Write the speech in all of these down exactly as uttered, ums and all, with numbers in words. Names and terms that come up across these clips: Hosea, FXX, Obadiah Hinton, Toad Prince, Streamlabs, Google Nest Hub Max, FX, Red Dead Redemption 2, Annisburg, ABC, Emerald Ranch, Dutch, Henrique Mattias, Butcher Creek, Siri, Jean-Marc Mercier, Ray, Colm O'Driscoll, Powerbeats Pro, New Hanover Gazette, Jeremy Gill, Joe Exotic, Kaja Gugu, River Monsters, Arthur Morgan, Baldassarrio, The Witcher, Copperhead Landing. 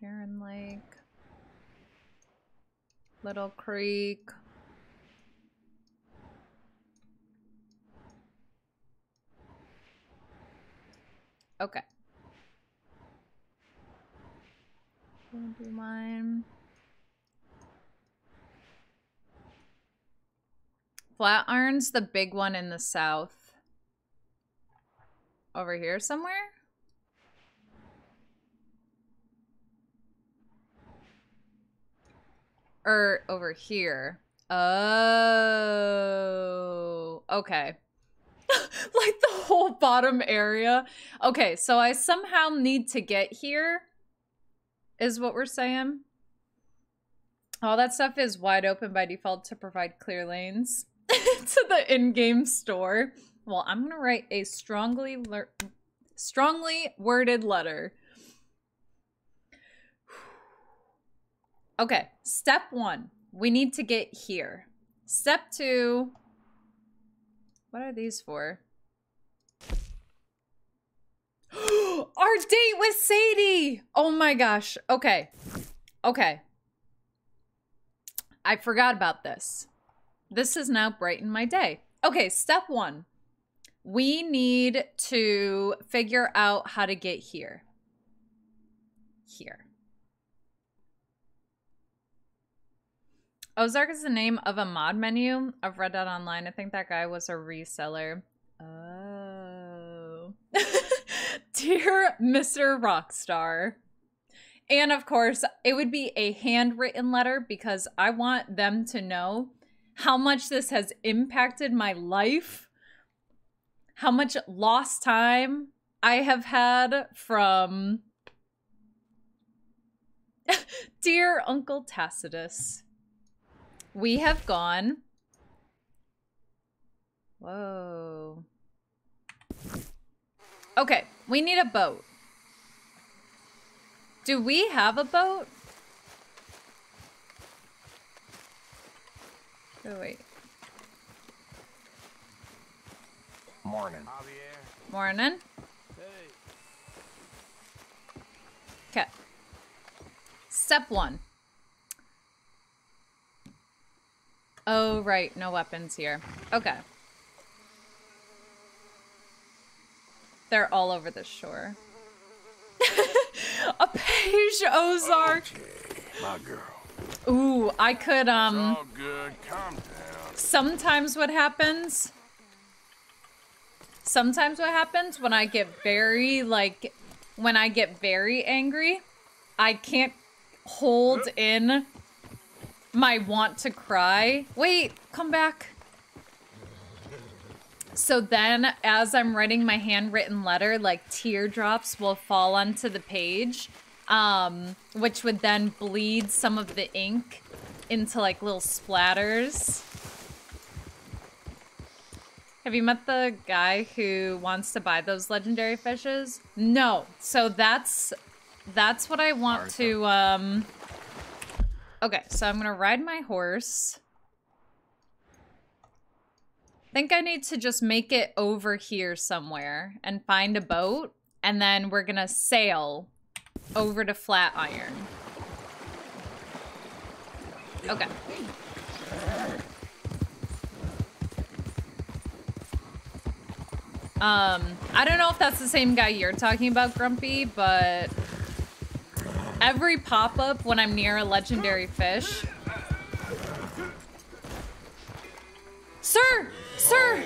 Karen Lake, Little Creek. Okay. We'll do mine. Flatiron's the big one in the south. Over here somewhere? Or over here. Oh, okay. Like the whole bottom area. Okay, so I somehow need to get here, is what we're saying. All that stuff is wide open by default to provide clear lanes to the in-game store. Well, I'm gonna write a strongly strongly worded letter. Okay, step one, we need to get here. Step two, what are these for? Our date with Sadie! Oh my gosh, okay, okay. I forgot about this. This has now brightened my day. Okay, step one. We need to figure out how to get here. Here. Ozark is the name of a mod menu of Red Dead Online. I think that guy was a reseller. Oh. Dear Mister Rockstar. And of course, it would be a handwritten letter because I want them to know how much this has impacted my life. How much lost time I have had from Dear Uncle Tacitus. We have gone. Whoa. Okay, we need a boat. Do we have a boat? Oh, wait. Morning. Morning. Okay. Step one. Oh, right. No weapons here. Okay. They're all over the shore. A page Ozark. Okay, my girl. Ooh, I could, um... It's all good. Calm down. Sometimes what happens... Sometimes what happens when I get very, like, when I get very angry, I can't hold in my want to cry. Wait, come back. So then, as I'm writing my handwritten letter, like, teardrops will fall onto the page, um, which would then bleed some of the ink into, like, little splatters. Have you met the guy who wants to buy those legendary fishes? No. So that's that's what I want to um Okay, so I'm gonna ride my horse. I think I need to just make it over here somewhere and find a boat, and then we're gonna sail over to Flatiron. Okay. Um, I don't know if that's the same guy you're talking about, Grumpy, but every pop-up when I'm near a legendary fish. Sir! Sir!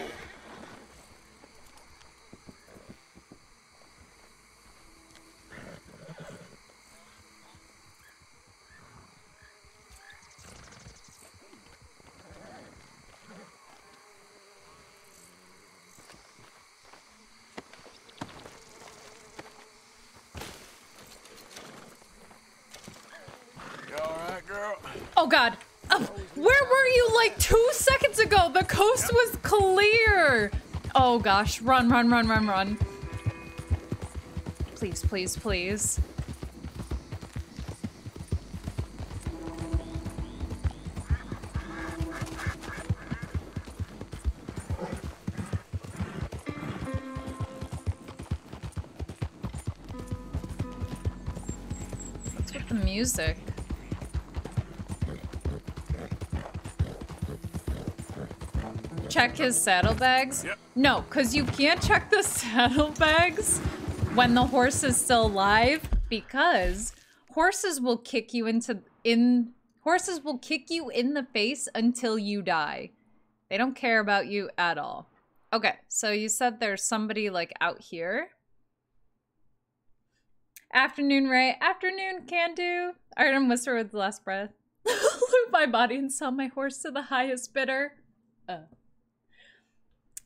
Oh God, um, where were you like two seconds ago? The coast was clear. Oh gosh, run, run, run, run, run. Please, please, please. What's with the music? Check his saddlebags? Yep. No, because you can't check the saddlebags when the horse is still alive, because horses will kick you into in horses will kick you in the face until you die. They don't care about you at all. Okay, so you said there's somebody like out here. Afternoon, Ray. Afternoon, can do. I heard him whisper with the last breath. Loop my body and sell my horse to the highest bidder. Uh.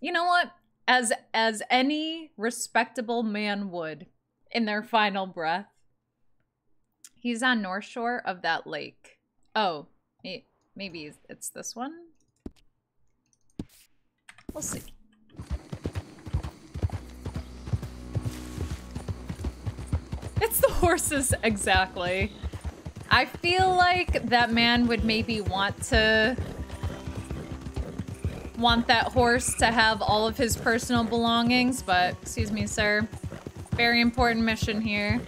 You know what? As as any respectable man would in their final breath. He's on North Shore of that lake. Oh, maybe it's this one? We'll see. It's the horses, exactly. I feel like that man would maybe want to... want that horse to have all of his personal belongings, but, excuse me, sir. Very important mission here.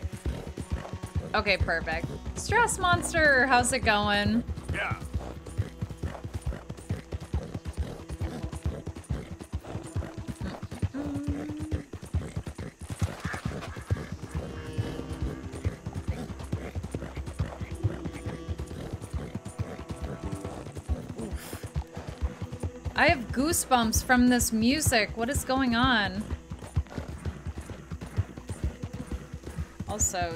Okay, perfect. Strauss Monster, how's it going? Yeah. I have goosebumps from this music. What is going on? Also,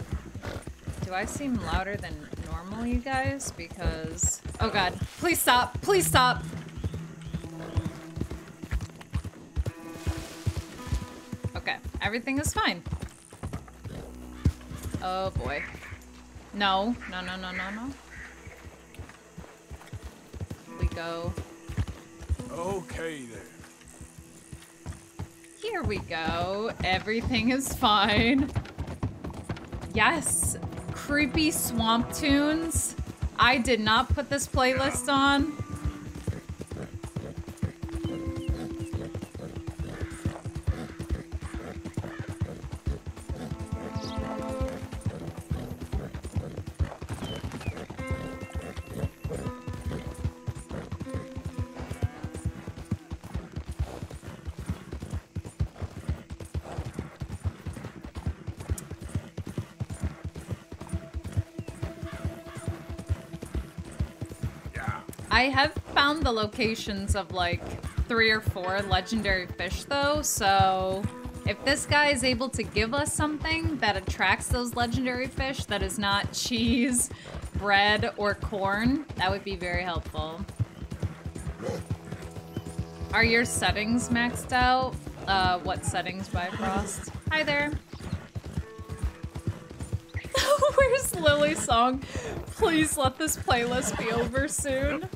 do I seem louder than normal, you guys? Because... oh god. Please stop. Please stop. Okay. Everything is fine. Oh boy. No. No, no, no, no, no. We go... okay there. Here we go. Everything is fine. Yes. Creepy swamp tunes. I did not put this playlist on. I have found the locations of like three or four legendary fish though, so if this guy is able to give us something that attracts those legendary fish that is not cheese, bread, or corn, that would be very helpful. Are your settings maxed out? Uh, what settings, Bifrost? Hi there. Where's Lily's song? Please let this playlist be over soon.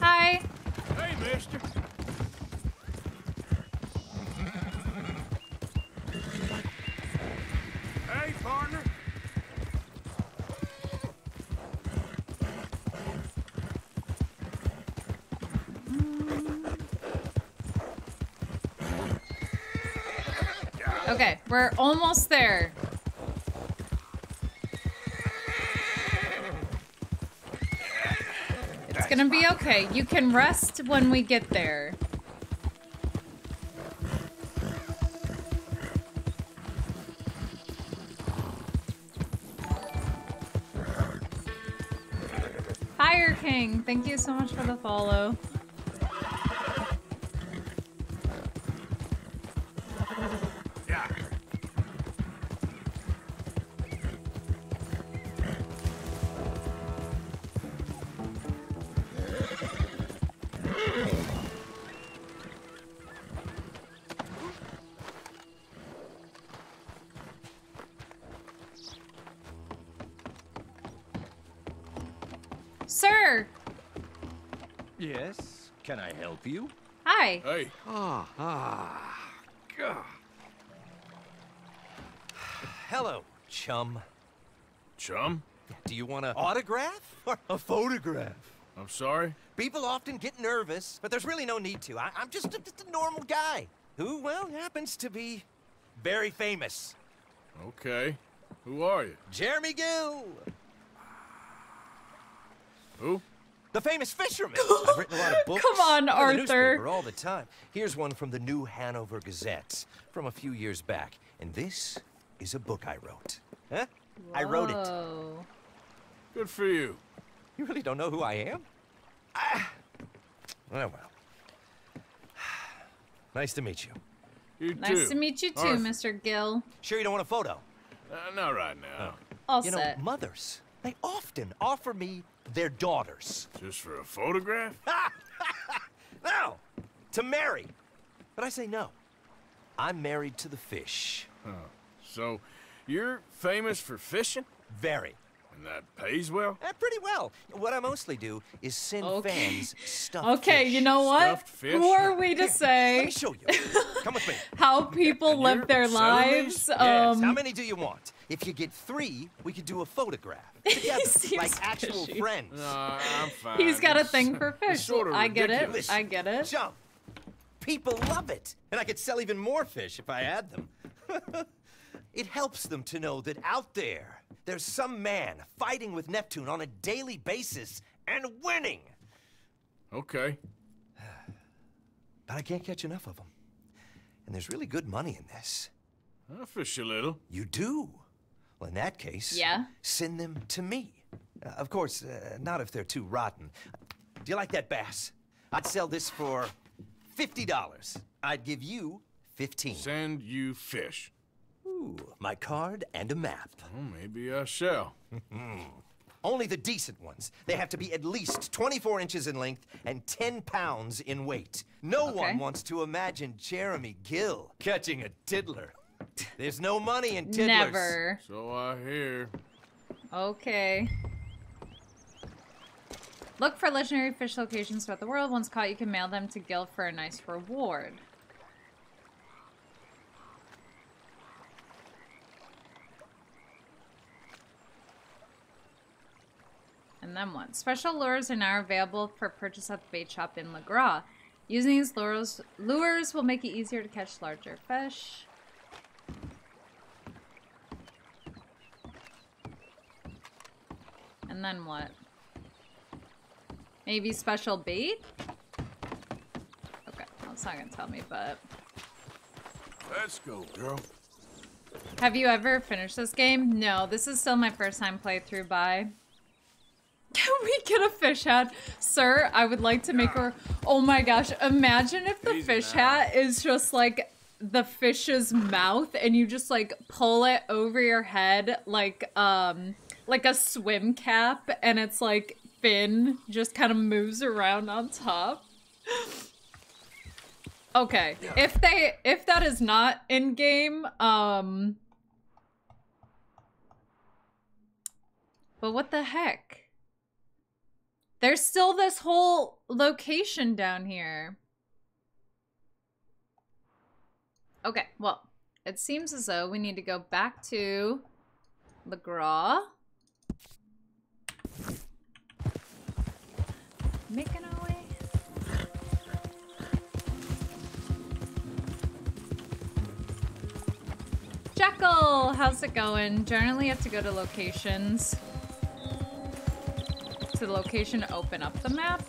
Hi. Hey, mister. Hey, partner. Okay, we're almost there. It's gonna be okay. You can rest when we get there. Fire King, thank you so much for the follow. Can I help you? Hi. Hey. Ah, ah, God. Hello, chum. Chum? Do you want an autograph or a photograph? I'm sorry? People often get nervous, but there's really no need to. I, I'm just a, just a normal guy who, well, happens to be very famous. Okay. Who are you? Jeremy Gill. Who? The famous fisherman. I've written a lot of books. Come on, Arthur. All the time. Here's one from the New Hanover Gazette from a few years back. And this is a book I wrote. Huh? Whoa. I wrote it. Good for you. You really don't know who I am? Ah. Oh, well. Nice to meet you. You too. Nice to meet you too, Arthur. Mister Gill. Sure you don't want a photo? Uh, not right now. Oh. All you set. You know, mothers, they often offer me their daughters. Just for a photograph? No! To marry. But I say no. I'm married to the fish. Oh. So, you're famous for fishing? Very. And that pays well? Uh, pretty well. What I mostly do is send okay. fans stuffed Okay, fish. You know what? Who are we to say? Let me show you. Come with me. How people and live their lives. Um, yes. How many do you want? If you get three, we could do a photograph together, like actual fishy. friends. No, I'm fine. He's got it's, a thing for fish. Sort of I get ridiculous. it. I get it. Jump. People love it. And I could sell even more fish if I had them. It helps them to know that out there, there's some man fighting with Neptune on a daily basis and winning. Okay. But I can't catch enough of them. And there's really good money in this. I'll fish a little. You do? Well, in that case, yeah. send them to me. Uh, of course, uh, not if they're too rotten. Do you like that bass? I'd sell this for fifty dollars. I'd give you fifteen. Send you fish. Ooh, my card and a map. Oh, maybe I shall. Only the decent ones. They have to be at least twenty-four inches in length and ten pounds in weight. No okay. one wants to imagine Jeremy Gill catching a tiddler. There's no money in tiddlers. Never. So I hear. Okay. Look for legendary fish locations throughout the world. Once caught, you can mail them to Gill for a nice reward. And then what? Special lures are now available for purchase at the bait shop in La Gras. Using these lures, lures will make it easier to catch larger fish. And then what? Maybe special bait? Okay, well, it's not gonna tell me, but... Let's go, girl. Have you ever finished this game? No, this is still my first time playthrough by... Can we get a fish hat? Sir, I would like to make a... Oh my gosh, imagine if the Easy fish now. hat is just like the fish's mouth and you just like pull it over your head like um like a swim cap and it's like fin just kind of moves around on top. Okay, if they if that is not in game, um but what the heck? There's still this whole location down here. Okay, well, it seems as though we need to go back to Le Gras. Making our way. Jekyll, how's it going? Generally, you have to go to locations. To the location to open up the map.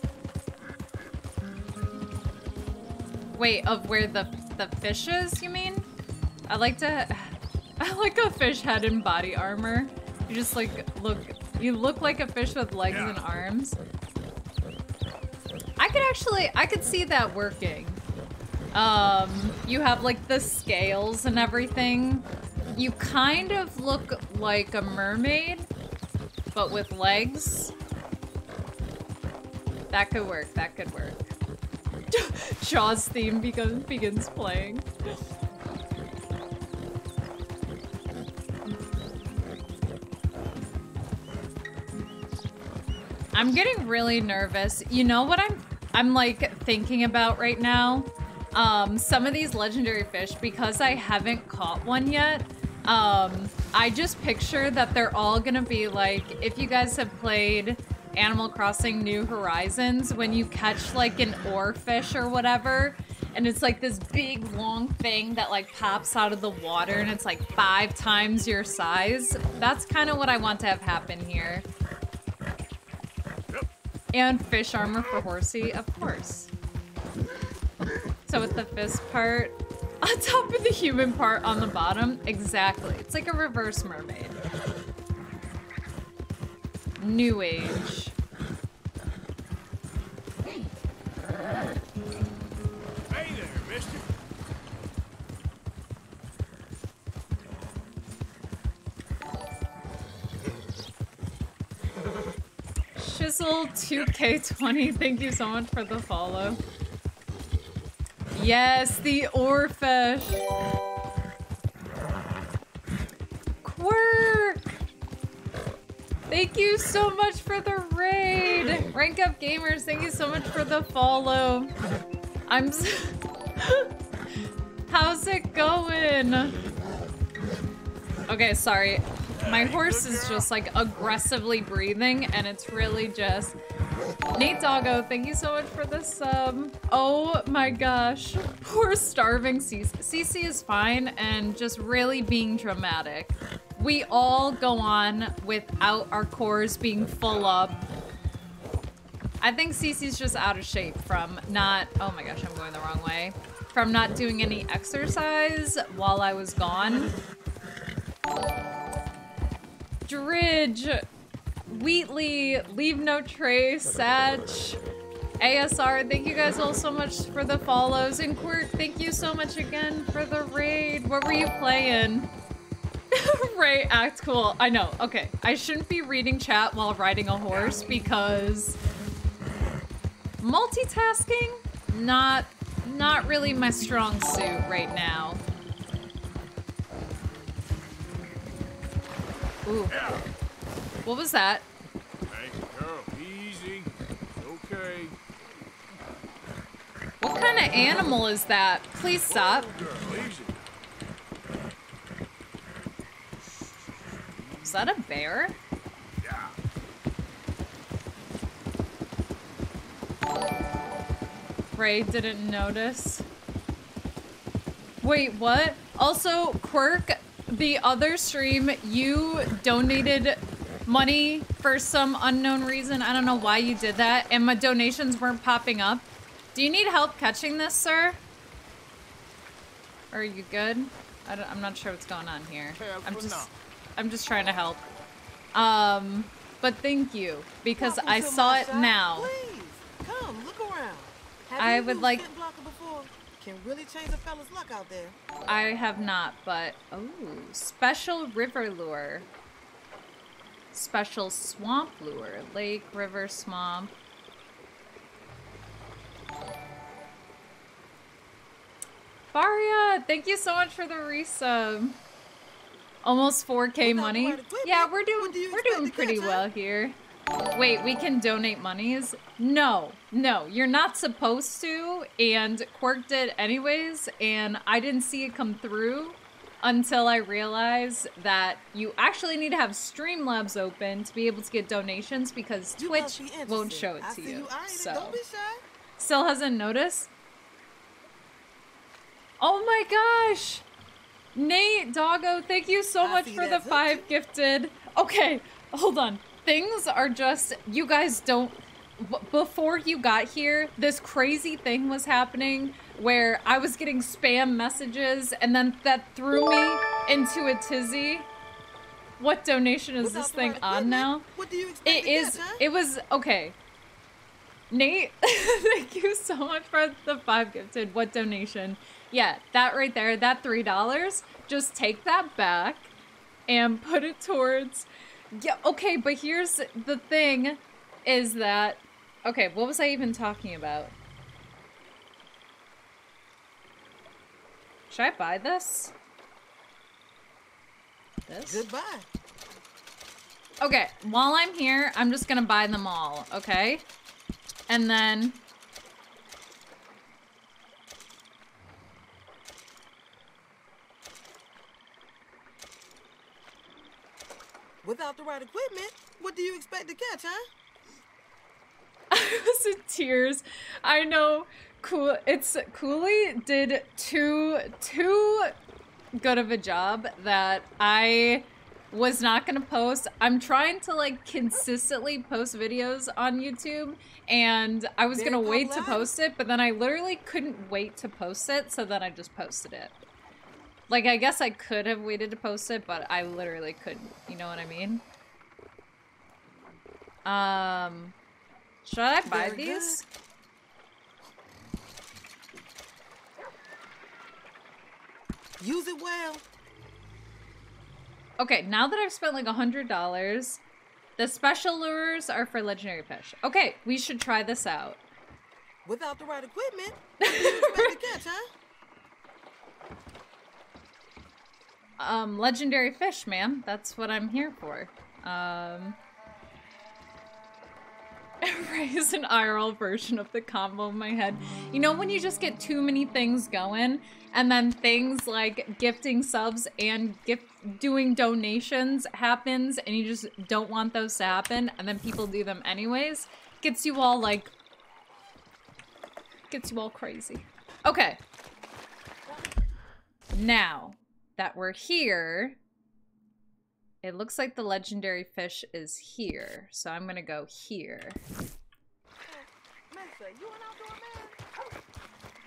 Wait, of where the the fish is, you mean? I like to I like a fish head and body armor. You just like look you look like a fish with legs yeah. and arms. I could actually I could see that working. Um you have like the scales and everything. You kind of look like a mermaid, but with legs. That could work, that could work. Shaw's theme becomes, begins playing. I'm getting really nervous. You know what I'm, I'm like thinking about right now? Um, some of these legendary fish, because I haven't caught one yet, um, I just picture that they're all gonna be like, if you guys have played Animal Crossing New Horizons when you catch like an oarfish or whatever, and it's like this big long thing that like pops out of the water and it's like five times your size. That's kind of what I want to have happen here. And fish armor for Horsey, of course. So with the fist part on top of the human part on the bottom. Exactly. It's like a reverse mermaid. New age. Hey there, mister. Shizzle two K twenty, thank you so much for the follow. Yes, the oarfish. Quirk! Thank you so much for the raid. Rank Up Gamers, thank you so much for the follow. I'm so how's it going? Okay, sorry. My horse is just like aggressively breathing and it's really just... Nate Doggo, thank you so much for the sub. Oh my gosh. Poor starving Cece. Cece is fine and just really being dramatic. We all go on without our cores being full up. I think Cece's just out of shape from not... Oh my gosh, I'm going the wrong way. From not doing any exercise while I was gone. Dridge, Wheatley, Leave No Trace, Satch, A S R, thank you guys all so much for the follows. And Quirk, thank you so much again for the raid. What were you playing? Ray, act cool. I know, okay. I shouldn't be reading chat while riding a horse because multitasking, not, not really my strong suit right now. Ooh. What was that? Hey, girl, easy. Okay. What kind of animal is that? Please stop. Is that a bear? Yeah. Ray didn't notice. Wait, what? Also, Quirk, the other stream, you donated money for some unknown reason. I don't know why you did that, and my donations weren't popping up. Do you need help catching this, sir? Are you good? I don't, I'm not sure what's going on here. I'm just, I'm just trying to help. Um, but thank you, because I saw it now. Please, come, look around. I would like... Can really change a fella's luck out there. I have not, but oh, special river lure, special swamp lure, lake, river, swamp. Faria, thank you so much for the resub. Almost four K money. Yeah, we're doing we're doing pretty well here. Wait, we can donate monies? No, no, you're not supposed to, and Quirk did anyways, and I didn't see it come through until I realized that you actually need to have Streamlabs open to be able to get donations because Twitch won't show it to you, so. Still hasn't noticed? Oh my gosh! Nate Doggo, thank you so much for the five gifted. Okay, hold on. Things are just, you guys don't, b before you got here, this crazy thing was happening where I was getting spam messages and then that threw me into a tizzy. What donation is this thing on now? What do you expect? It is, it was, okay. Nate, thank you so much for the five gifted. What donation? Yeah, that right there, that three dollars, just take that back and put it towards... Yeah, okay, but here's the thing is that... Okay, what was I even talking about? Should I buy this? This? Goodbye. Okay, while I'm here, I'm just gonna buy them all, okay? And then... Without the right equipment, what do you expect to catch, huh? I was in tears. I know cool it's Cooley did too too good of a job that I was not gonna post. I'm trying to like consistently post videos on YouTube, and I was gonna wait to post it, but then I literally couldn't wait to post it, so then I just posted it. Like, I guess I could have waited to post it, but I literally couldn't, you know what I mean? Um, should I buy Very these? Good. Use it well. Okay, now that I've spent like a hundred dollars, the special lures are for legendary fish. Okay, we should try this out. Without the right equipment, it's to catch, huh? Um, legendary fish, man. That's what I'm here for. Um, raise an I R L version of the combo in my head. You know when you just get too many things going, and then things like gifting subs and gift doing donations happens, and you just don't want those to happen, and then people do them anyways. Gets you all like, gets you all crazy. Okay. Now that we're here, it looks like the legendary fish is here, so I'm gonna go here.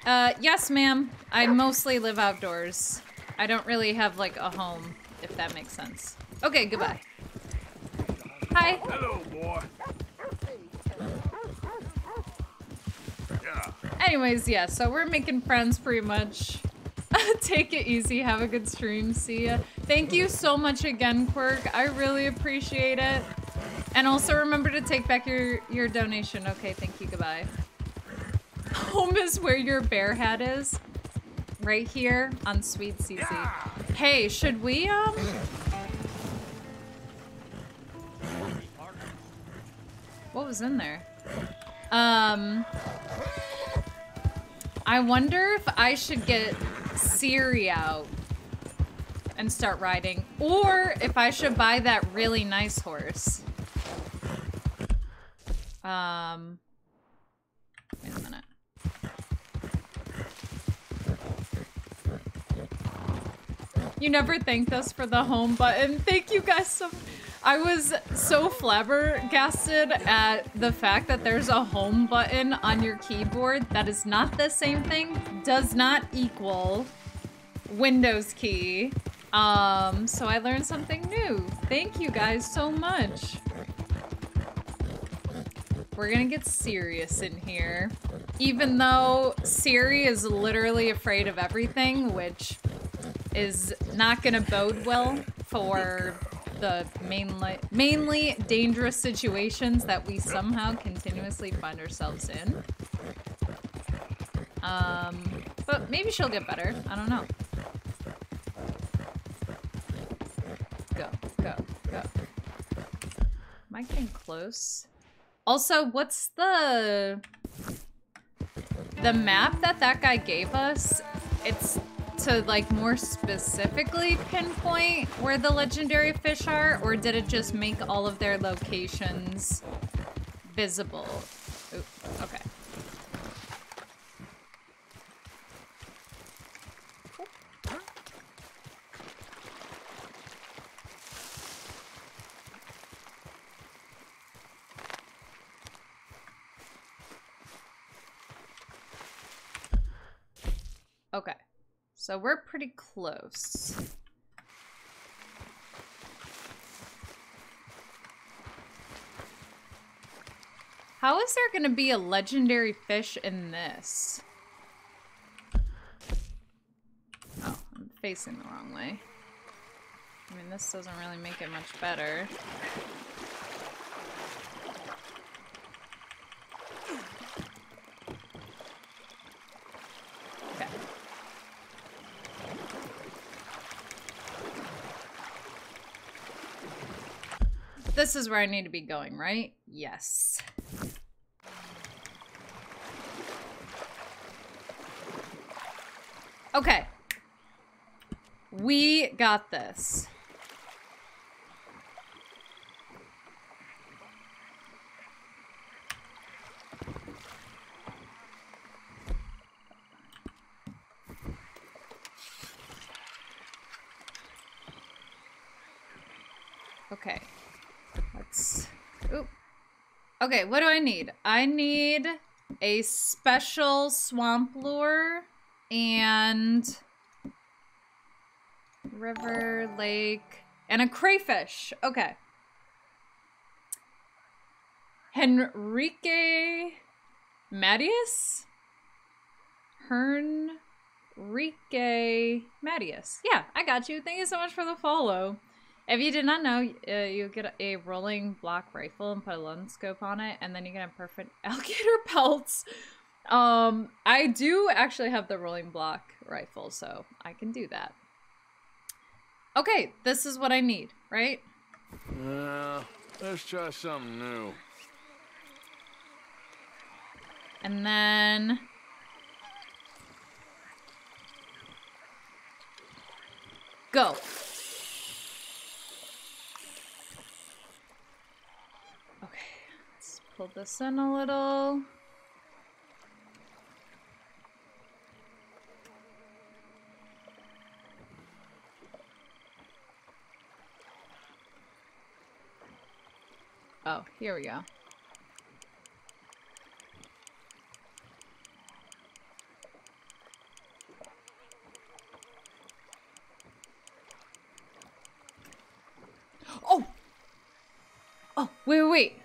Uh, yes, ma'am. I mostly live outdoors. I don't really have, like, a home, if that makes sense. Okay, goodbye. Hi. Hello, boy. Anyways, yeah, so we're making friends pretty much. Take it easy. Have a good stream. See ya. Thank you so much again, Quirk. I really appreciate it. And also remember to take back your, your donation. Okay, thank you. Goodbye. Home is where your bear hat is. Right here on Sweet C C. Hey, should we, um... what was in there? Um... I wonder if I should get Siri out and start riding, or if I should buy that really nice horse. Um, wait a minute. You never thanked us for the home button. Thank you guys so much. I was so flabbergasted at the fact that there's a home button on your keyboard that is not the same thing, does not equal Windows key. Um, so I learned something new. Thank you guys so much. We're gonna get serious in here. Even though Siri is literally afraid of everything, which is not gonna bode well for the mainly, mainly dangerous situations that we somehow continuously find ourselves in. Um, but maybe she'll get better. I don't know. Go, go, go. Am I getting close? Also, what's the... the map that that guy gave us? It's... to like more specifically pinpoint where the legendary fish are, or did it just make all of their locations visible? Ooh, okay. Okay. So we're pretty close. How is there gonna be a legendary fish in this? Oh, I'm facing the wrong way. I mean, this doesn't really make it much better. This is where I need to be going, right? Yes. Okay. We got this. Okay. Let's... Oop. Okay, what do I need? I need a special swamp lure and... river, lake, and a crayfish. Okay. Henrique Mattias? Henrique Mattias. Yeah, I got you. Thank you so much for the follow. If you did not know, uh, you get a rolling block rifle and put a lens scope on it, and then you can have perfect alligator pelts. Um, I do actually have the rolling block rifle, so I can do that. Okay, this is what I need, right? Uh, let's try something new. And then... go. Okay, let's pull this in a little. Oh, here we go. Oh! Oh, wait, wait, wait.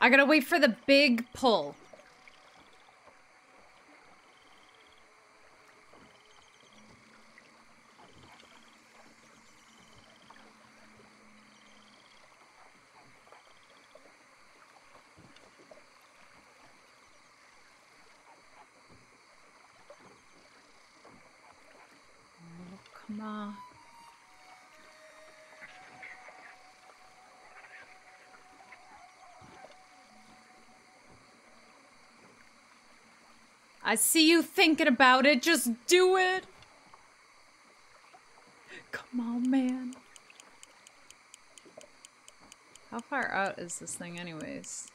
I gotta wait for the big pull. I see you thinking about it. Just do it. Come on, man. How far out is this thing anyways?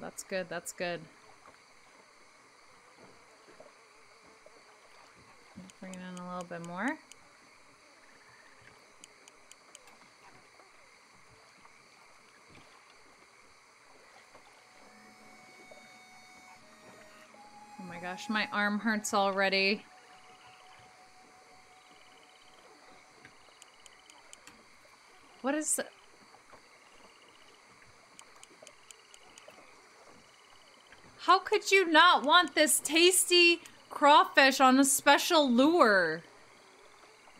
That's good, that's good. Bring it in a little bit more. Oh my gosh, my arm hurts already. What is... the how could you not want this tasty crawfish on a special lure?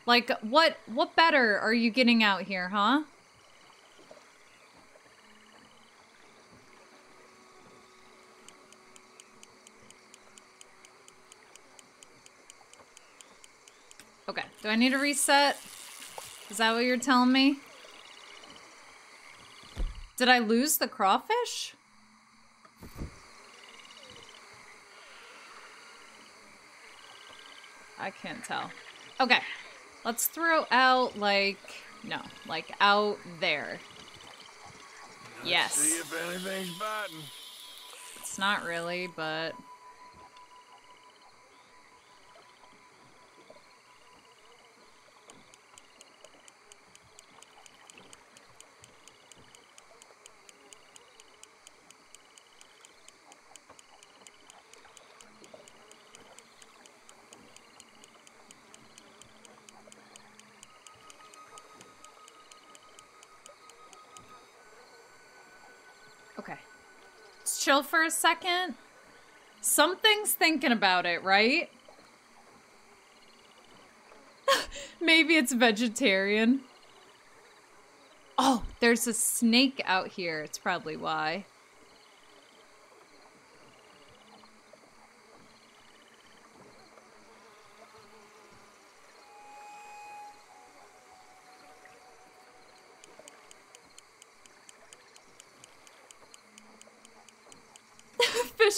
Like, what what better are you getting out here, huh? Okay, do I need to reset? Is that what you're telling me? Did I lose the crawfish? I can't tell. Okay, let's throw out like, no, like out there. Let's yes. See if anything's biting. It's not really, but. Chill for a second. Something's thinking about it, right? Maybe it's vegetarian. Oh, there's a snake out here. It's probably why.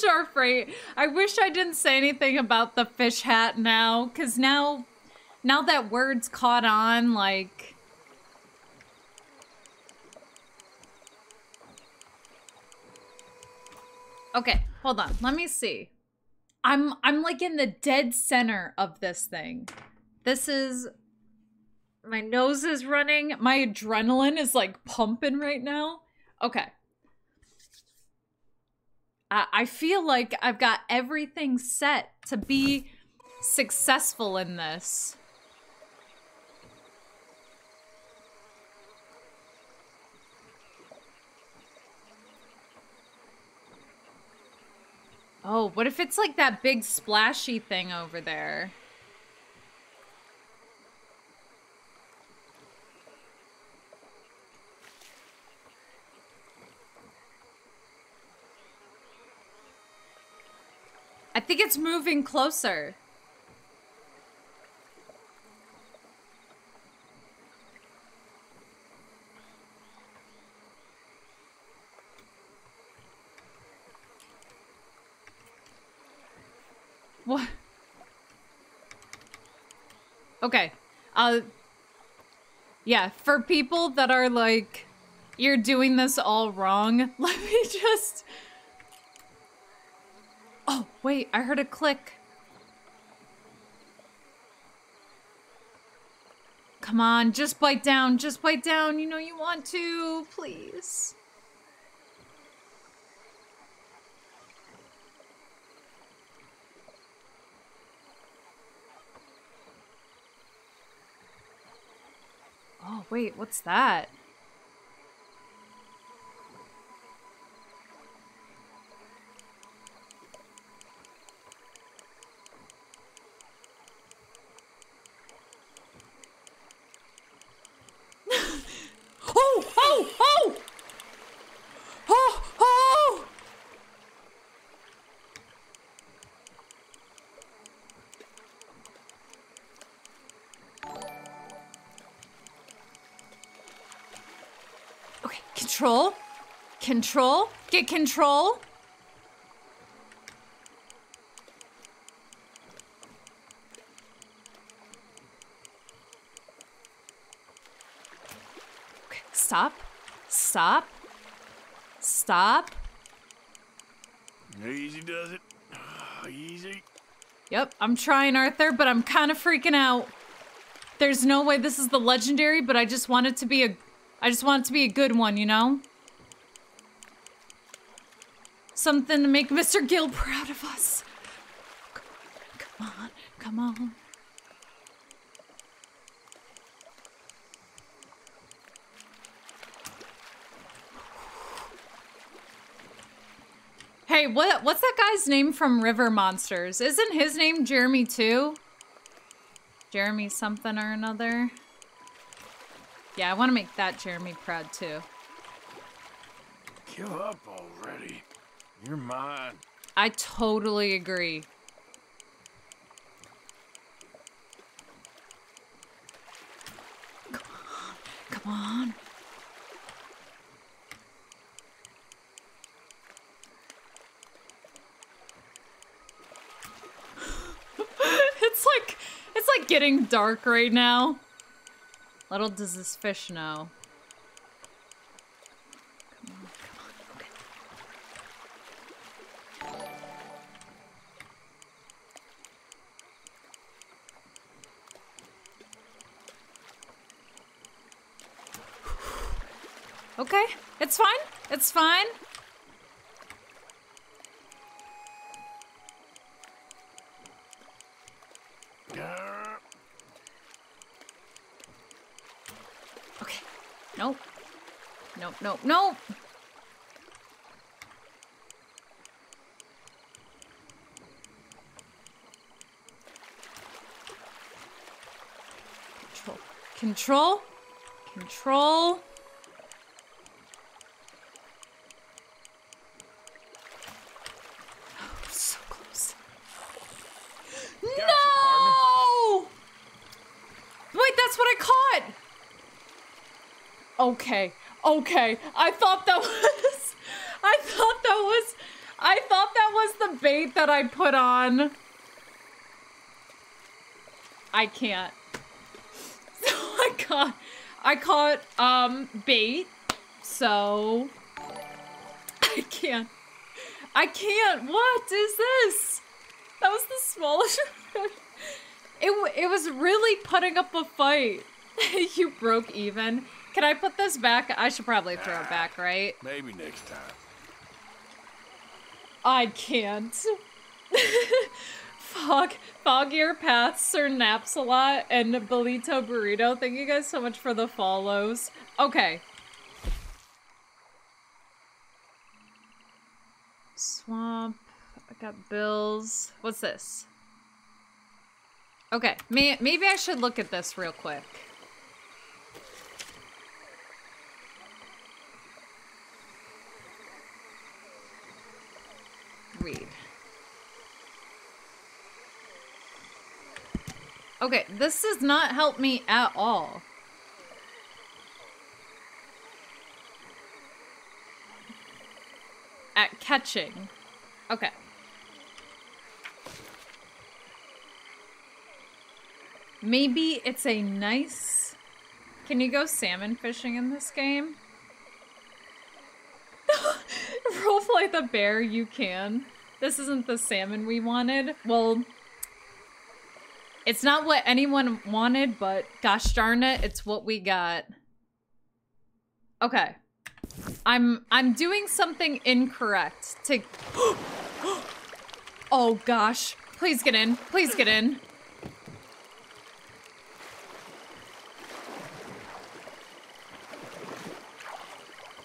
wish our freight, I wish I didn't say anything about the fish hat now, because now, now that word's caught on, like... Okay, hold on, let me see. I'm, I'm like in the dead center of this thing. This is, my nose is running. My adrenaline is like pumping right now. Okay. I, I feel like I've got everything set to be successful in this. Oh, what if it's like that big splashy thing over there? I think it's moving closer. What? Okay. Uh, yeah, for people that are like, you're doing this all wrong, let me just... Oh, wait, I heard a click. Come on, just bite down, just bite down. You know you want to, please. Oh, wait, what's that? Control, control, get control. Okay, stop, stop, stop. Easy does it, easy. Yep, I'm trying, Arthur, but I'm kind of freaking out. There's no way this is the legendary, but I just want it to be a I just want it to be a good one, you know? Something to make Mister Gill proud of us. Come on, come on. Hey, what what's that guy's name from River Monsters? Isn't his name Jeremy too? Jeremy something or another. Yeah, I want to make that Jeremy proud, too. Give up already. You're mine. I totally agree. Come on. Come on. It's like, it's like getting dark right now. Little does this fish know. Come on, come on, okay. Okay, it's fine, it's fine. Nope. Nope, nope, nope! Control. Control. Control. Oh, so close. No! Wait, that's what I caught! Okay, okay. I thought that was, I thought that was, I thought that was late that I put on. I can't. So I caught, I caught um, bait, so I can't. I can't. What is this? That was the smallest. it, it was really putting up a fight. You broke even. Can I put this back? I should probably throw it back, right? Maybe next time. I can't. Fog, foggier paths, Sir Napsalot, and Belito Burrito. Thank you guys so much for the follows. Okay. Swamp. I got bills. What's this? Okay. May, maybe I should look at this real quick. Read. Okay, this does not help me at all. At catching. Okay. Maybe it's a nice... Can you go salmon fishing in this game? Roleplay the bear, you can. This isn't the salmon we wanted. Well, it's not what anyone wanted, but gosh darn it, it's what we got. Okay. I'm I'm doing something incorrect to... Oh gosh. Please get in. Please get in.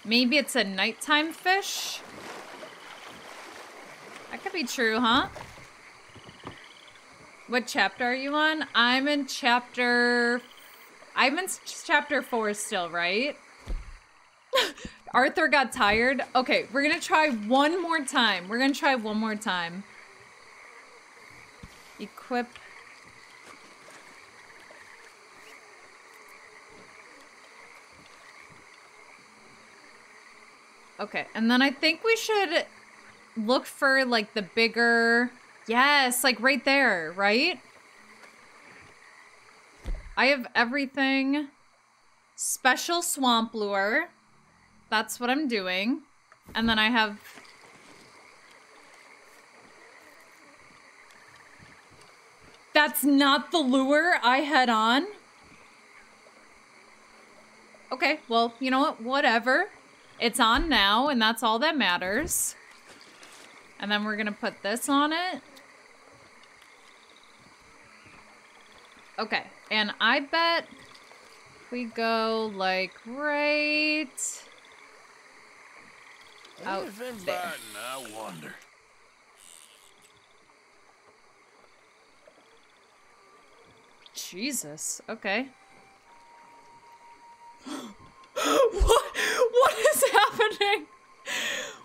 Maybe it's a nighttime fish? That could be true, huh? What chapter are you on? I'm in chapter... I'm in chapter four still, right? Arthur got tired. Okay, we're gonna try one more time. We're gonna try one more time. Equip... Okay, and then I think we should look for, like, the bigger... Yes, like, right there, right? I have everything. Special swamp lure. That's what I'm doing. And then I have... That's not the lure I had on? Okay, well, you know what? Whatever. It's on now, and that's all that matters. And then we're gonna put this on it. Okay, and I bet we go like right out there. I wonder. Jesus. Okay. What? What is happening?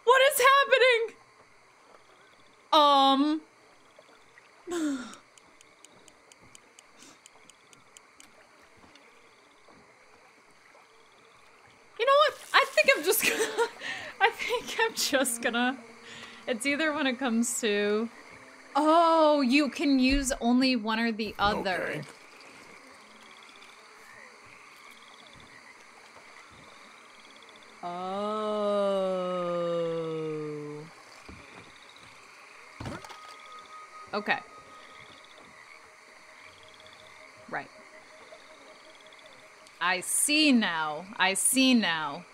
What is happening? Um. You know what? I think I'm just gonna. I think I'm just gonna. It's either when it comes to. Oh, you can use only one or the other. Okay. Oh. Okay. Right. I see now. I see now.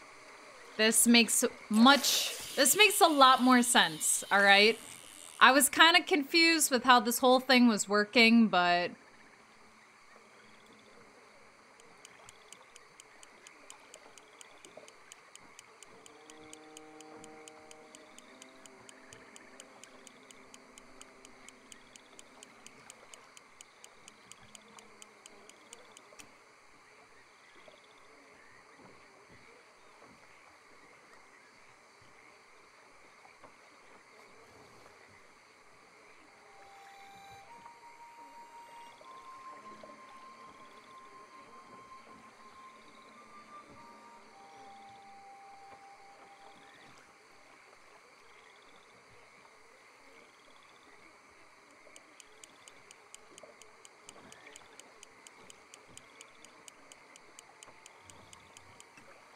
This makes much... This makes a lot more sense, all right? I was kind of confused with how this whole thing was working, but...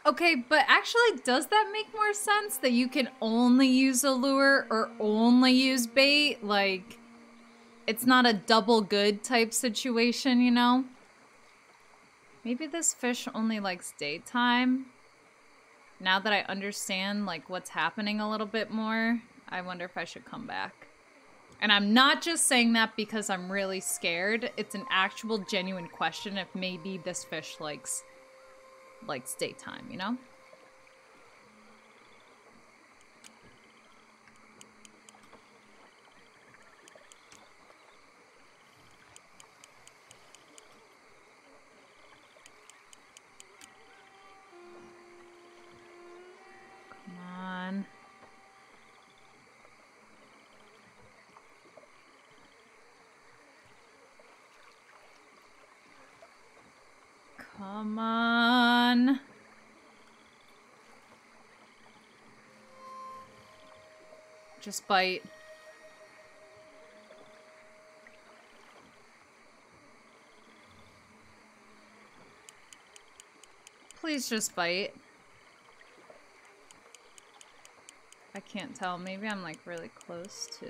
Okay, but actually, does that make more sense that you can only use a lure or only use bait? Like, it's not a double good type situation, you know? Maybe this fish only likes daytime. Now that I understand, like, what's happening a little bit more, I wonder if I should come back. And I'm not just saying that because I'm really scared. It's an actual, genuine question if maybe this fish likes... likes daytime, you know? Come on. Come on. Just bite. Please just bite. I can't tell. Maybe I'm like really close to...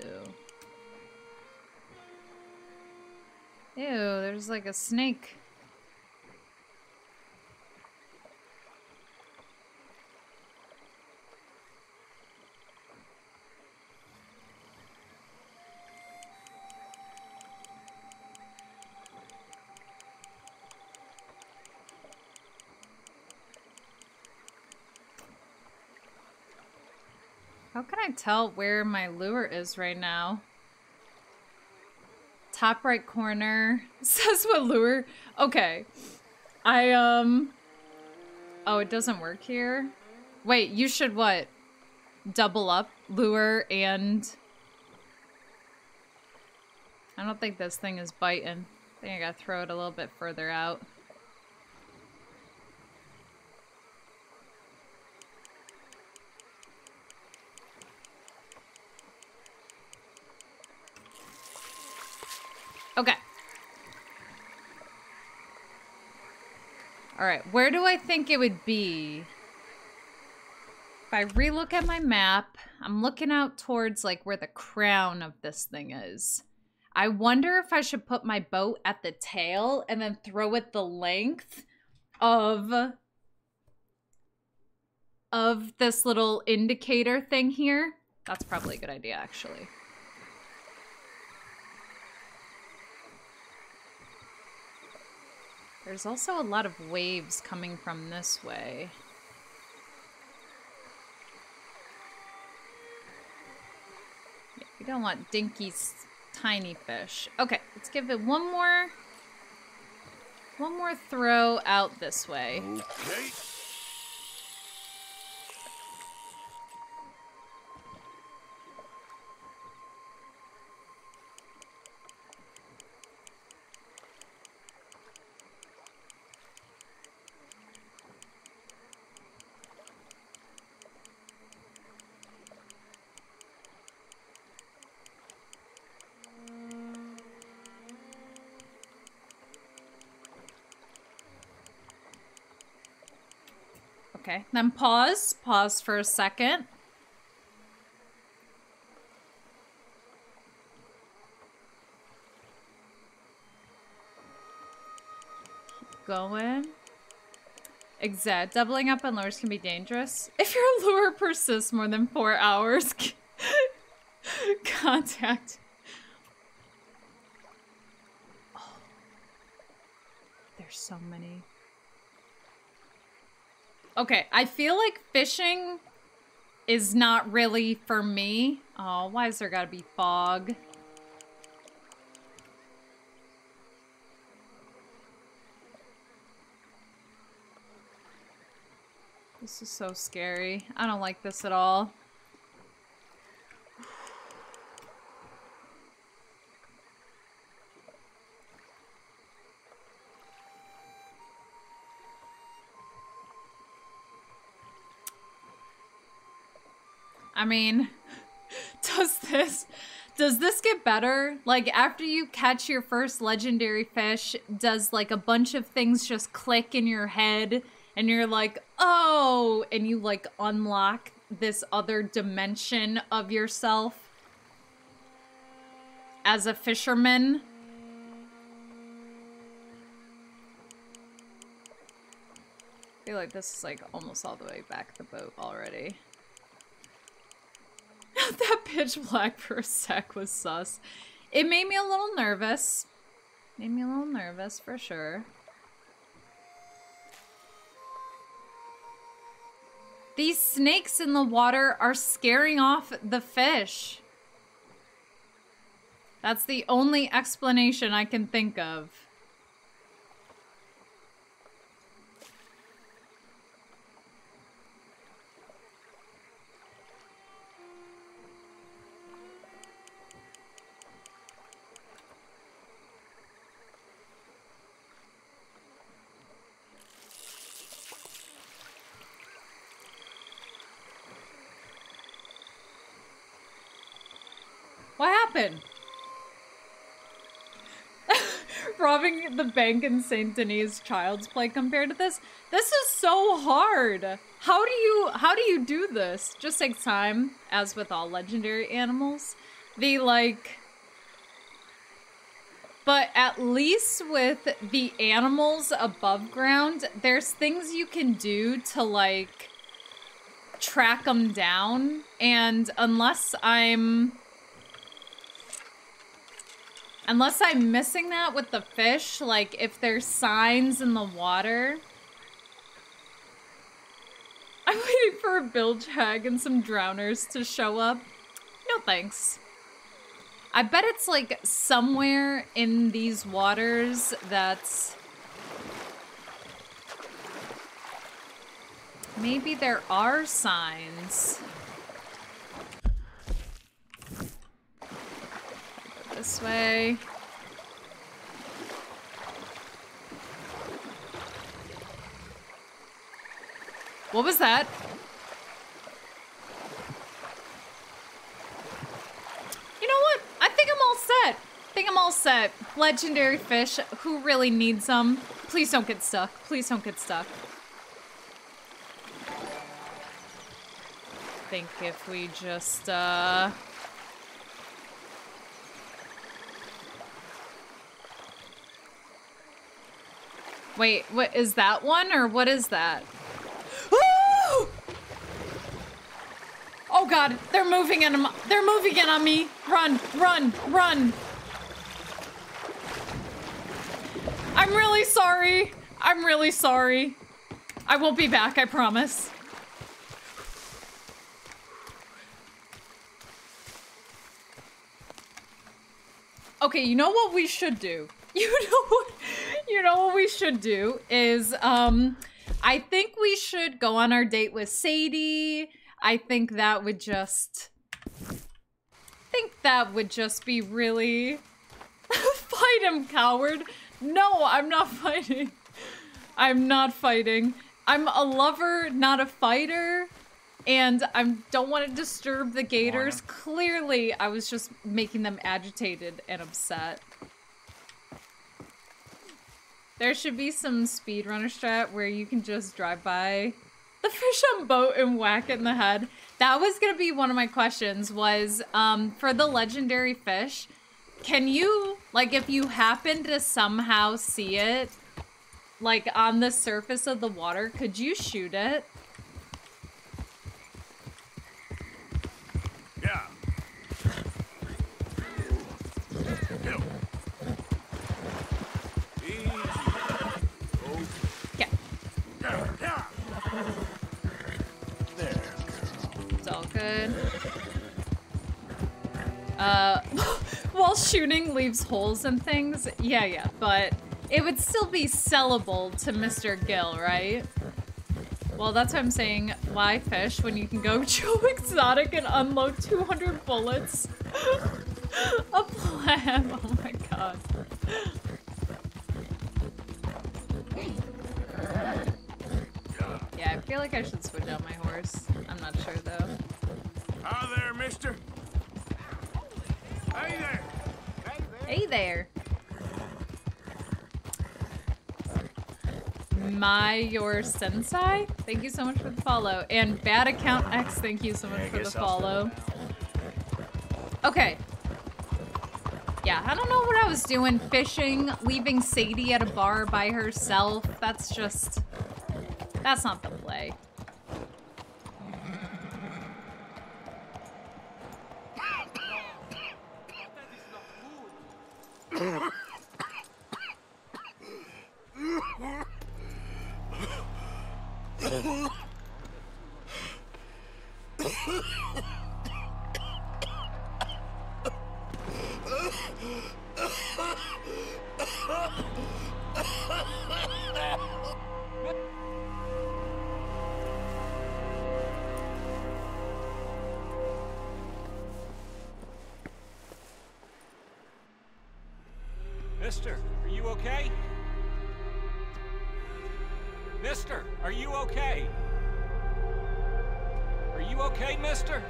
Ew, there's like a snake. How can I tell where my lure is right now? Top right corner says what lure. Okay. I, um... Oh, it doesn't work here? Wait, you should what? Double up lure and... I don't think this thing is biting. I think I gotta throw it a little bit further out. Okay. All right, where do I think it would be? If I relook at my map, I'm looking out towards like where the crown of this thing is. I wonder if I should put my boat at the tail and then throw it the length of, of this little indicator thing here. That's probably a good idea, actually. There's also a lot of waves coming from this way. We don't want dinky, tiny fish. Okay, let's give it one more, one more throw out this way. Okay. Okay, then pause. Pause for a second. Keep going. Exact. Doubling up on lures can be dangerous. If your lure persists more than four hours, contact. Oh. There's so many. Okay, I feel like fishing is not really for me. Oh, why is there gotta be fog? This is so scary. I don't like this at all. I mean, does this, does this get better? Like, after you catch your first legendary fish, does, like, a bunch of things just click in your head and you're like, oh, and you like unlock this other dimension of yourself as a fisherman. I feel like this is like almost all the way back the boat already. That pitch black for a sec was sus. It made me a little nervous. Made me a little nervous for sure. These snakes in the water are scaring off the fish. That's the only explanation I can think of. Robbing the bank in Saint Denis, child's play compared to this. This is so hard. How do you how do you do this? Just takes time, as with all legendary animals. The like, but at least with the animals above ground, there's things you can do to like track them down, and unless I'm Unless I'm missing that with the fish, like if there's signs in the water. I'm waiting for a bilge hag and some drowners to show up. No thanks. I bet it's like somewhere in these waters that's... Maybe there are signs. This way. What was that? You know what? I think I'm all set. I think I'm all set. Legendary fish. Who really needs them? Please don't get stuck. Please don't get stuck. I think if we just, uh... Wait, what is that one or what is that? Ooh! Oh god, they're moving in on they're moving in on me. Run, run, run. I'm really sorry. I'm really sorry. I won't be back, I promise. Okay, you know what we should do? You know what? You know what we should do is, um, I think we should go on our date with Sadie. I think that would just, I think that would just be really, fight him, coward. No, I'm not fighting. I'm not fighting. I'm a lover, not a fighter. And I don't want to disturb the gators. Wanna. Clearly, I was just making them agitated and upset. There should be some speedrunner strat where you can just drive by the fish on boat and whack it in the head. That was gonna be one of my questions was, um, for the legendary fish, can you, like if you happen to somehow see it, like on the surface of the water, could you shoot it? Yeah. Yeah. It's all good. Uh, while shooting leaves holes and things, yeah, yeah, but it would still be sellable to Mister Gill, right? Well, that's what I'm saying. Why fish when you can go Joe Exotic and unload two hundred bullets? A plan. Oh my god. Yeah, I feel like I should switch out my horse. I'm not sure though. Hi there, mister. Hey there. Hey there. Hey there. My Your Sensei, thank you so much for the follow. And Bad Account X, thank you so much for the follow. Okay. Yeah, I don't know what I was doing. Fishing, leaving Sadie at a bar by herself. That's just... That's not the play. Mister, are you okay? Mister, are you okay? Are you okay, mister?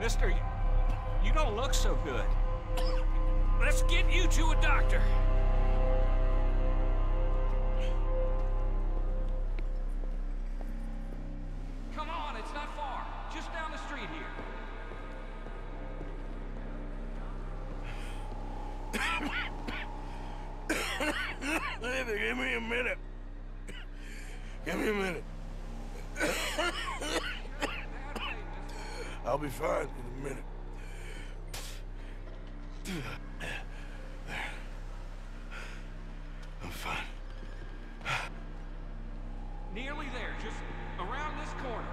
Mister, you, you don't look so good. Let's get you to a doctor. Come on, it's not far. Just down the street here. Give me a minute. Give me a minute. I'll be fine in a minute. I'm fine. Nearly there, just around this corner.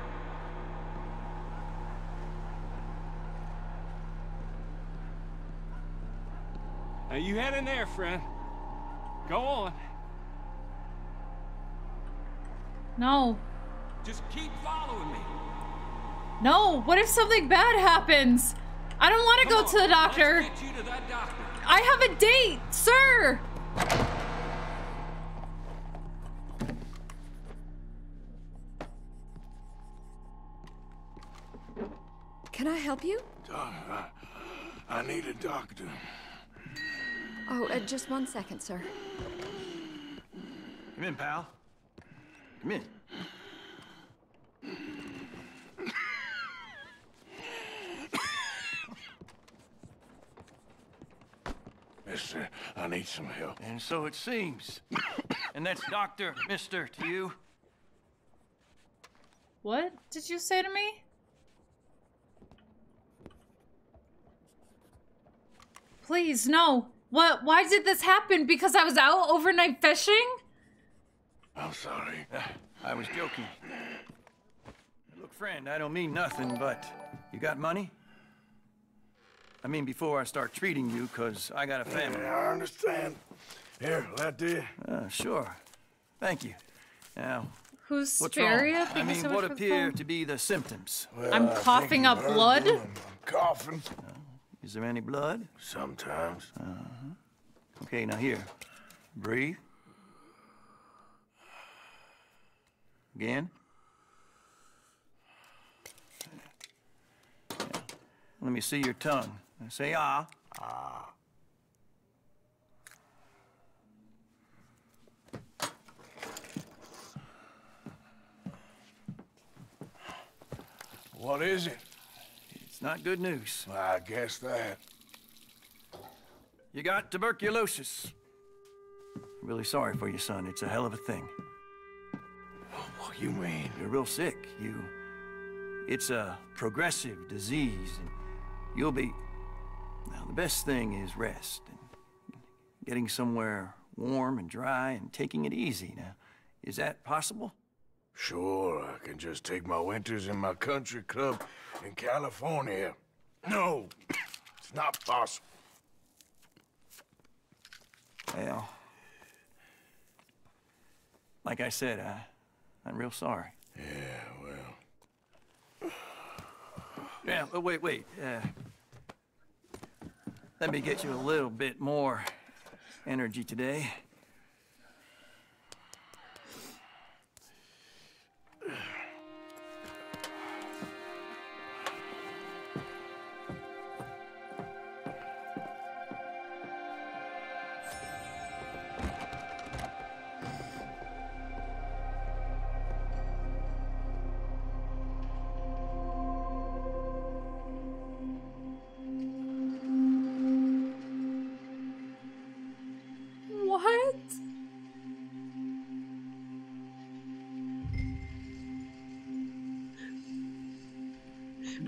Now you head in there, friend. Go on. No. Just keep following me. No. What if something bad happens? I don't want to go on, to the doctor. Let's get you to that doctor. I have a date, sir. Can I help you? Doctor, I, I need a doctor. Oh, uh, just one second, sir. Come in, pal. Come in. Mister, I need some help. And so it seems. And that's Doctor Mister to you. What did you say to me? Please, no. What? Why did this happen? Because I was out overnight fishing? I'm sorry. Uh, I was joking. Look, friend, I don't mean nothing, but you got money? I mean, before I start treating you, because I got a family. Yeah, I understand. Here, that did. Uh, sure. Thank you. Now, who's what's Sparia? Wrong? I mean, so what appear to be the symptoms? Well, I'm I coughing up blood? I'm coughing. Uh, Is there any blood? Sometimes. Uh-huh. Okay, now here. Breathe. Again. Yeah. Let me see your tongue. Say ah. Ah. What is it? Not good news. Well, I guess that. You got tuberculosis. Really sorry for you, son. It's a hell of a thing. What do you mean? You're real sick. You... It's a progressive disease. And you'll be... Now, the best thing is rest. And getting somewhere warm and dry and taking it easy. Now, is that possible? Sure, I can just take my winters in my country club in California. No, it's not possible. Well, like I said, I, I'm real sorry. Yeah, well. Yeah, but wait, wait. Uh, let me get you a little bit more energy today.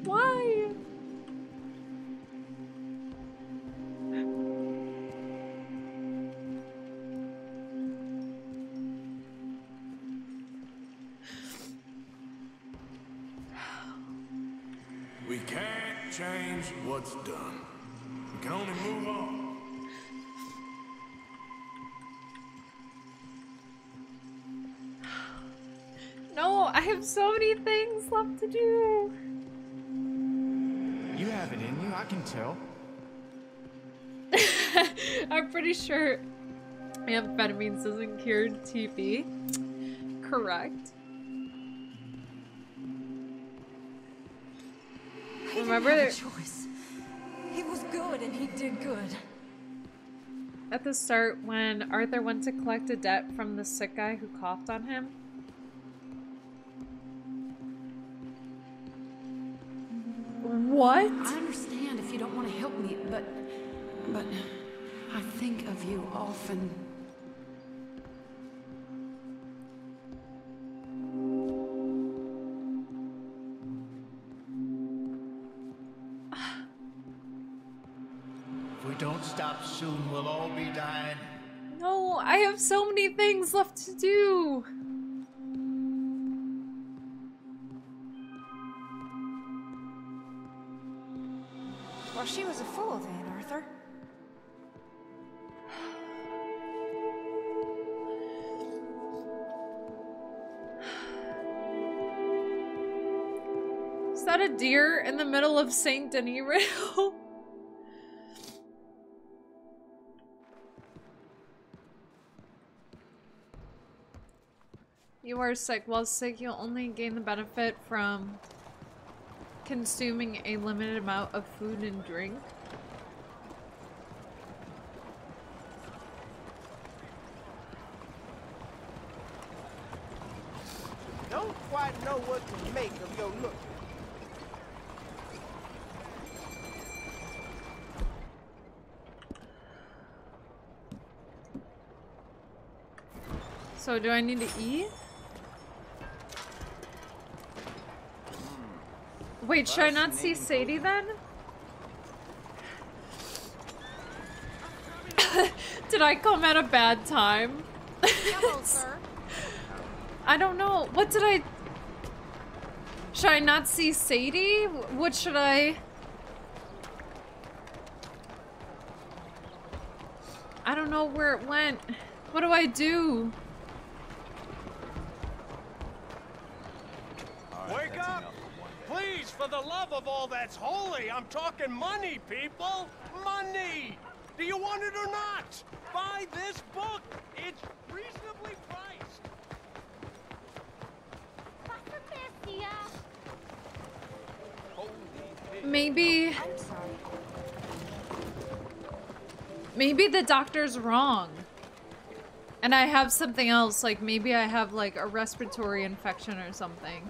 Why? We can't change what's done. We can only move on. No, I have so many things left to do. You have it in you, I can tell. I'm pretty sure amphetamines doesn't cure T B. Correct. I Remember didn't have a choice. He was good and he did good. At the start, when Arthur went to collect a debt from the sick guy who coughed on him. What? I understand if you don't want to help me, but but I think of you often. If we don't stop soon, we'll all be dying. No, I have so many things left to do. She was a fool then, Arthur. Is that a deer in the middle of Saint Denis Rail? You are sick. While sick, you'll only gain the benefit from consuming a limited amount of food and drink. Don't quite know what to make of your look. So do I need to eat? Wait, should I not see Sadie then? Did I come at a bad time? Hello, sir. I don't know. What did I... Should I not see Sadie? What should I... I don't know where it went. What do I do? Wake up! Please, for the love of all that's holy, I'm talking money, people! Money! Do you want it or not? Buy this book! It's reasonably priced! Maybe... I'm sorry. Maybe the doctor's wrong. And I have something else, like maybe I have like a respiratory infection or something.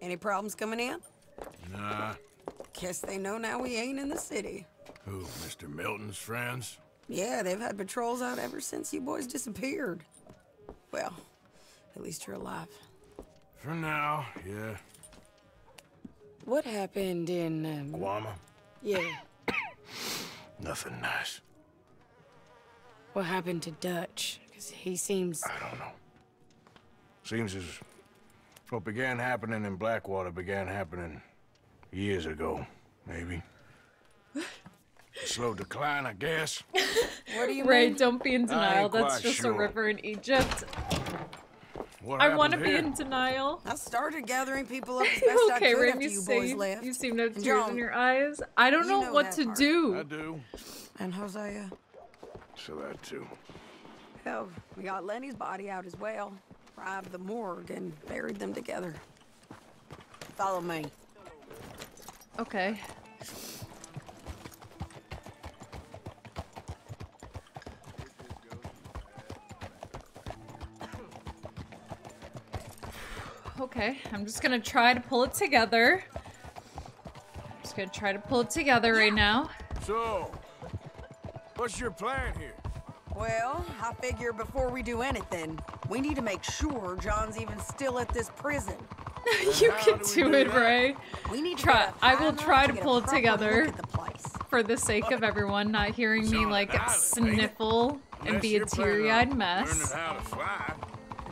Any problems coming in? Nah. Guess they know now we ain't in the city. Who, Mister Milton's friends? Yeah, they've had patrols out ever since you boys disappeared. Well, at least you're alive. For now, yeah. What happened in... Um... Guarma? Yeah. Nothing nice. What happened to Dutch? Because he seems... I don't know. Seems as... What began happening in Blackwater began happening years ago, maybe. Slow decline, I guess. What do you Ray, mean? Don't be in denial. That's just sure. a river in Egypt. What I want to be in denial. I started gathering people up as best okay, I could Ray, after you, you boys see, left. You seem to have tears John, in your eyes. I don't know, know what to part. do. I do. And Hosea. So that too. Oh, we got Lenny's body out as well. robbed the morgue and buried them together. Follow me. Okay. Okay, I'm just gonna try to pull it together. I'm just gonna try to pull it together right now. So, what's your plan here? Well, I figure before we do anything, we need to make sure John's even still at this prison. You can do, do it, that? Ray. We need to try. I will try to, to pull it together the place. For the sake of everyone not hearing me like island, sniffle and be a teary-eyed mess.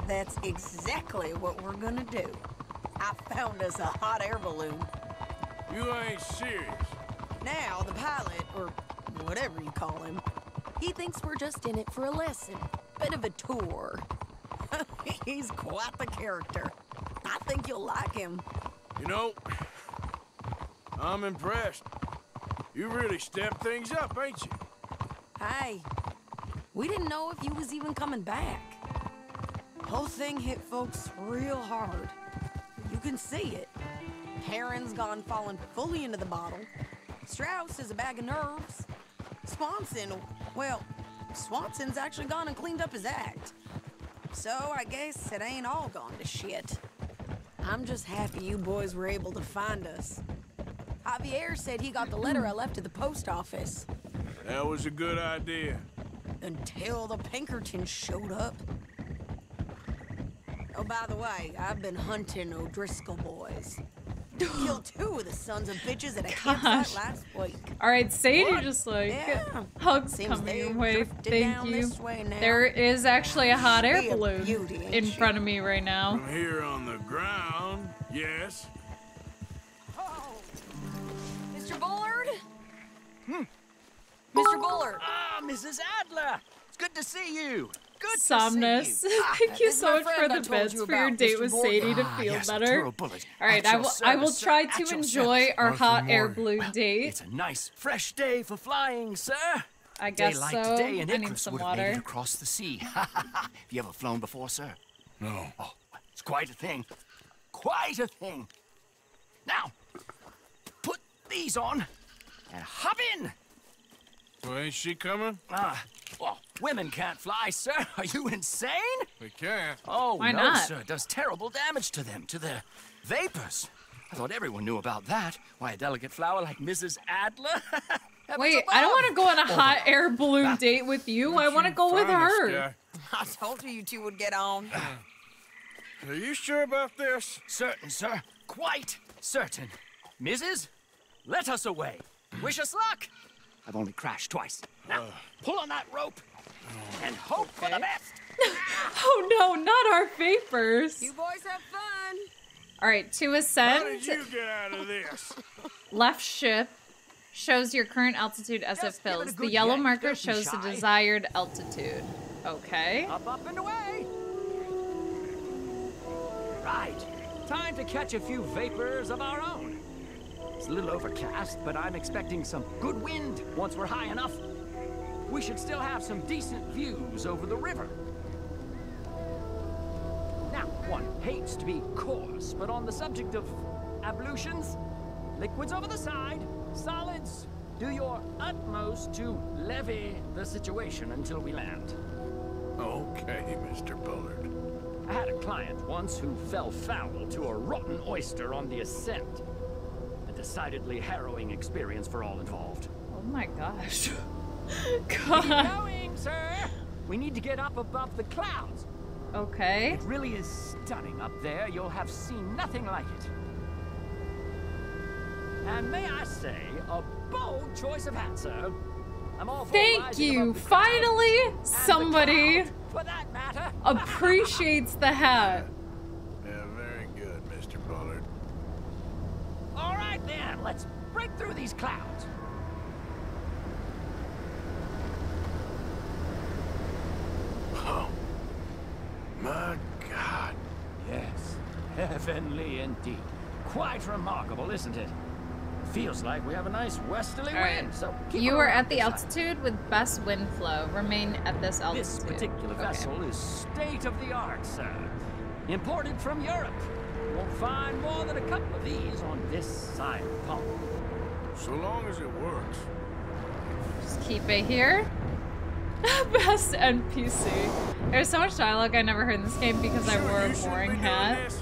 That's exactly what we're gonna do. I found us a hot air balloon. You ain't serious. Now the pilot, or whatever you call him, he thinks we're just in it for a lesson. Bit of a tour. He's quite the character. I think you'll like him. You know, I'm impressed. You really stepped things up, ain't you? Hey, we didn't know if you was even coming back. Whole thing hit folks real hard. You can see it. Heron's gone falling fully into the bottle. Strauss is a bag of nerves. Swanson, well, Swanson's actually gone and cleaned up his act. So I guess it ain't all gone to shit. I'm just happy you boys were able to find us. Javier said he got the letter I left at the post office. That was a good idea. Until the Pinkertons showed up. Oh, by the way, I've been hunting O'Driscoll boys. Killed two of the sons of bitches at a campsite last week. All right, Sadie what? just like yeah. hugs Seems coming your way. Thank you. Way there is actually a hot air balloon beauty, in she? front of me right now. From here on the ground, yes. Oh, Mister Bullard. Hmm. Mister Bullard. Ah, Missus Adler. It's good to see you. Good Somnus, thank you so much for the bits for your date with Sadie to feel better. All right, I will. I will try to enjoy our hot air balloon date. It's a nice, fresh day for flying, sir. I guess so. I need some water. Across the sea. Have you ever flown before, sir? No. Oh, it's quite a thing. Quite a thing. Now, put these on and hop in. Well, ain't she coming? Ah. Well, women can't fly, sir. Are you insane? We can't. Oh, Why no, not? sir. It does terrible damage to them, to their vapors. I thought everyone knew about that. Why, a delicate flower like Missus Adler? Wait, I don't want to go on a hot oh, air balloon uh, date with you. I want to go with her. I told you you two would get on. Are you sure about this? Certain, sir. Quite certain. Missus, let us away. Wish us luck. I've only crashed twice. Now, uh, pull on that rope and hope okay. for the best. Oh no, not our vapors. You boys have fun. All right, to ascend. How did you get out of this? Left shift shows your current altitude as Just it fills. It the yellow yank. marker Don't shows the desired altitude. Okay. Up, up, and away. Right. Time to catch a few vapors of our own. It's a little overcast, but I'm expecting some good wind once we're high enough. We should still have some decent views over the river. Now, one hates to be coarse, but on the subject of ablutions, liquids over the side, solids, do your utmost to levy the situation until we land. Okay, Mister Bullard. I had a client once who fell foul to a rotten oyster on the ascent. Decidedly harrowing experience for all involved. Oh my gosh. God. Keep going, sir. We need to get up above the clouds. Okay. It really is stunning up there. You'll have seen nothing like it. And may I say, a bold choice of hat, sir. I'm all for Thank you. Finally, somebody cloud, for that matter. appreciates the hat. All right, then, let's break through these clouds. Oh, my God. Yes, heavenly indeed. Quite remarkable, isn't it? Feels like we have a nice westerly right. wind, so keep You are at the altitude side. with best wind flow. Remain at this altitude. This particular okay. vessel is state-of-the-art, sir. Imported from Europe. You won't find more than a couple of these on this side of the pond. So long as it works. Just keep it here. Best N P C. There's so much dialogue I never heard in this game because sure, I wore a boring hat.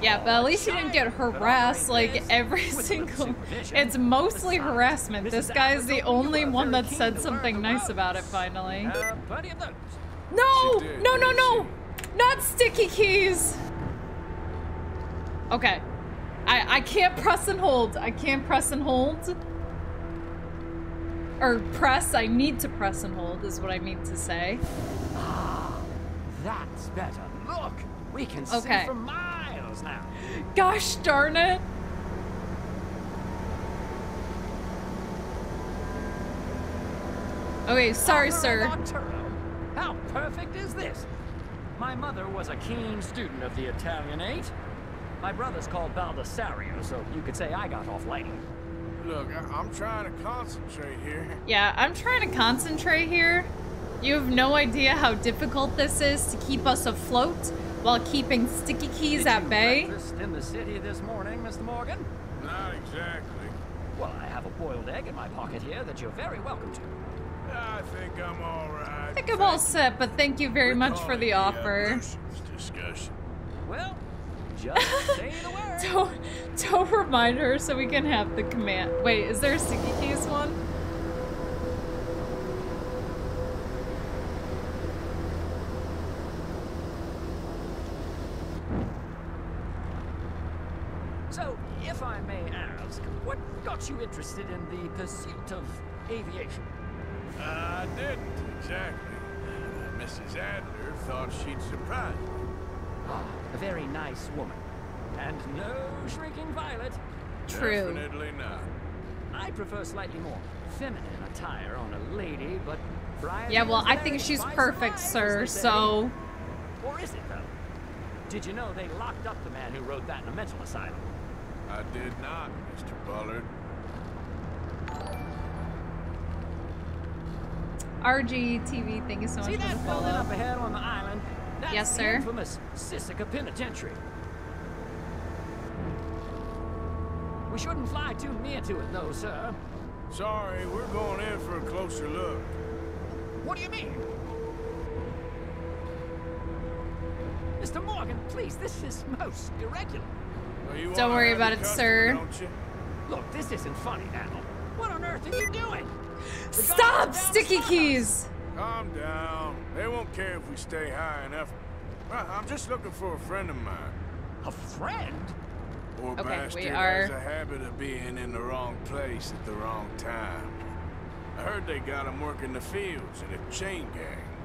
Yeah, but at least you didn't get harassed like every single... It's mostly harassment. This guy's the only one that said something nice about it, finally. No! No, no, no! Not sticky keys! Okay. I, I can't press and hold. I can't press and hold. Or press. I need to press and hold is what I mean to say. Ah, that's better. Look! We can see for miles now. Gosh darn it. Okay, sorry, sir. How perfect is this? My mother was a keen student of the Italianate. My brother's called Baldassarrio, so you could say I got off light. Look, I I'm trying to concentrate here. Yeah, I'm trying to concentrate here. You have no idea how difficult this is to keep us afloat while keeping sticky keys at bay. Did you breakfast in the city this morning, Mister Morgan? Not exactly. Well, I have a boiled egg in my pocket here that you're very welcome to. I think I'm all right. I think I'm all set, but thank you very much for the offer. Discussion. Well, just say the word. Don't, don't remind her so we can have the command. Wait, is there a sticky keys one? So, if I may ask, what got you interested in the pursuit of aviation? I didn't, exactly. Uh, Missus Adler thought she'd surprise me. Ah, a very nice woman. And no shrinking violet. True. Definitely not. I prefer slightly more feminine attire on a lady, but... Brian yeah, well, I think she's perfect, sir, so... Or is it, though? Did you know they locked up the man who wrote that in a mental asylum? I did not, Mister Bullard. R G T V, thank you so much for the follow. See that building up ahead on the island? That's yes, sir. That's the infamous Sisika Penitentiary. We shouldn't fly too near to it, though, sir. Sorry, we're going in for a closer look. What do you mean? Mister Morgan, please, this is most irregular. Well, don't worry about it, sir. Look, this isn't funny now. What on earth are you doing? The Stop, sticky stars. keys! Calm down. They won't care if we stay high enough. Well, I'm just looking for a friend of mine. A friend? Poor okay, bastard we are... has a habit of being in the wrong place at the wrong time. I heard they got him working the fields in a chain gang.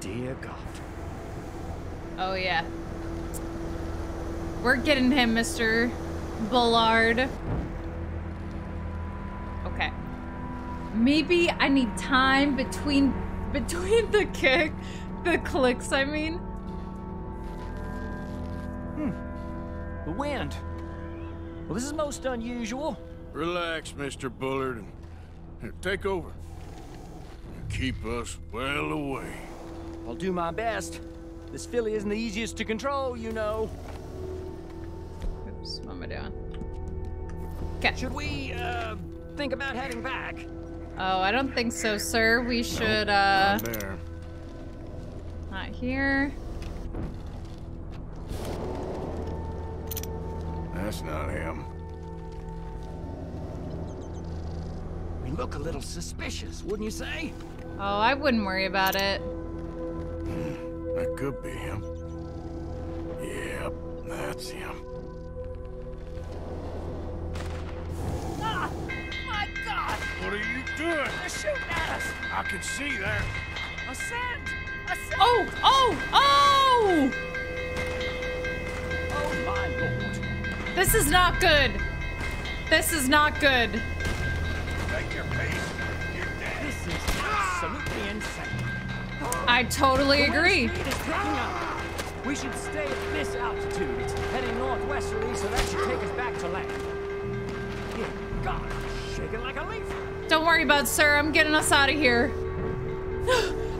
Dear God. Oh, yeah. We're getting him, Mister Bullard. Okay. Maybe I need time between between the kick, the clicks, I mean. Hmm. The wind. Well, this is most unusual. Relax, Mister Bullard. Here, take over. Keep us well away. I'll do my best. This filly isn't the easiest to control, you know. What am I doing? Okay. Should we, uh, think about heading back? Oh, I don't think so, sir. We should, nope, uh... Not there. Not here. That's not him. We look a little suspicious, wouldn't you say? Oh, I wouldn't worry about it. That could be him. Yep, that's him. Ah! My God! What are you doing? They're shooting at us! I can see there. Ascend! Ascend! Oh! Oh! Oh! Oh, my Lord. This is not good. This is not good. Take your pace. You're dead. This is absolutely insane. I totally agree. We should stay at this altitude. It's heading northwesterly, so that should take us back to land. God, shaking like a leaf. Don't worry, bud, sir. I'm getting us out of here.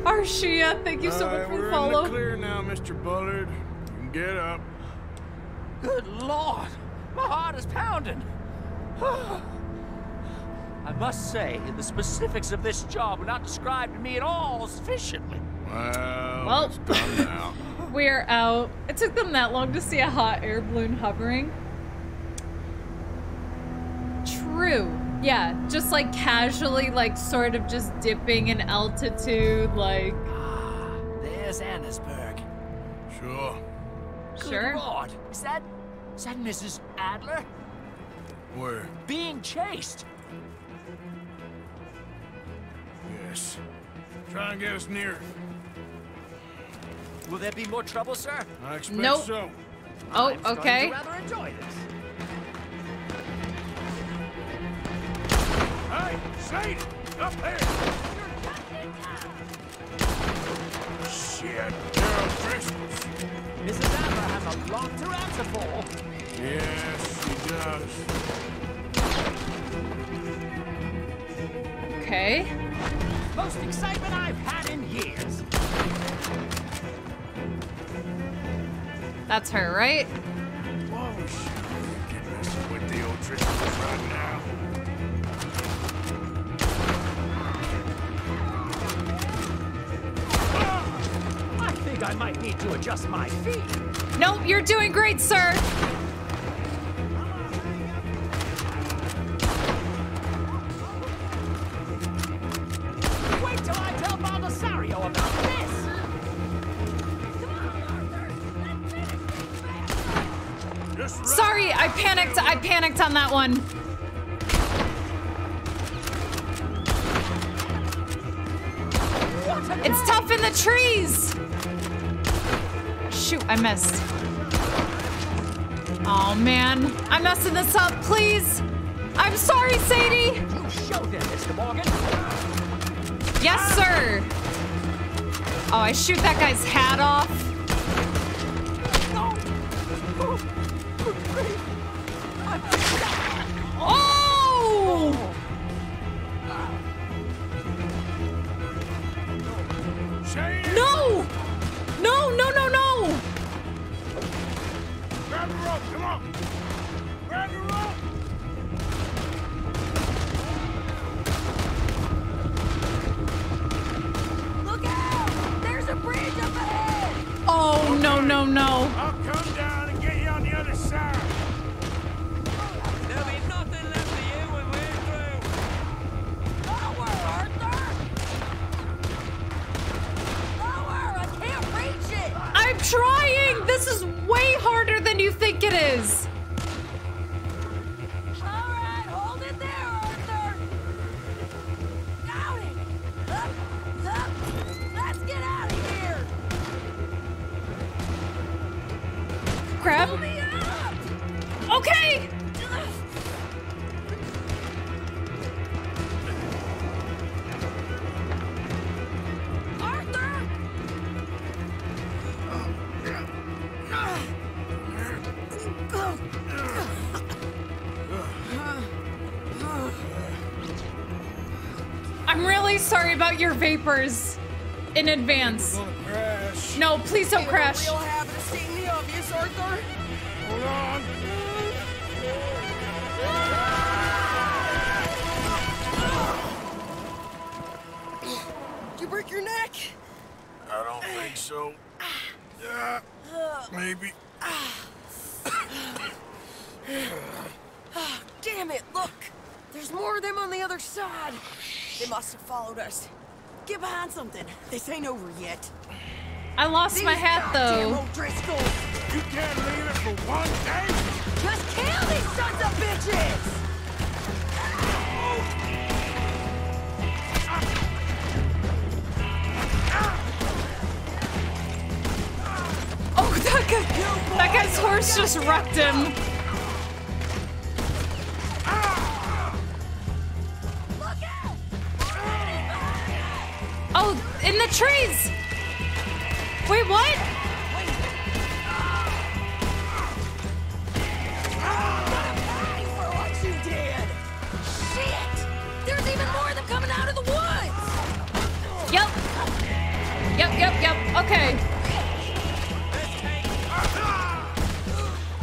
Arshia, thank you so uh, much for the follow. We're in the clear now, Mister Bullard. You can get up. Good Lord, my heart is pounding. I must say, the specifics of this job were not described to me at all sufficiently. Well, well it's done now. We're out. It took them that long to see a hot air balloon hovering. True. Yeah, just like casually, like sort of just dipping in altitude, like. Ah, there's Annisburg. Sure. Sure. Good Lord, is that, is that Missus Adler? Where? Being chased. Yes. Try and get us near. Will there be more trouble, sir? I expect nope. so. Oh, I'm okay. I'd rather enjoy this. Hey, Sadie! Up there! Shit, Carol Christmas. Missus Adler has a lot to answer for. Yes, she does. Okay. Most excitement I've had in years. That's her, right? Whoa, shit. Get messing with the old tricks right now. I think I might need to adjust my feet. Nope, you're doing great, sir. Wait till I tell Baldassarrio about this. Sorry, I panicked. I panicked on that one. It's tough in the trees. Shoot, I missed. Oh man, I'm messing this up. Please, I'm sorry, Sadie. You showed them, Mister Morgan. Yes, sir. Oh, I shoot that guy's hat off. Oh! No! No! No! No! No! Grab the rope! Come on! Grab the rope! Look out! There's a bridge up ahead! Oh no! No! No! I'll come down and get you on the other side. There'll be nothing left of you when we're through. Lower, Arthur! Lower! I can't reach it! I'm trying! This is way harder than you think it is! Alright, hold it there, Arthur! Down it! Up! Up! Let's get out of here! Crap! Pull me up! Okay! Sorry about your vapors in advance. No, please don't crash. You'll have to see me obvious, Arthur. Hold on. Did you break your neck? I don't think so. Yeah, maybe. Damn it, look. There's more of them on the other side. They must have followed us. Get behind something. This ain't over yet. I lost These my hat, though. Old Driscoll. You can't leave it for one day? Just kill these sons of bitches! Oh, that guy, that guy's horse just wrecked him. Oh, in the trees! Wait, what?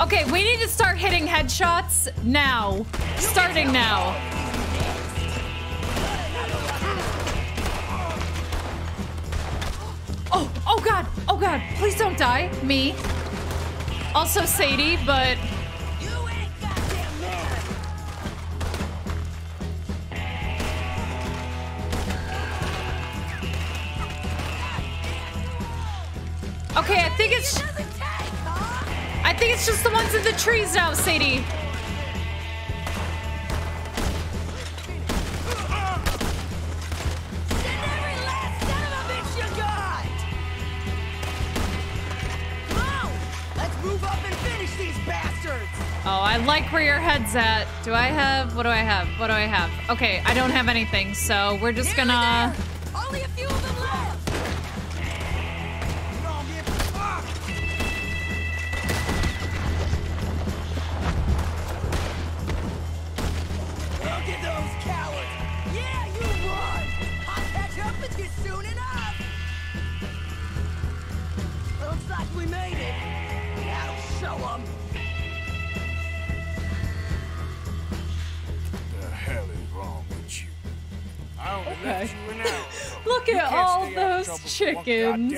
Okay, we need to start hitting headshots now. Starting now. Oh, oh God, oh God, please don't die. Me. Also Sadie, but... Okay, I think it's... I think it's just the ones in the trees now, Sadie. Oh, I like where your head's at. Do I have, what do I have? What do I have? Okay, I don't have anything, so we're just Nearly gonna... There. Only a few of them left. Look at those cowards. Yeah, you won. I'll catch up with you soon enough. Looks like we made it. Now show them. Okay. Look at all those chickens.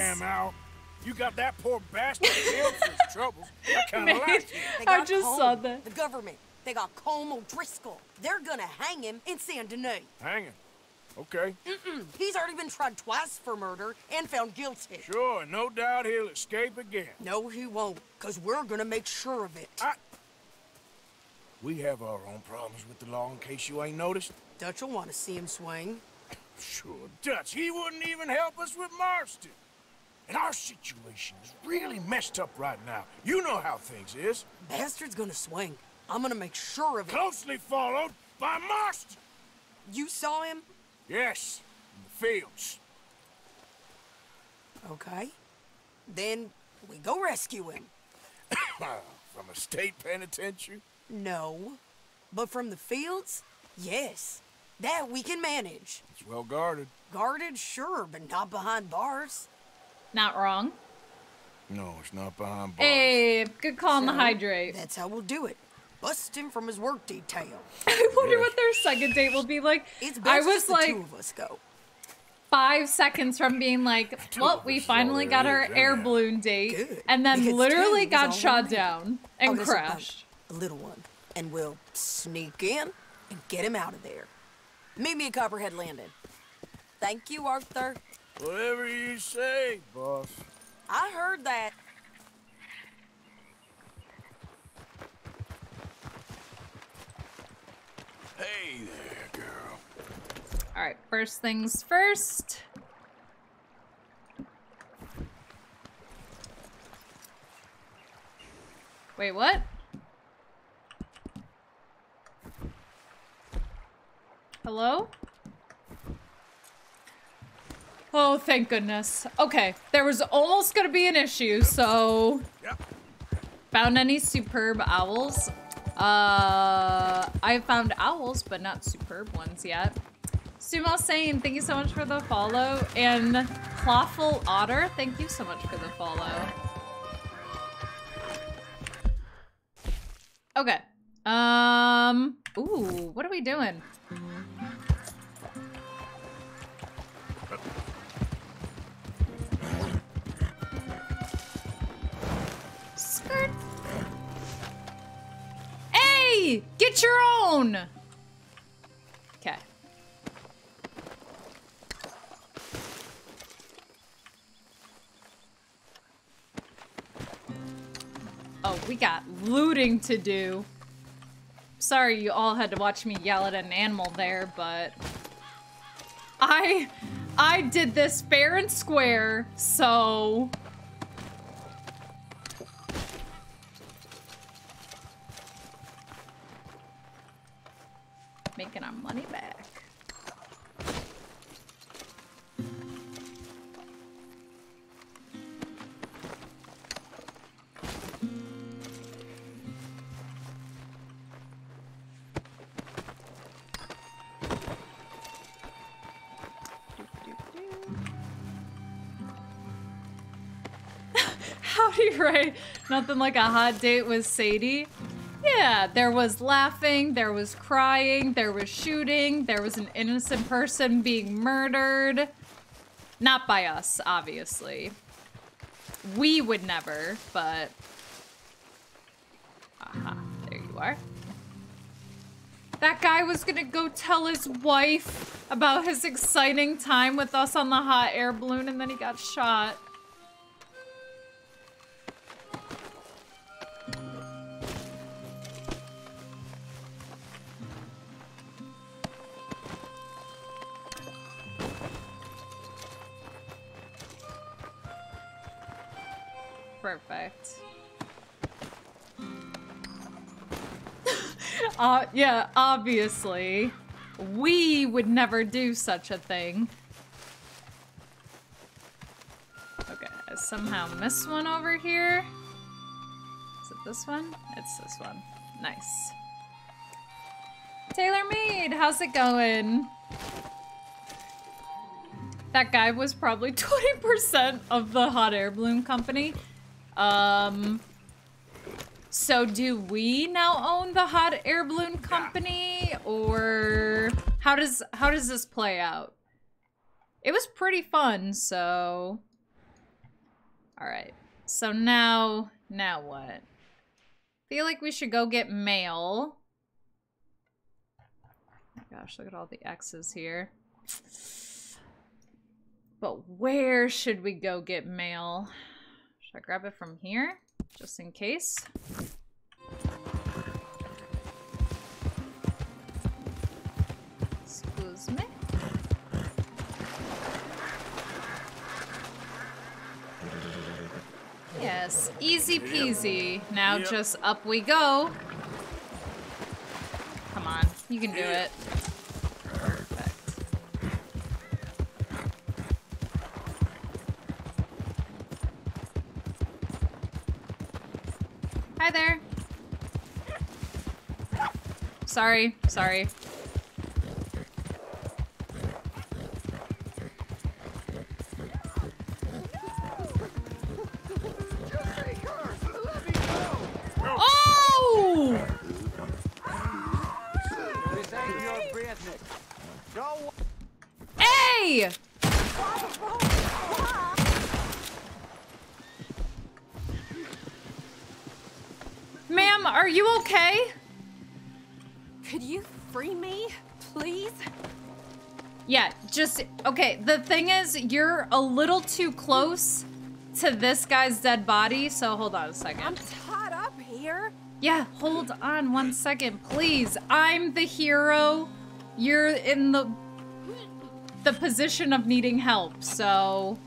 You got that poor bastard killed for his troubles. I kind of like it. I just saw that. The government. They got Colm O'Driscoll. They're gonna hang him in Saint Denis. Hang him? Okay. Mm-mm. He's already been tried twice for murder and found guilty. Sure, no doubt he'll escape again. No, he won't, because we're gonna make sure of it. I... We have our own problems with the law in case you ain't noticed. Dutch will want to see him swing. Sure, Dutch. He wouldn't even help us with Marston. And our situation is really messed up right now. You know how things is. Bastard's gonna swing. I'm gonna make sure of it. Closely followed by Marston. You saw him? Yes, in the fields. Okay. Then we go rescue him. From a state penitentiary? No. But from the fields? Yes. That we can manage. It's well guarded. Guarded, sure, but not behind bars. Not wrong. No, it's not behind bars. Hey, good call on the hydrate. That's how we'll do it. Bust him from his work detail. I wonder what their second date will be like. It's best I was like, the two of us go. Five seconds from being like, well, we finally got our air balloon date, good. And then because literally got shot down and oh, crashed. A little one, and we'll sneak in and get him out of there. Meet me at Copperhead Landing. Thank you, Arthur. Whatever you say, boss. I heard that. Hey there, girl. All right, first things first. Wait, what? Hello? Oh, thank goodness. Okay, there was almost gonna be an issue, so... Yep. Found any superb owls? Uh, I found owls, but not superb ones yet. Sumo saying, thank you so much for the follow. And Clawful Otter, thank you so much for the follow. Okay. Um, ooh, what are we doing? Skirt. Hey, get your own. Okay. Oh, we got looting to do. Sorry you all had to watch me yell at an animal there, but I I did this fair and square, so making our money back. cloudy, right? Nothing like a hot date with Sadie. Yeah, there was laughing, there was crying, there was shooting, there was an innocent person being murdered. Not by us, obviously. We would never, but... Aha, there you are. That guy was gonna go tell his wife about his exciting time with us on the hot air balloon, and then he got shot. Perfect. Uh, yeah, obviously. We would never do such a thing. Okay, I somehow missed one over here. Is it this one? It's this one. Nice. Taylor Mead, how's it going? That guy was probably twenty percent of the hot air balloon company. Um, so do we now own the hot air balloon company, or how does, how does this play out? It was pretty fun, so. All right, so now, now what? Feel like we should go get mail. Oh my gosh, look at all the X's here. But where should we go get mail? I grab it from here, just in case. Excuse me. Yes, easy peasy. Yep. Now yep. Just up we go. Come on, you can do it. Hi there. Sorry, sorry. Oh! Hey! Ma'am, are you okay? Could you free me, please? Yeah, just, okay, the thing is, you're a little too close to this guy's dead body, so hold on a second. I'm tied up here. Yeah, hold on one second, please. I'm the hero. You're in the, the position of needing help, so...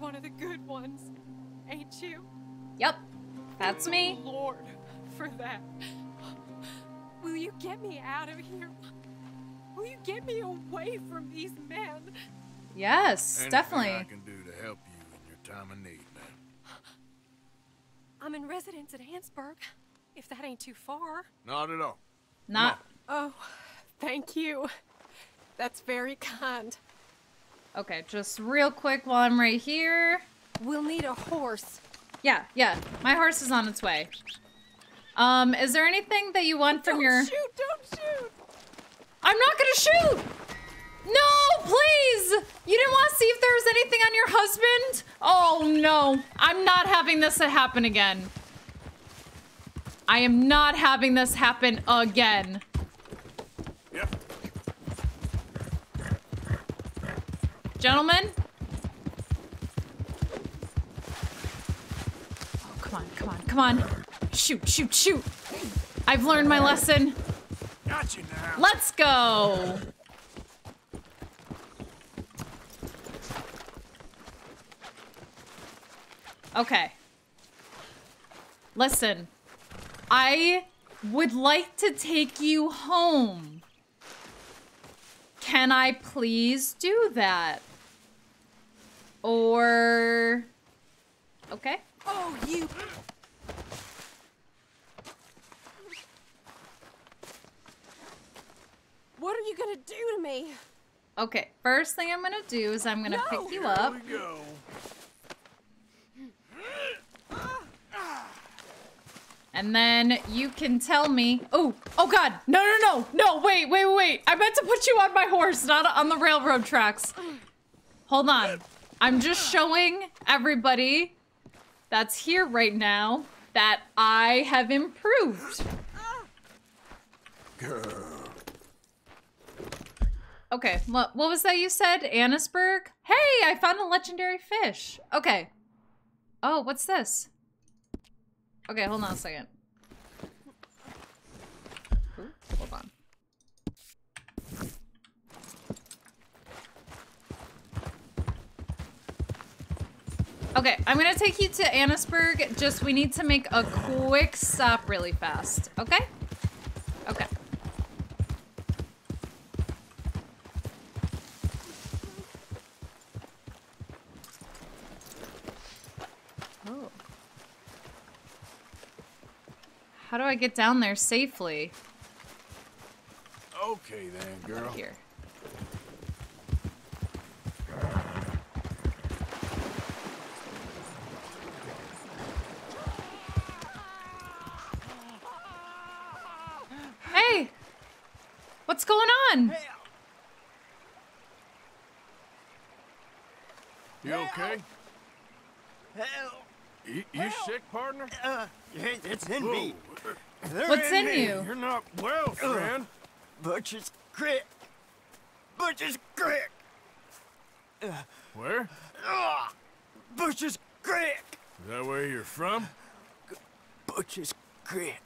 One of the good ones, ain't you? Yep, that's me. Oh, Lord, for that. Will you get me out of here? Will you get me away from these men? Yes, anything definitely. I can do to help you in your time of need, man. I'm in residence at Annisburg, if that ain't too far. Not at all. Not. No. Oh, thank you. That's very kind. Okay, just real quick while I'm right here. We'll need a horse. Yeah, yeah. My horse is on its way. Um, is there anything that you want from don't your... Don't shoot! Don't shoot! I'm not gonna shoot! No, please! You didn't want to see if there was anything on your husband? Oh, no. I'm not having this happen again. I am not having this happen again. Yep. Gentlemen? Oh, come on, come on, come on. Shoot, shoot, shoot. I've learned my lesson. Got you now. Let's go. Okay. Listen, I would like to take you home. Can I please do that? Or... Okay. Oh, you... What are you gonna do to me? Okay, first thing I'm gonna do is I'm gonna no, pick you up. Here we go. And then you can tell me. Oh, oh God! No, no, no, no! Wait, wait, wait! I meant to put you on my horse, not on the railroad tracks. Hold on. I'm just showing everybody that's here right now that I have improved. Okay. What was that you said? Annisburg? Hey, I found a legendary fish. Okay. Oh, what's this? Okay, hold on a second. Ooh, hold on. Okay, I'm gonna take you to Annisburg. Just we need to make a quick stop really fast. Okay? Okay. How do I get down there safely? Okay then, girl. Here. Hey! What's going on? Hey. You okay? Help. You, you sick, partner? Uh, it's in Whoa. me. They're What's in, in you? You're not well, friend. Uh, Butcher's Creek. Butcher's Creek. Uh, Where? Uh, Butcher's Creek. Is that where you're from? Butcher's Creek.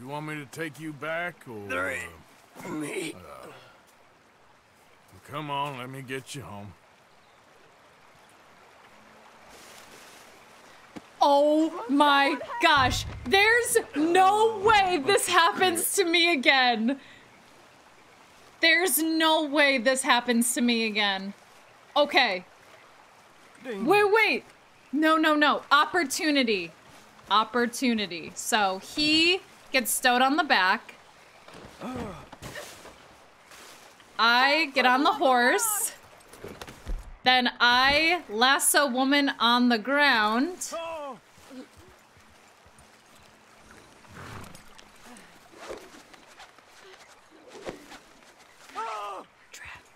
You want me to take you back, or? They're in me. Uh, well, come on, let me get you home. Oh my gosh, there's no way this happens to me again. There's no way this happens to me again. Okay. Wait, wait. No, no, no. Opportunity. Opportunity. So he gets stowed on the back. I get on the horse. Then I lasso woman on the ground.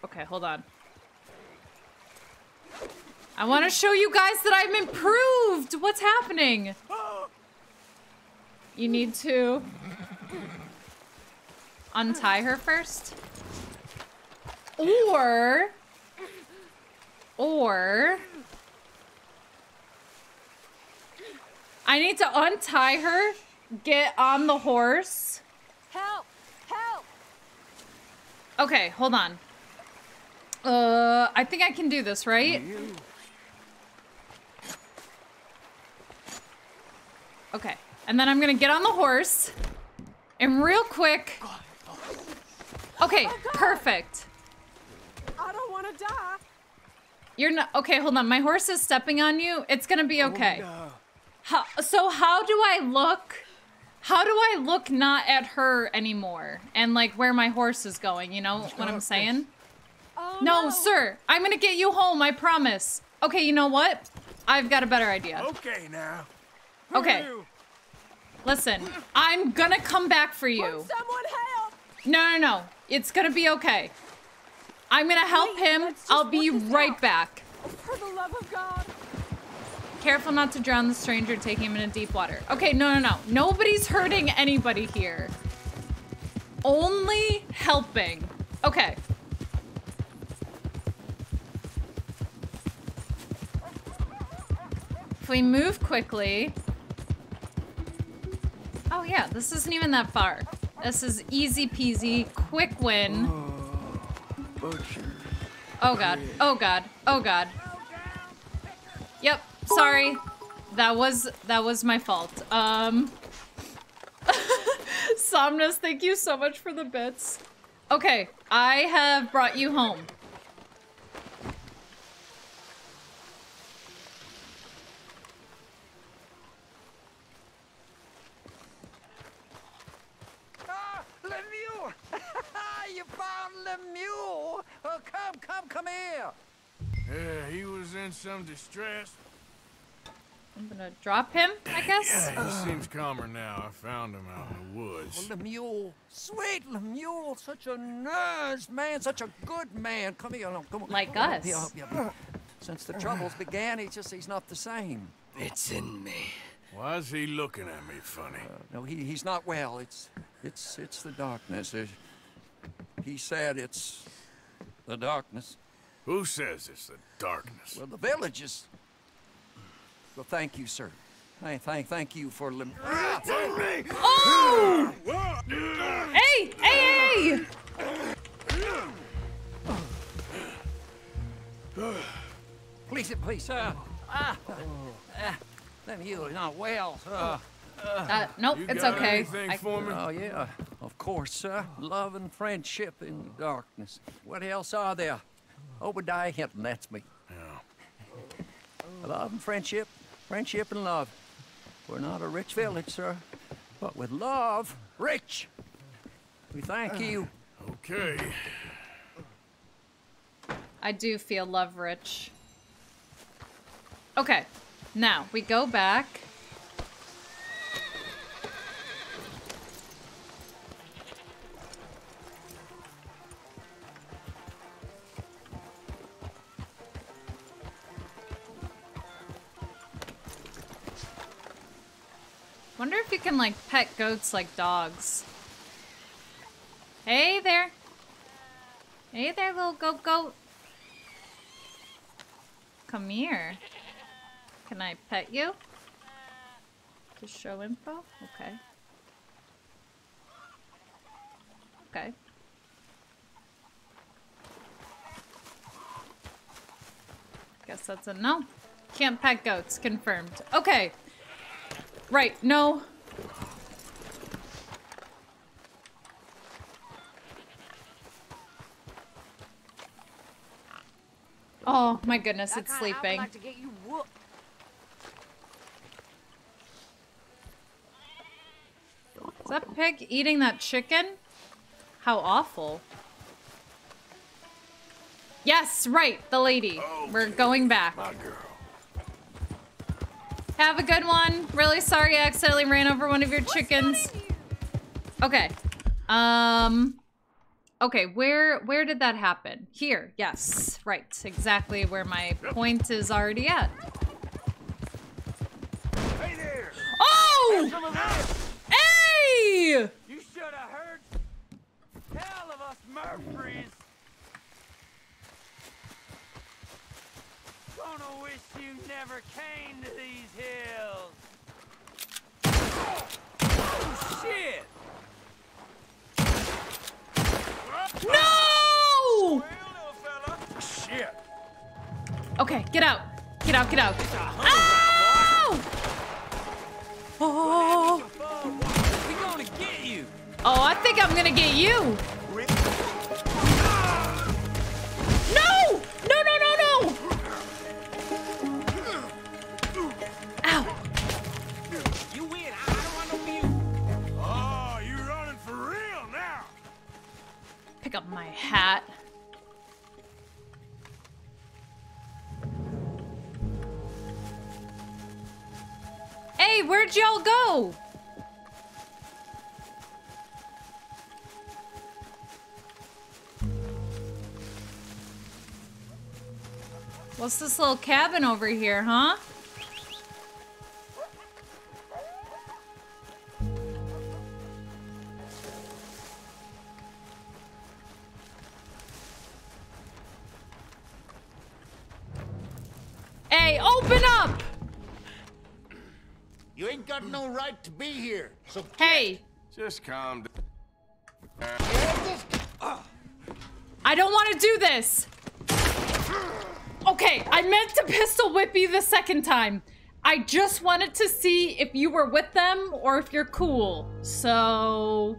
Okay, hold on. I want to show you guys that I'm improved. What's happening? You need to untie her first. Or, or I need to untie her, get on the horse. Help! Help! Okay, hold on. Uh, I think I can do this, right? Okay, and then I'm gonna get on the horse, and real quick. Okay, perfect. I don't want to die. You're not okay. Hold on, my horse is stepping on you. It's gonna be okay. How, so how do I look? How do I look not at her anymore, and like where my horse is going? You know what I'm saying? Oh, no, no, sir. I'm gonna get you home, I promise. Okay, you know what? I've got a better idea. Okay, now. Who okay. Listen, I'm gonna come back for you. Would someone help? No, no, no. It's gonna be okay. I'm gonna help Wait, him. I'll be right out. back. For the love of God. Careful not to drown the stranger, taking him in deep water. Okay, no, no, no. Nobody's hurting anybody here. Only helping. Okay. If we move quickly. Oh yeah, this isn't even that far. This is easy peasy, quick win. Oh God, oh God, oh God. Yep, sorry. That was, that was my fault. Um, Somnus, thank you so much for the bits. Okay, I have brought you home. he was in some distress. I'm gonna drop him, I guess. Yeah, he uh. seems calmer now. I found him out in the woods. Oh, Lemuel, sweet Lemuel, such a nice man, such a good man. Come here, come on. Like come us. On. Yeah, yeah. Since the troubles began, he just, he's not the same. It's in me. Why is he looking at me funny? Uh, no, he, he's not well. It's, it's, it's the darkness. It, he said it's the darkness. Who says it's the darkness? Well, the village is... Well, thank you, sir. Thank, thank, thank you for lim. Oh! Hey, hey, hey! Please, please, sir. Ah, them you are not well, sir. Uh, nope, you it's got okay. I... For me? Oh yeah, of course, sir. Love and friendship in the darkness. What else are there? Obadiah Hinton, that's me. Yeah. Love and friendship, friendship and love. We're not a rich village, sir, but with love, rich. We thank you. Okay. I do feel love rich. Okay, now we go back. Wonder if you can, like, pet goats like dogs. Hey there. Hey there, little goat goat. Come here. Can I pet you? To show info? Okay. Okay. Guess that's a no. Can't pet goats. Confirmed. Okay. Right, no. Oh my goodness, it's sleeping. Like to get you whooped. Is that pig eating that chicken? How awful. Yes, right, the lady. Okay. We're going back. My girl. Have a good one. Really sorry I accidentally ran over one of your chickens. Okay. Um Okay, where where did that happen? Here. Yes. Right. Exactly where my point is already at. Hey there. Oh! Hey! You should have heard tell of us Murfrees. Gonna wish you never came to these hills. Oh, shit! No! Shit! Okay, get out! Get out! Get out! Ow! Oh! We gonna get you! Oh, I think I'm gonna get you! Up my hat. Hey, where'd y'all go? What's this little cabin over here, huh? No right to be here. So hey, just calm down. I don't want to do this. Okay, I meant to pistol whip you the second time. I just wanted to see if you were with them or if you're cool. So,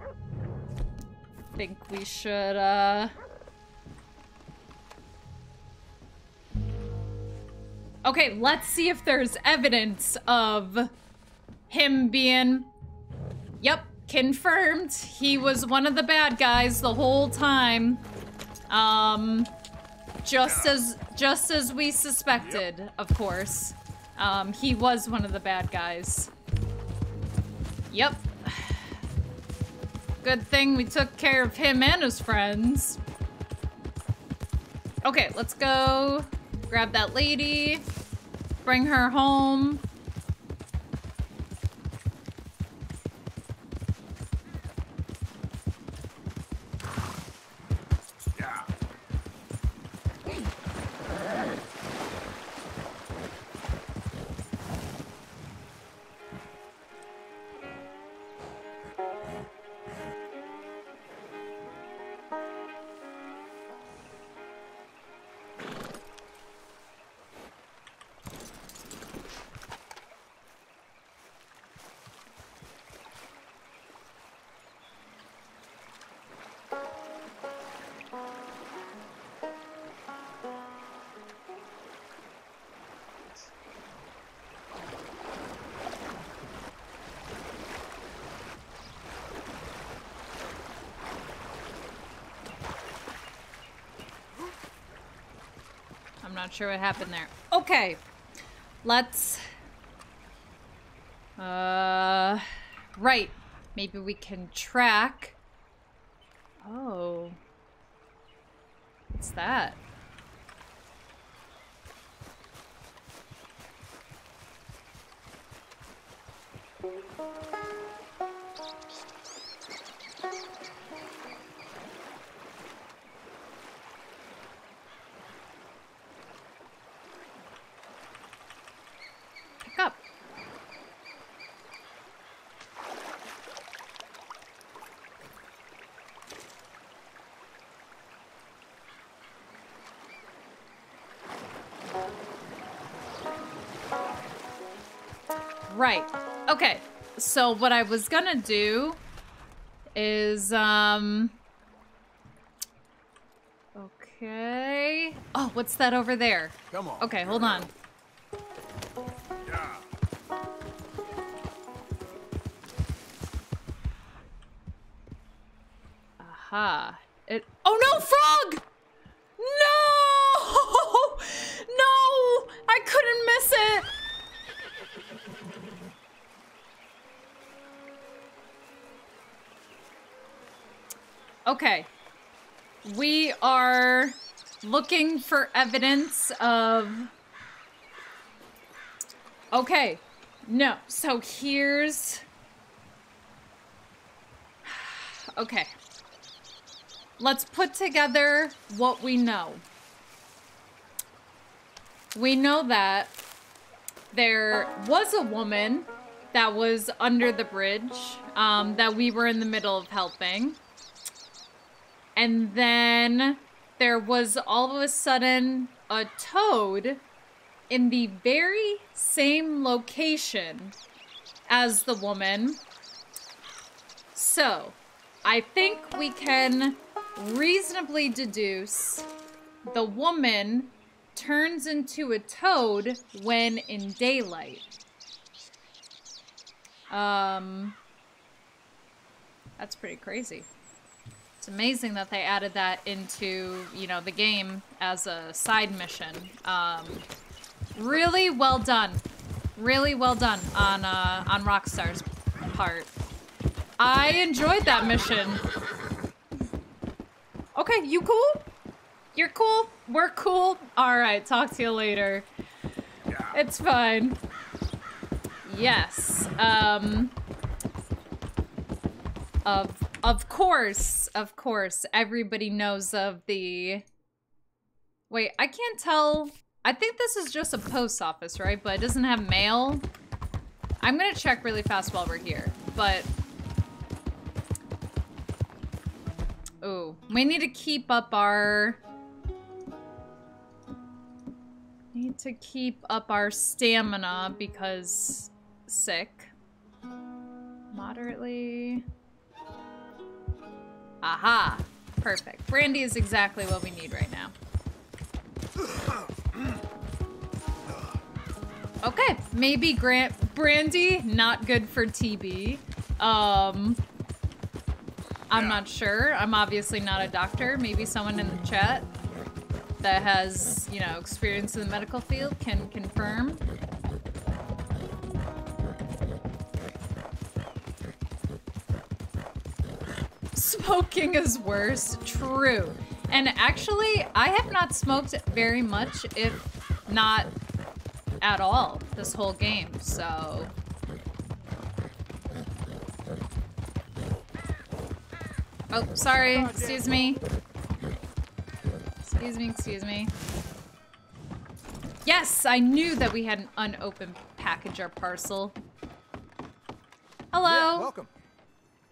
I think we should uh Okay, let's see if there's evidence of him being... Yep, confirmed. He was one of the bad guys the whole time. Um, Just as just as we suspected, yep. Of course. Um, he was one of the bad guys. Yep. Good thing we took care of him and his friends. Okay, let's go grab that lady, bring her home. Not sure what happened there. Okay, let's uh right, maybe we can track. Oh, what's that? Right, okay, so what I was gonna do is, um, okay, oh, what's that over there? Come on. Okay, hold on. Yeah. Aha, it, oh no, frog! No! No, I couldn't miss it! Okay, we are looking for evidence of, okay, no, so here's, okay, let's put together what we know. We know that there was a woman that was under the bridge, um, that we were in the middle of helping. And then there was all of a sudden a toad in the very same location as the woman. So I think we can reasonably deduce the woman turns into a toad when in daylight. Um, that's pretty crazy. It's amazing that they added that into, you know, the game as a side mission. Um, really well done. Really well done on, uh, on Rockstar's part. I enjoyed that mission. Okay, you cool? You're cool? We're cool? Alright, talk to you later. It's fine. Yes. Um, of Of course, of course, everybody knows of the... Wait, I can't tell. I think this is just a post office, right? But it doesn't have mail. I'm gonna check really fast while we're here, but... Ooh, we need to keep up our... Need to keep up our stamina because sick. Moderately... Aha! Perfect. Brandy is exactly what we need right now. Okay, maybe Grant Brandy not good for T B. Um, I'm not sure. I'm obviously not a doctor. Maybe someone in the chat that has, you know, experience in the medical field can confirm. Smoking is worse. True. And actually, I have not smoked very much, if not at all, this whole game, so... Oh, sorry. Excuse me. Excuse me, excuse me. Yes, I knew that we had an unopened package or parcel. Hello. Yeah, welcome.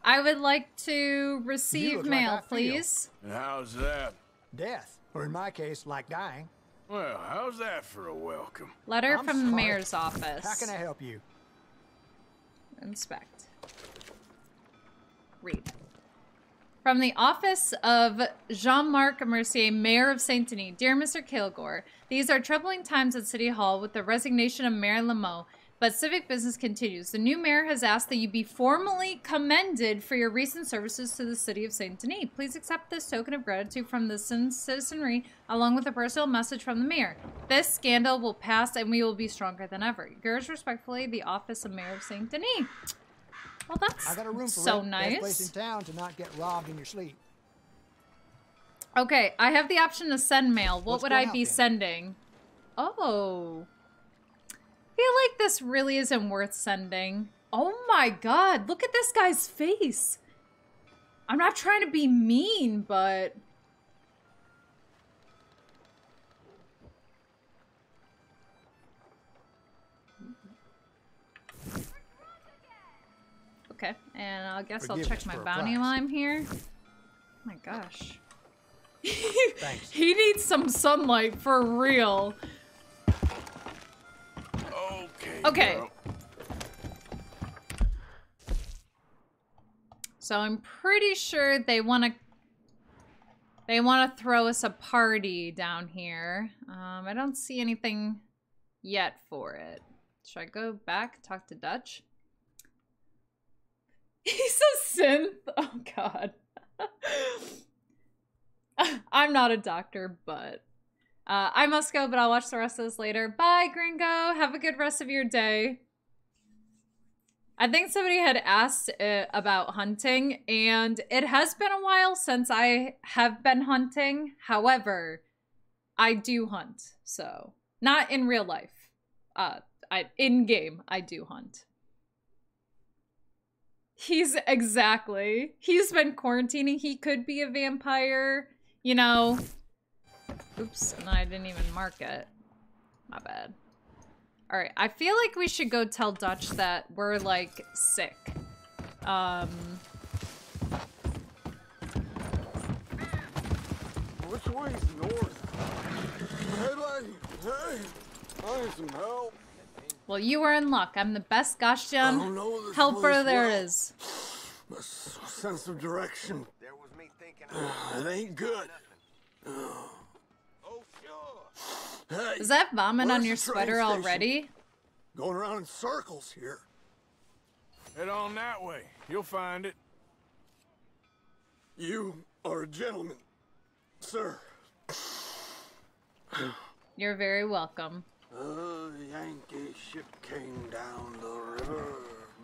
I would like to receive mail, like please. And how's that? Death, or in my case, like dying. Well, how's that for a welcome? Letter I'm from sorry. the mayor's office. How can I help you? Inspect. Read. From the office of Jean-Marc Mercier, Mayor of Saint Denis. Dear Mister Kilgore, these are troubling times at City Hall with the resignation of Mayor Lameau, but civic business continues. The new mayor has asked that you be formally commended for your recent services to the city of Saint Denis. Please accept this token of gratitude from the citizenry, along with a personal message from the mayor. This scandal will pass, and we will be stronger than ever. Yours respectfully, the office of Mayor of Saint Denis. Well, that's I got a room for so nice. Best place in town to not get robbed in your sleep. Okay, I have the option to send mail. What What's would I be then? sending? Oh. I feel like this really isn't worth sending. Oh my god, look at this guy's face. I'm not trying to be mean, but... Okay, and I guess I'll check my bounty line here. Oh my gosh. Thanks. He needs some sunlight for real. Okay. Okay. So I'm pretty sure they want to they want to throw us a party down here. Um, I don't see anything yet for it. Should I go back, talk to Dutch? He's a synth. Oh, God. I'm not a doctor, but uh, I must go, but I'll watch the rest of this later. Bye, Gringo. Have a good rest of your day. I think somebody had asked uh, about hunting, and it has been a while since I have been hunting. However, I do hunt, so not in real life. Uh, I, in game, I do hunt. He's exactly. He's been quarantining. He could be a vampire, you know. Oops, and I didn't even mark it. My bad. All right, I feel like we should go tell Dutch that we're like sick. Um. Which way is north? Hey, buddy. Hey, I need some help. Well, you were in luck. I'm the best gosh damn helper there well. is. A sense of direction. There was me thinking uh, it ain't good. Oh, sure. Hey, is that vomit on your sweater already? Going around in circles here. Head on that way. You'll find it. You are a gentleman, sir. You're very welcome. Oh, the Yankee ship came down the river.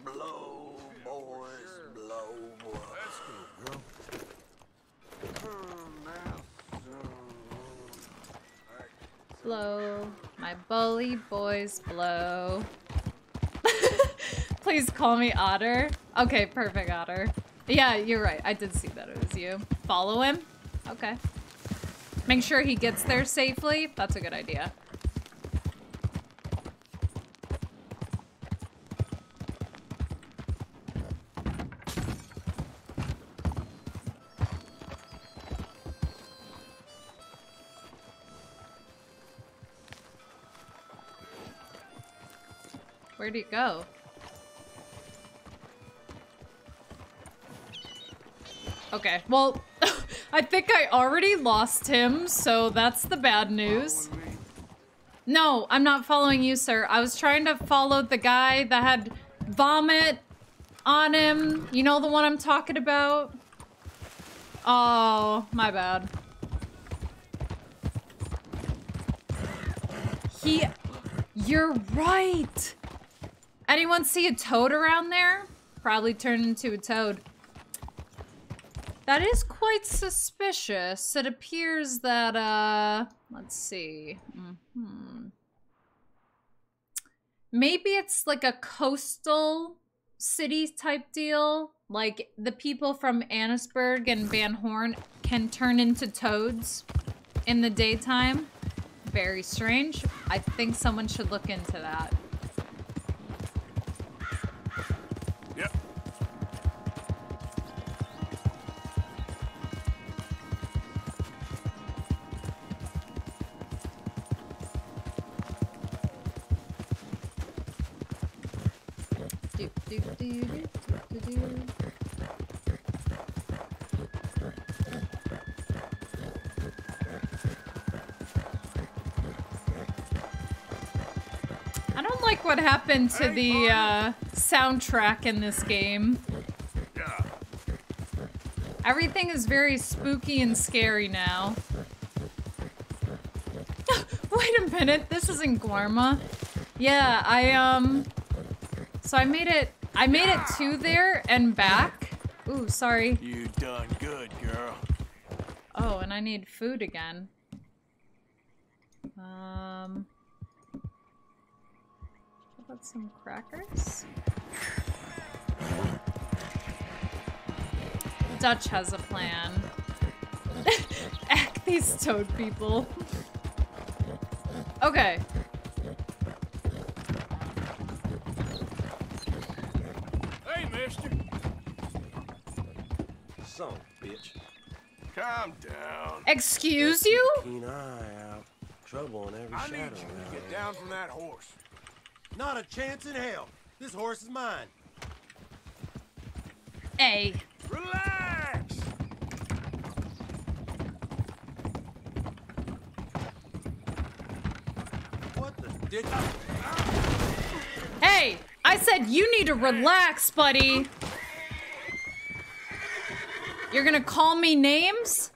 Blow, boys, blow, boys. Let's go, girl. Blow, my bully boys, blow. Please call me Otter. Okay, perfect, Otter. Yeah, you're right. I did see that it was you. Follow him? Okay. Make sure he gets there safely. That's a good idea. Where'd he go? Okay, well, I think I already lost him, so that's the bad news. No, I'm not following you, sir. I was trying to follow the guy that had vomit on him. You know the one I'm talking about? Oh, my bad. He... You're right! Anyone see a toad around there? Probably turned into a toad. That is quite suspicious. It appears that, uh... let's see. Mm-hmm. Maybe it's like a coastal city type deal. Like, the people from Annisburg and Van Horn can turn into toads in the daytime. Very strange. I think someone should look into that. Yep. Do, do, do, do, do, do. I don't like what happened to the uh, soundtrack in this game. Yeah. Everything is very spooky and scary now. Wait a minute, this isn't Guarma. Yeah, I um. So I made it. I made it to there and back. Ooh, sorry. You done good, girl. Oh, and I need food again. Um. About some crackers? Dutch has a plan. Act these toad people. Okay. Hey, mister. Son of a bitch. Calm down. Excuse you? Keen eye out. Trouble in every shadow. I need you to get down from that horse. Not a chance in hell. This horse is mine. Hey. Relax. What the dick? Hey, I said you need to relax, buddy. You're gonna call me names?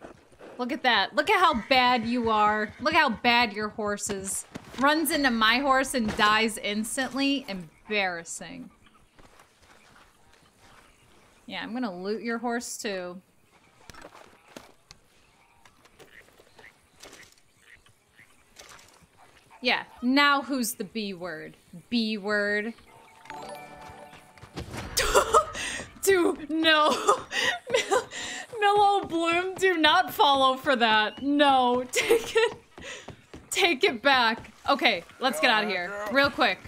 Look at that. Look at how bad you are. Look how bad your horse is. Runs into my horse and dies instantly. Embarrassing. Yeah, I'm gonna loot your horse too. Yeah, now who's the B word? B word. Dude, no. Mellow Bloom, do not follow for that. No, take it. Take it back. Okay, let's get out of here. Real quick.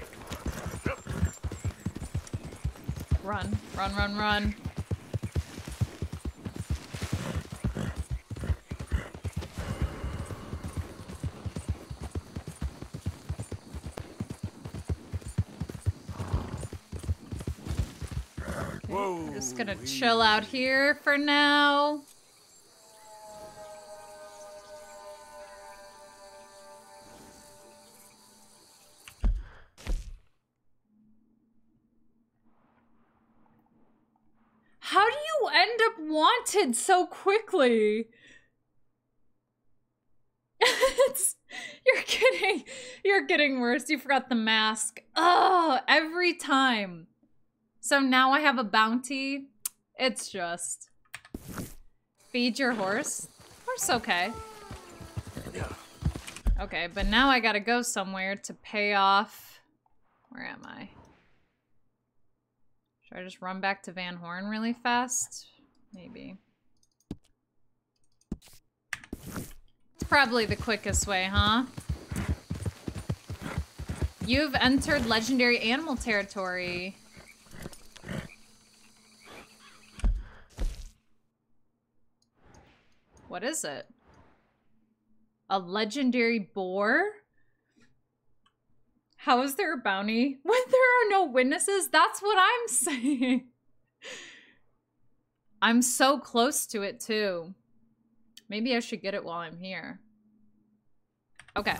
Run, run, run, run. Whoa. Okay, just gonna chill out here for now. How do you end up wanted so quickly? You're kidding. You're getting worse. You forgot the mask. Oh, every time. So now I have a bounty. It's just feed your horse. Horse, okay. Okay, but now I gotta go somewhere to pay off. Where am I? Should I just run back to Van Horn really fast? Maybe. It's probably the quickest way, huh? You've entered legendary animal territory. What is it? A legendary boar? How is there a bounty when there are no witnesses? That's what I'm saying. I'm so close to it too. Maybe I should get it while I'm here. Okay.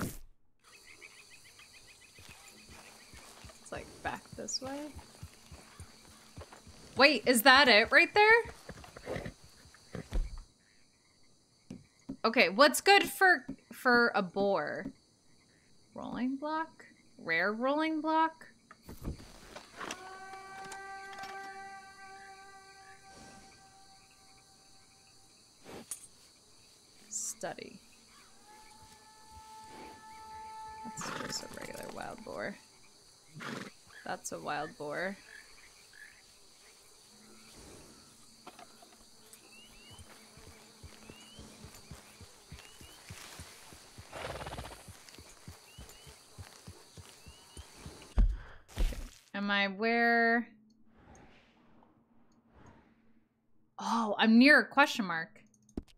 It's like back this way. Wait, is that it right there? Okay, what's good for for a boar? Rolling block? Rare rolling block? Study. That's just a regular wild boar. That's a wild boar. Am I where? Oh, I'm near a question mark. I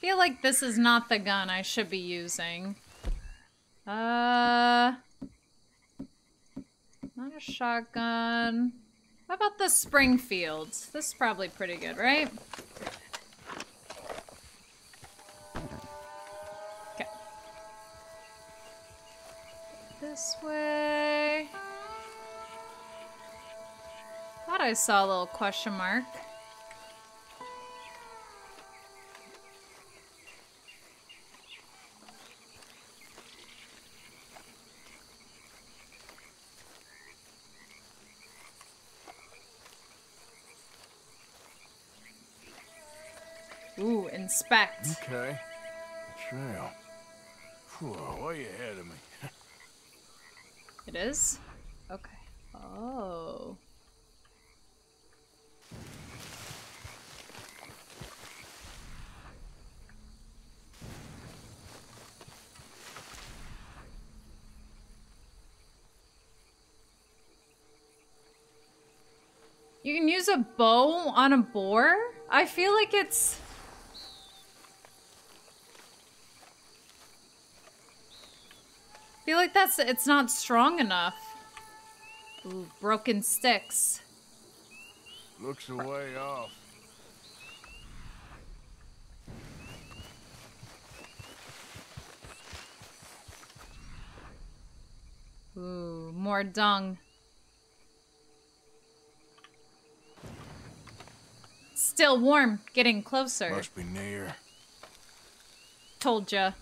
feel like this is not the gun I should be using. Uh... Not a shotgun. How about the Springfield? This is probably pretty good, right? Okay. This way. Thought I saw a little question mark. Ooh, inspect. Okay. A trail. Whoa, way ahead of me. It is? Okay. Oh. You can use a bow on a boar? I feel like it's... I feel like that's, it's not strong enough. Ooh, broken sticks. Looks a way off. Ooh, more dung. Still warm, getting closer. Must be near. Told ya.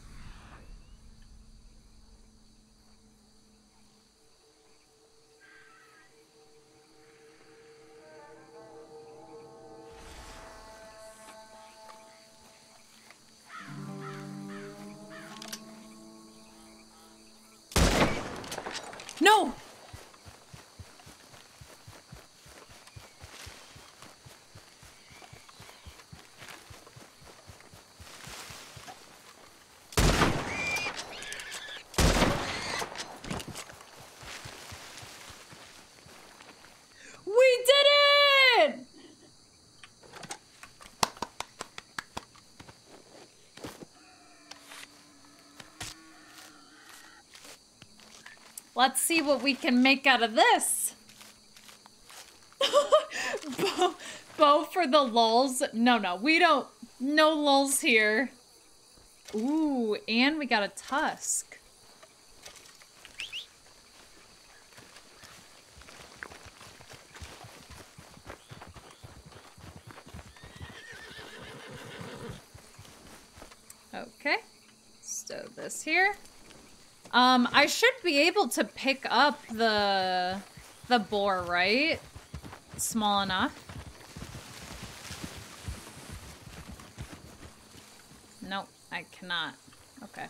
No! We did it! Let's see what we can make out of this. Bow, bow for the lulz. No, no, we don't. No lulz here. Ooh, and we got a tusk. Okay. Stow this here. Um, I should be able to pick up the, the boar, right? Small enough. Nope, I cannot. Okay.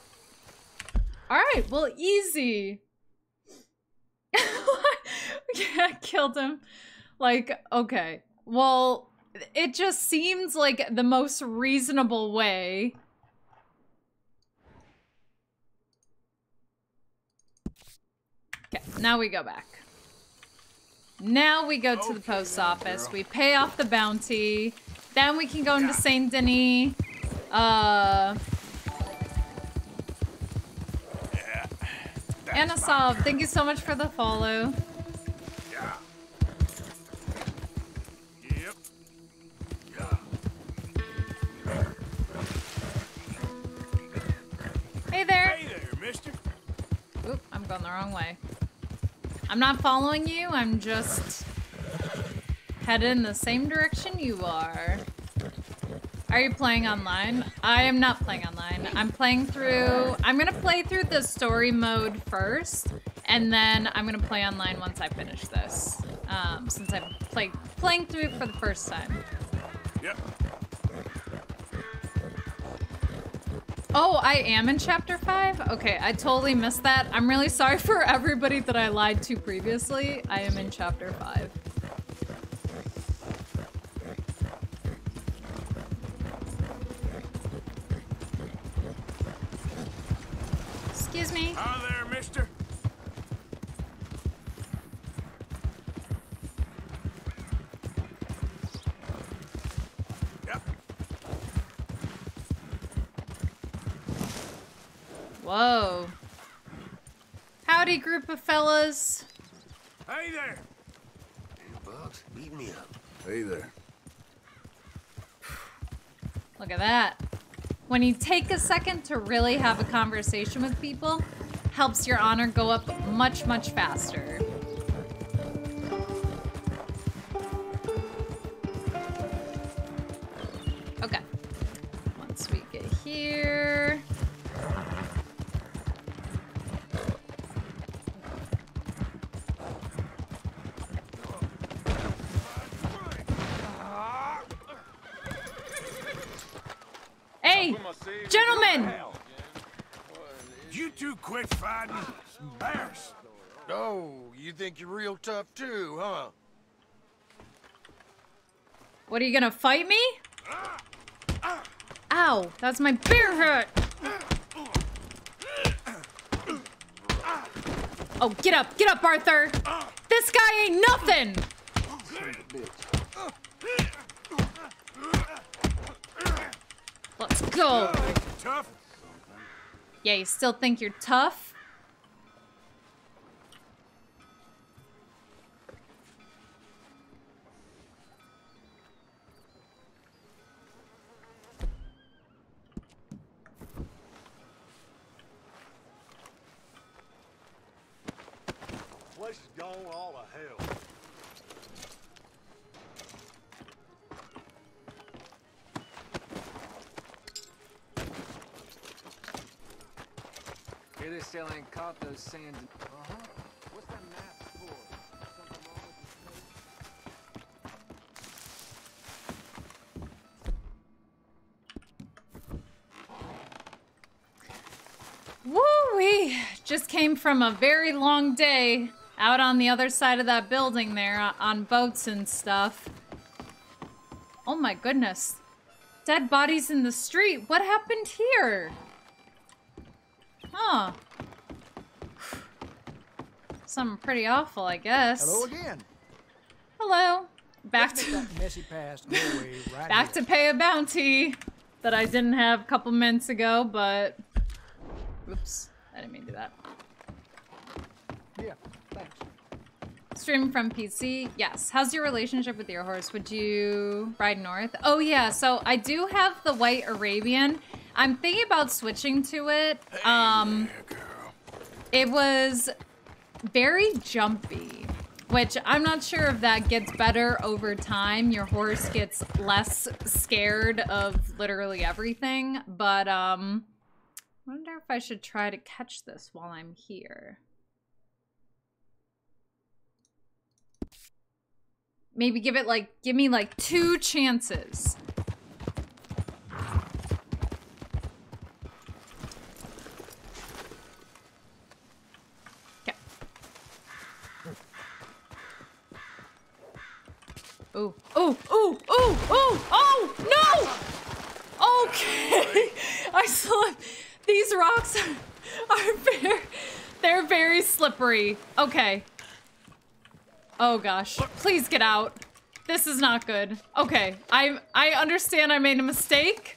Alright, well, easy. Yeah, I killed him. Like, okay. Well, it just seems like the most reasonable way. Okay, now we go back. Now we go to okay, the post office. Girl. We pay off the bounty. Then we can go into Saint Denis. Uh, yeah, Anna Solve, thank you so much for the follow. Yeah. Yep. Yeah. Hey there. Hey there, mister. Oop, I'm going the wrong way. I'm not following you, I'm just headed in the same direction you are. Are you playing online? I am not playing online. I'm playing through... I'm going to play through the story mode first, and then I'm going to play online once I finish this. Um, since I'm play, playing through it for the first time. Yep. Oh, I am in chapter five? Okay, I totally missed that. I'm really sorry for everybody that I lied to previously. I am in chapter five. Excuse me. Hi there, mister. Whoa. Howdy, group of fellas. Hey there. Hey, Bugs, beat me up. Hey there. Look at that. When you take a second to really have a conversation with people, helps your honor go up much, much faster. Okay. Once we get here... Gentlemen! You two quit fighting. It's embarrassing. Oh, you think you're real tough too, huh? What, are you gonna fight me? Ow, that's my beer hurt! Oh, get up, get up, Arthur! This guy ain't nothing! Let's go. Tough. Yeah, you still think you're tough? Place is gone all to hell. They're selling caught those sands. Uh-huh. What's that map for? Something wrong with the boat? Woo-wee! Just came from a very long day out on the other side of that building there on boats and stuff. Oh my goodness. Dead bodies in the street. What happened here? Huh. Something pretty awful, I guess. Hello again. Hello. Back Let's to that messy past go away right back here. To pay a bounty that I didn't have a couple minutes ago, but oops, I didn't mean to do that. Yeah, thanks. Stream from P C. Yes. How's your relationship with your horse? Would you ride north? Oh yeah, so I do have the white Arabian. I'm thinking about switching to it. Um, it was very jumpy, which I'm not sure if that gets better over time. Your horse gets less scared of literally everything, but um, I wonder if I should try to catch this while I'm here. Maybe give it like, give me like two chances. Ooh, ooh, ooh, ooh, ooh, oh, no! Okay, I slipped. These rocks are, are very, they're very slippery. Okay. Oh gosh, please get out. This is not good. Okay, I, I understand I made a mistake.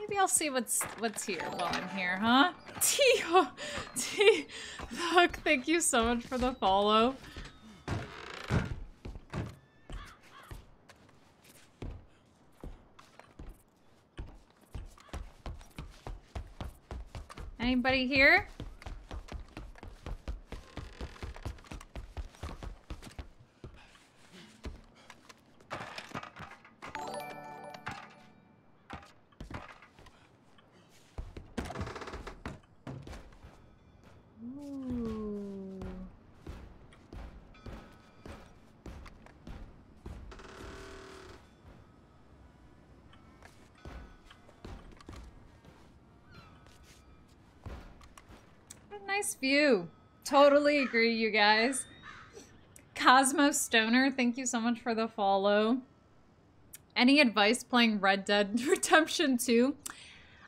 Maybe I'll see what's what's here while I'm here, huh? T, T, fuck! Thank you so much for the follow. Anybody here? Nice view. Totally agree, you guys. Cosmo Stoner, thank you so much for the follow. Any advice playing Red Dead Redemption two?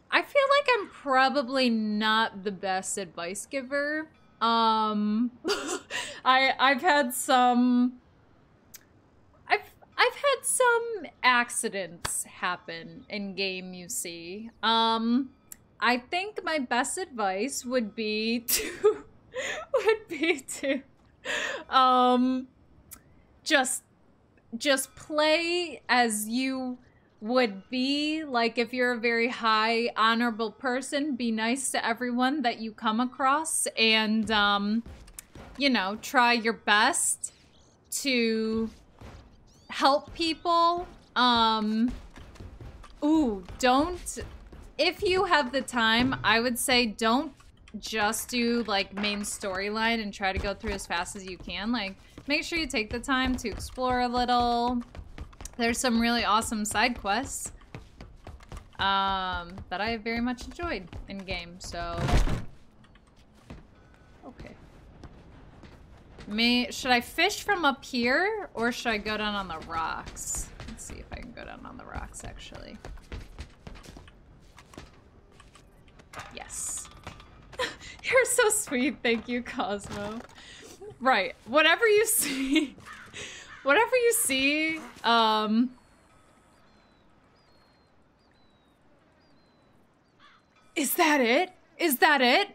I feel like I'm probably not the best advice giver. Um, I I've had some. I've I've had some accidents happen in game. You see. Um. I think my best advice would be to would be to um just just play as you would be. Like, if you're a very high honorable person, be nice to everyone that you come across, and um you know, try your best to help people. Um ooh, don't If you have the time, I would say don't just do like main storyline and try to go through as fast as you can. Like, make sure you take the time to explore a little. There's some really awesome side quests um, that I have very much enjoyed in game. So, okay. May should I fish from up here or should I go down on the rocks? Let's see if I can go down on the rocks actually. Yes. You're so sweet. Thank you, Cosmo. Right. Whatever you see, whatever you see, um, is that it? Is that it?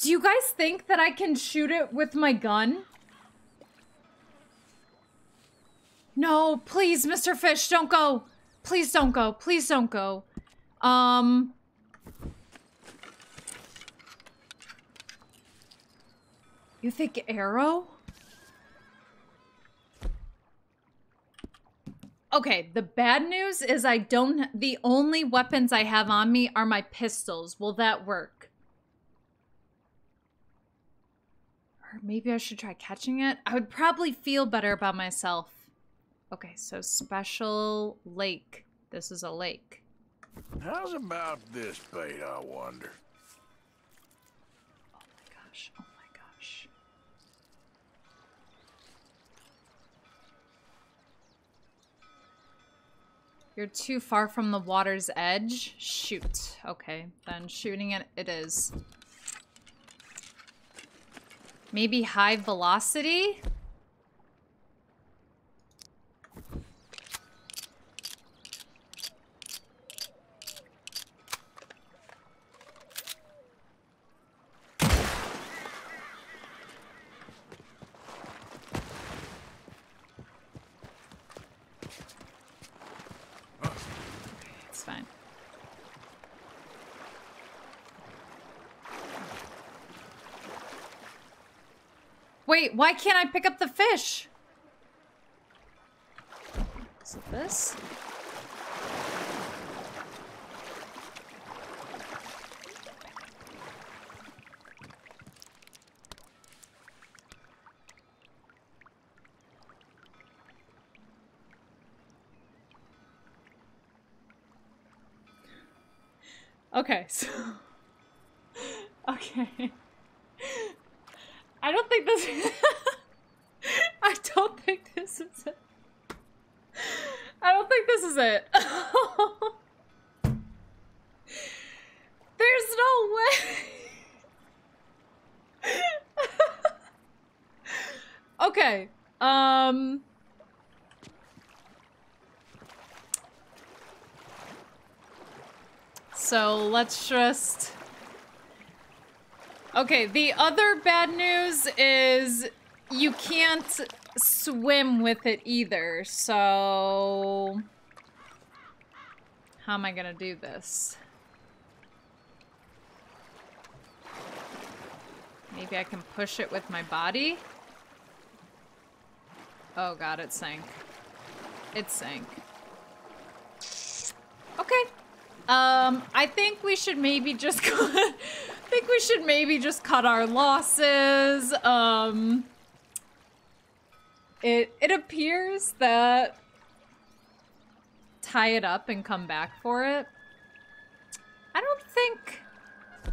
Do you guys think that I can shoot it with my gun? No, please, Mister Fish, don't go. Please don't go. Please don't go. Um, you think arrow? Okay, the bad news is I don't, the only weapons I have on me are my pistols. Will that work? Or maybe I should try catching it. I would probably feel better about myself. Okay, so special lake. This is a lake. How's about this bait, I wonder? Oh my gosh, oh my gosh. You're too far from the water's edge? Shoot. Okay, then shooting it, it is. Maybe high velocity? Wait, why can't I pick up the fish? Is it this? Okay, so... okay. I don't think this I don't think this is it. I don't think this is it. There's no way. Okay. Um So let's just Okay, the other bad news is you can't swim with it either, so... How am I gonna do this? Maybe I can push it with my body? Oh god, it sank. It sank. Okay. Um, I think we should maybe just I think we should maybe just cut our losses. Um, it, it appears that tie it up and come back for it. I don't think,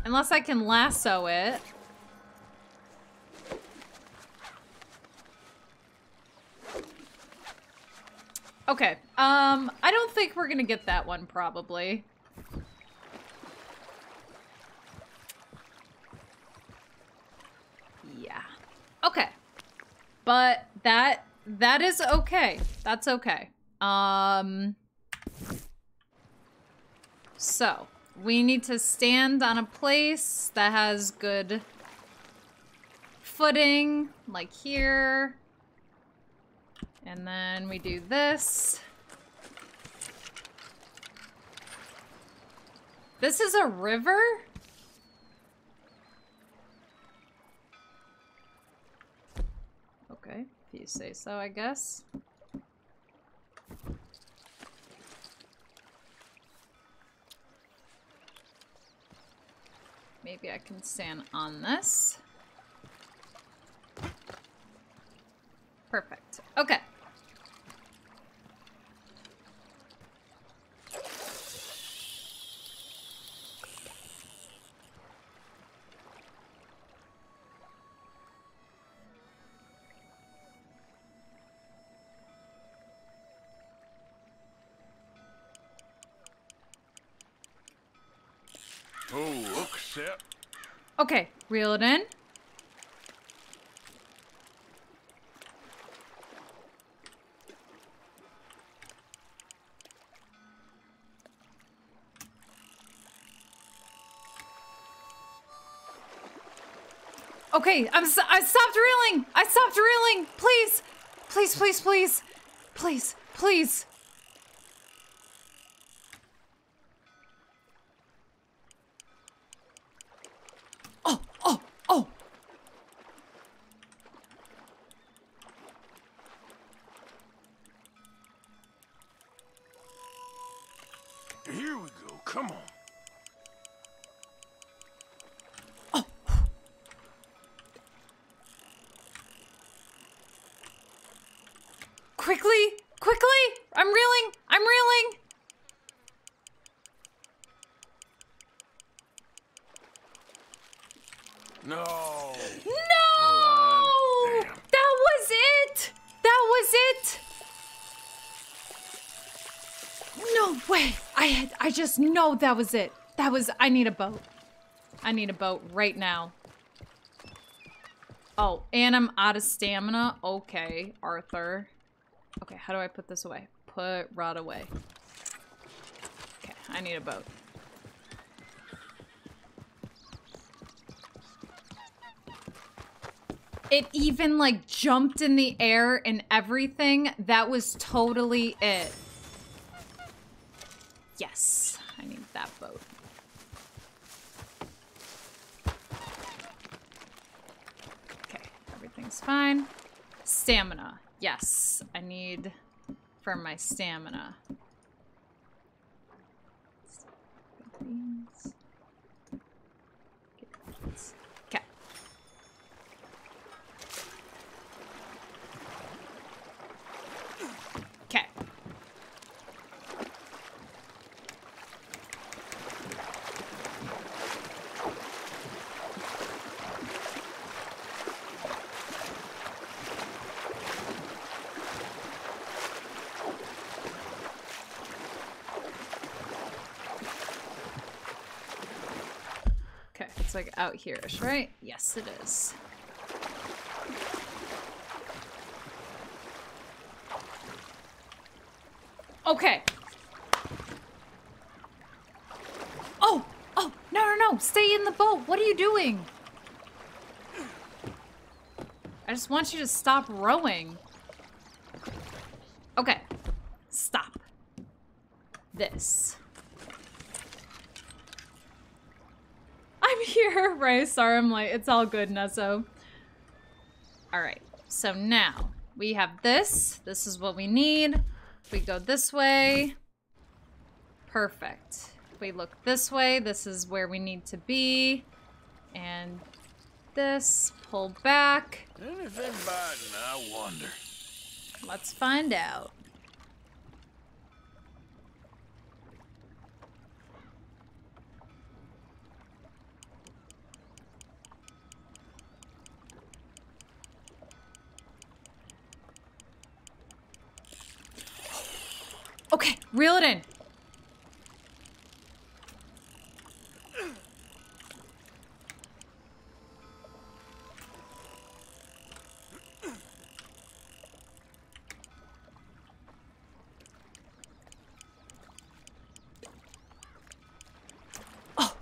unless I can lasso it. Okay, um, I don't think we're gonna get that one, probably. Yeah. Okay. But that, that is okay. That's okay. Um, so, we need to stand on a place that has good footing, like here. And then we do this. This is a river? Okay, if you say so, I guess. Maybe I can stand on this. Perfect. Okay. Okay, reel it in. Okay, I'm so I stopped reeling. I stopped reeling. Please, please, please, please, please, please. I just know that was it. That was, I need a boat. I need a boat right now. Oh, and I'm out of stamina. Okay, Arthur. Okay, how do I put this away? Put rod away. Okay, I need a boat. It even like jumped in the air and everything. That was totally it. Yes, I need that boat. Okay, everything's fine. Stamina. Yes, I need for my stamina. Okay. Okay. It's like out here-ish, right? Yes, it is. Okay. Oh! Oh! No, no, no! Stay in the boat! What are you doing? I just want you to stop rowing. Okay. Stop. This. I'm here, right? Sorry, I'm like, it's all good, Nesso. All right, so now we have this. This is what we need. If we go this way, perfect. If we look this way, this is where we need to be. And this, pull back. Anything bad, I wonder. Let's find out. Okay, reel it in. Oh.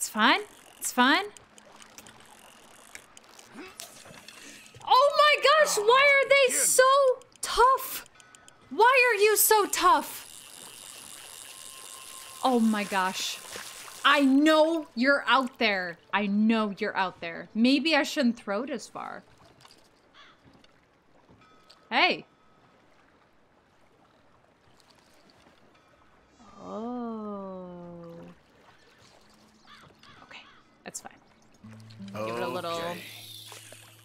Fine, it's fine. Oh my gosh, why are they so tough? Why are you so tough? Oh my gosh. I know you're out there. I know you're out there. Maybe I shouldn't throw it as far. Hey. That's fine. Okay. Give it a little...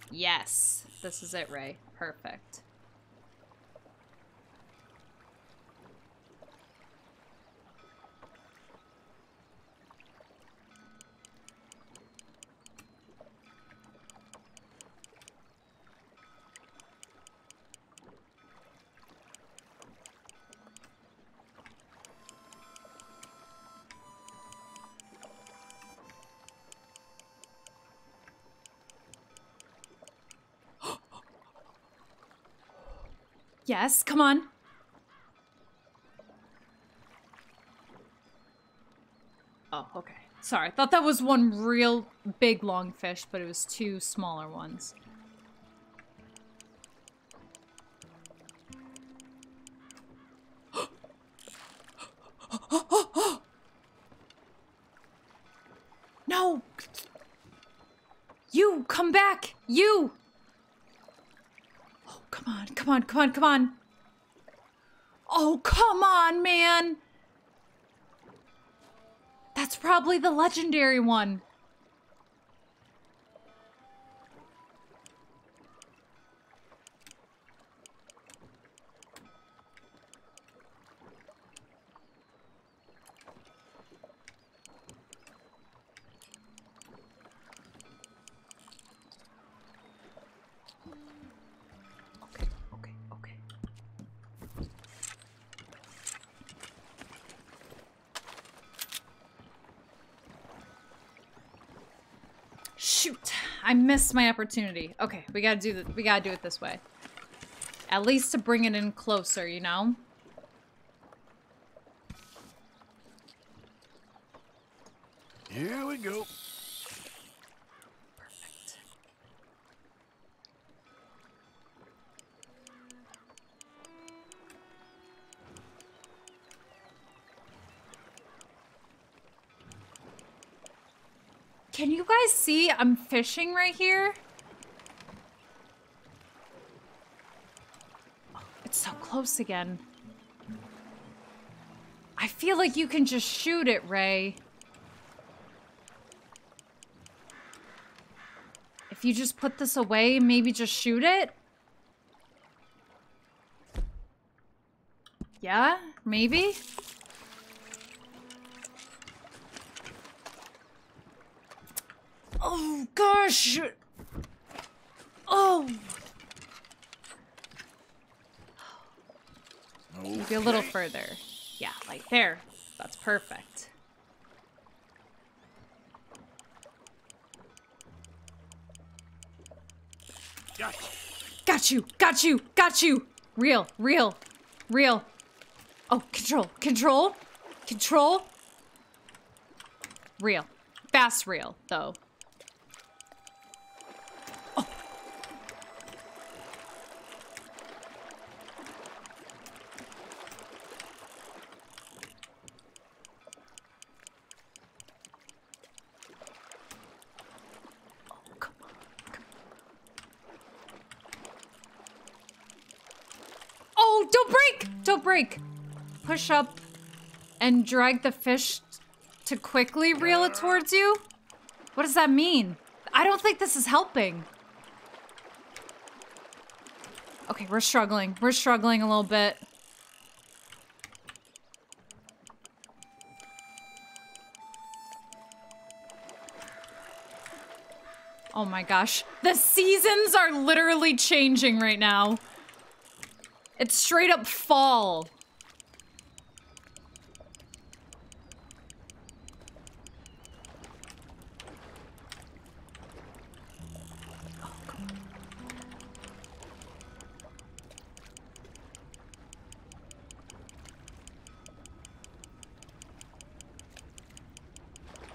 Yes. This is it, Ray. Perfect. Yes, come on. Oh, okay. Sorry, I thought that was one real big long fish, but it was two smaller ones. No! You, come back! You! Come on, come on, come on, come on. Oh, come on, man. That's probably the legendary one. I missed my opportunity. Okay, we gotta do that. We gotta do it this way. At least to bring it in closer, you know? Here we go. Perfect. Can you guys see I'm fishing right here? Oh, it's so close again. I feel like you can just shoot it, Ray. If you just put this away, maybe just shoot it? Yeah, maybe? Oh, gosh! Oh! Okay. Maybe a little further. Yeah, like there. That's perfect. Got you! Got you! Got you! Got you! Reel! Reel! Reel! Oh, control! Control! Control! Reel. fast rail, though. Oh. Oh, come on. Come on. Oh, don't break! Don't break! Push up and drag the fish to quickly reel it towards you? What does that mean? I don't think this is helping. Okay, we're struggling. We're struggling a little bit. Oh my gosh. The seasons are literally changing right now. It's straight up fall.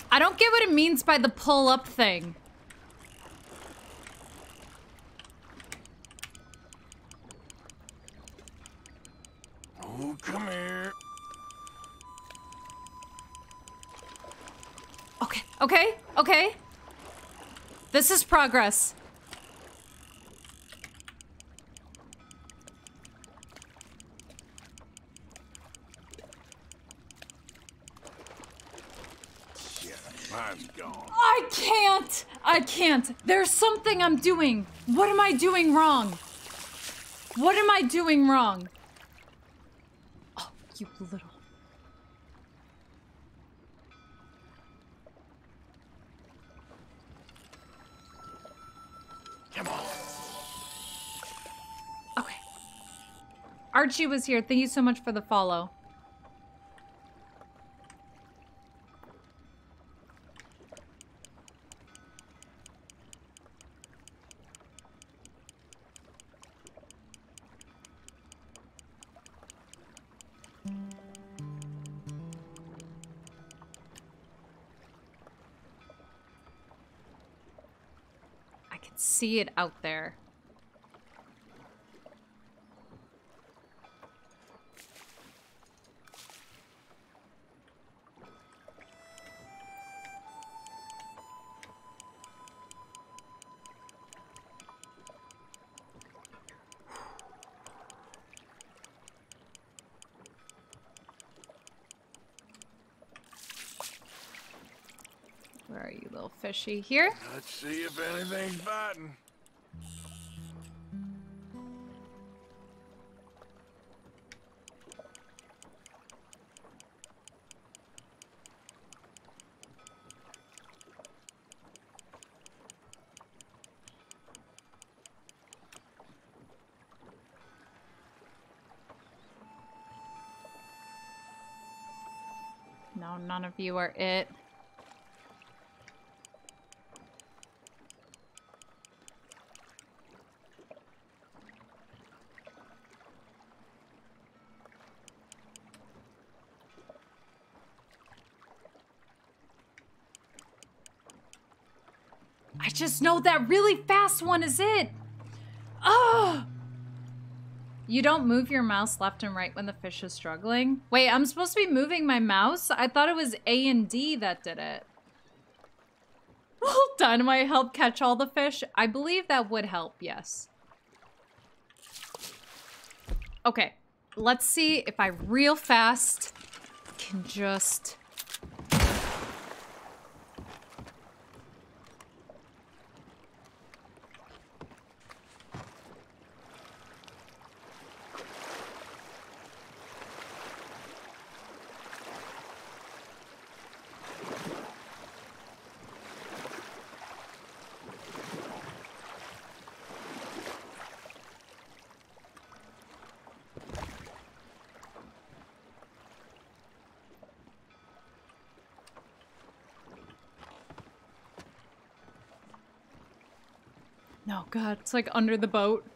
I don't get what it means by the pull-up thing. Oh, come here. Okay, okay, okay. This is progress. I can't! I can't! There's something I'm doing! What am I doing wrong? What am I doing wrong? Oh, you little... Come on! Okay. Archie was here. Thank you so much for the follow. See it out there. Where are you, little fishy? Here? Let's see if anything's biting. No, none of you are it. Just know that really fast one is it. Oh! You don't move your mouse left and right when the fish is struggling. Wait, I'm supposed to be moving my mouse? I thought it was A and D that did it. Well done, my help catch all the fish. I believe that would help, yes. Okay, let's see if I real fast can just... No, God, it's like under the boat.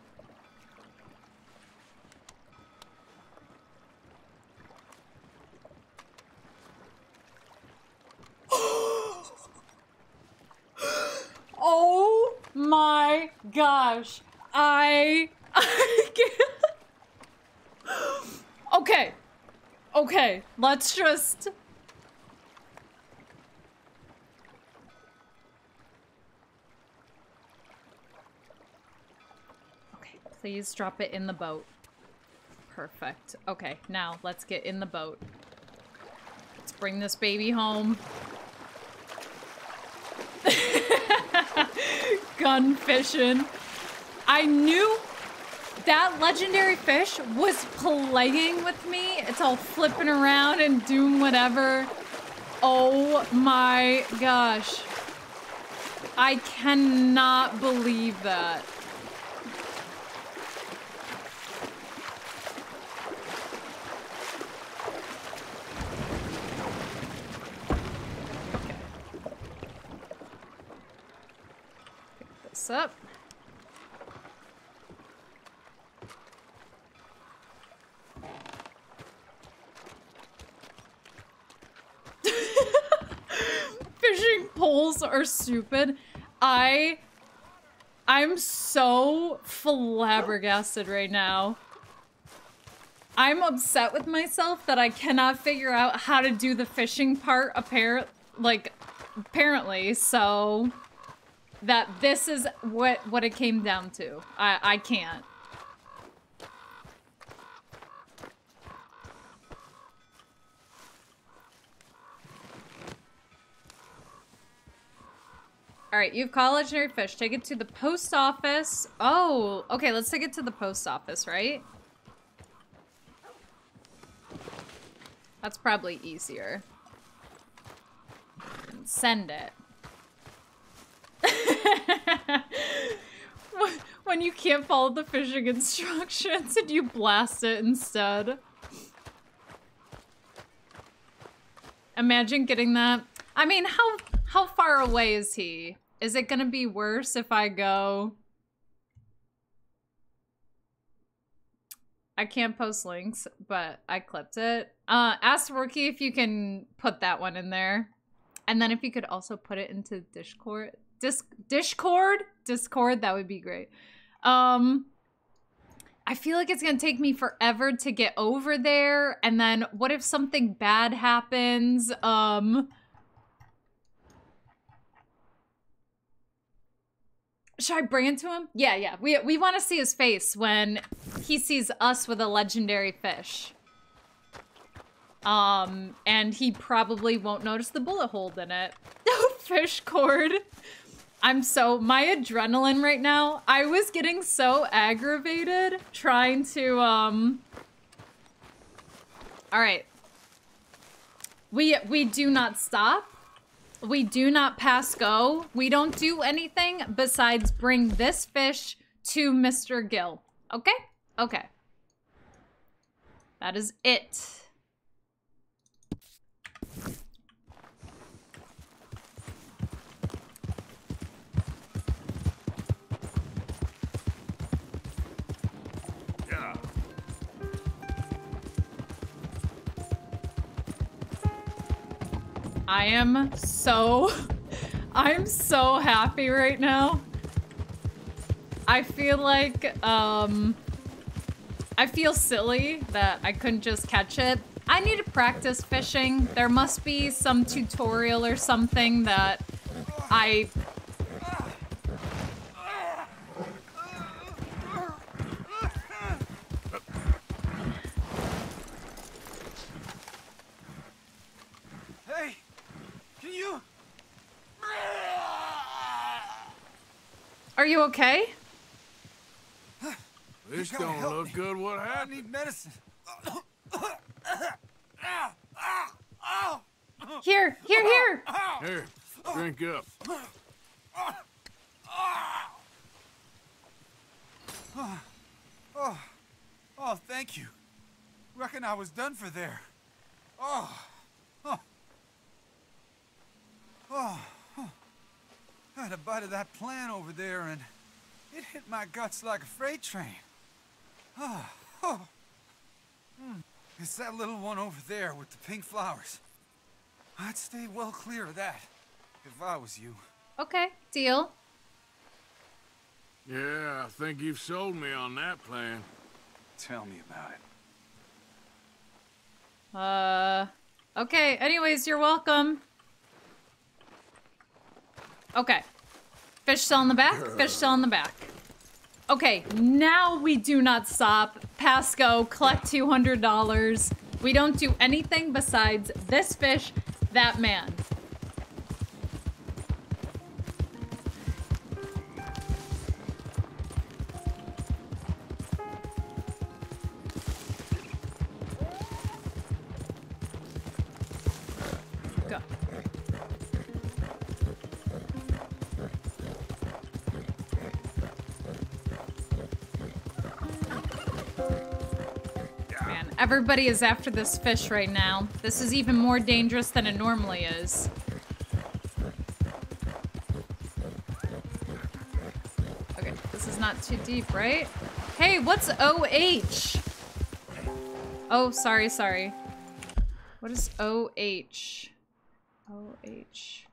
gosh. I... I can't... Okay. Okay. Let's just... Okay, please drop it in the boat. Perfect. Okay, now let's get in the boat. Let's bring this baby home. Gun fishing. I knew that legendary fish was playing with me. It's all flipping around and doing whatever. Oh my gosh. I cannot believe that. Up. Fishing poles are stupid. I I'm so flabbergasted right now. I'm upset with myself that I cannot figure out how to do the fishing part apparent like apparently, so that this is what what it came down to. I I can't. All right, you've caught legendary fish. Take it to the post office. Oh, okay. Let's take it to the post office, right? That's probably easier. And send it. When you can't follow the fishing instructions and you blast it instead. Imagine getting that. I mean, how how far away is he? Is it gonna be worse if I go? I can't post links, but I clipped it. Uh, ask Rookie if you can put that one in there. And then if you could also put it into Discord. Disc Discord? Discord, that would be great. Um, I feel like it's gonna take me forever to get over there, and then what if something bad happens? Um, should I bring it to him? Yeah, yeah, we, we wanna see his face when he sees us with a legendary fish. Um, and he probably won't notice the bullet hole in it. Fish cord. I'm so, my adrenaline right now, I was getting so aggravated trying to, um, all right. We, we do not stop. We do not pass go. We don't do anything besides bring this fish to Mister Gill. Okay? Okay. That is it. I am so, I'm so happy right now. I feel like, um, I feel silly that I couldn't just catch it. I need to practice fishing. There must be some tutorial or something that I... Are you okay? This don't look me. Good. What happened? I need medicine. Here, here, here. Here, drink up. Oh, oh, oh, thank you. Reckon I was done for there. Oh, oh, oh. I had a bite of that plant over there, and it hit my guts like a freight train. Oh, oh. Mm. It's that little one over there with the pink flowers. I'd stay well clear of that, if I was you. Okay, deal. Yeah, I think you've sold me on that plan. Tell me about it. Uh, okay. Anyways, you're welcome. Okay. Fish cell in the back, fish cell in the back. Okay, now we do not stop. Pasco, collect two hundred dollars. We don't do anything besides this fish, that man. Everybody is after this fish right now. This is even more dangerous than it normally is. Okay, this is not too deep, right? Hey, what's O H? Oh, sorry, sorry. What is O H? O H.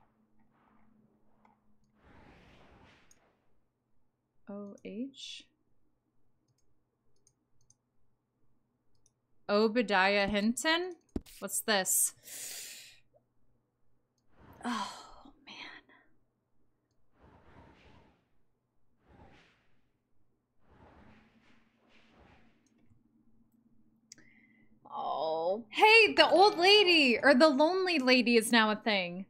O H? Obadiah Hinton? What's this? Oh, man. Oh. Hey, the old lady or the lonely lady is now a thing.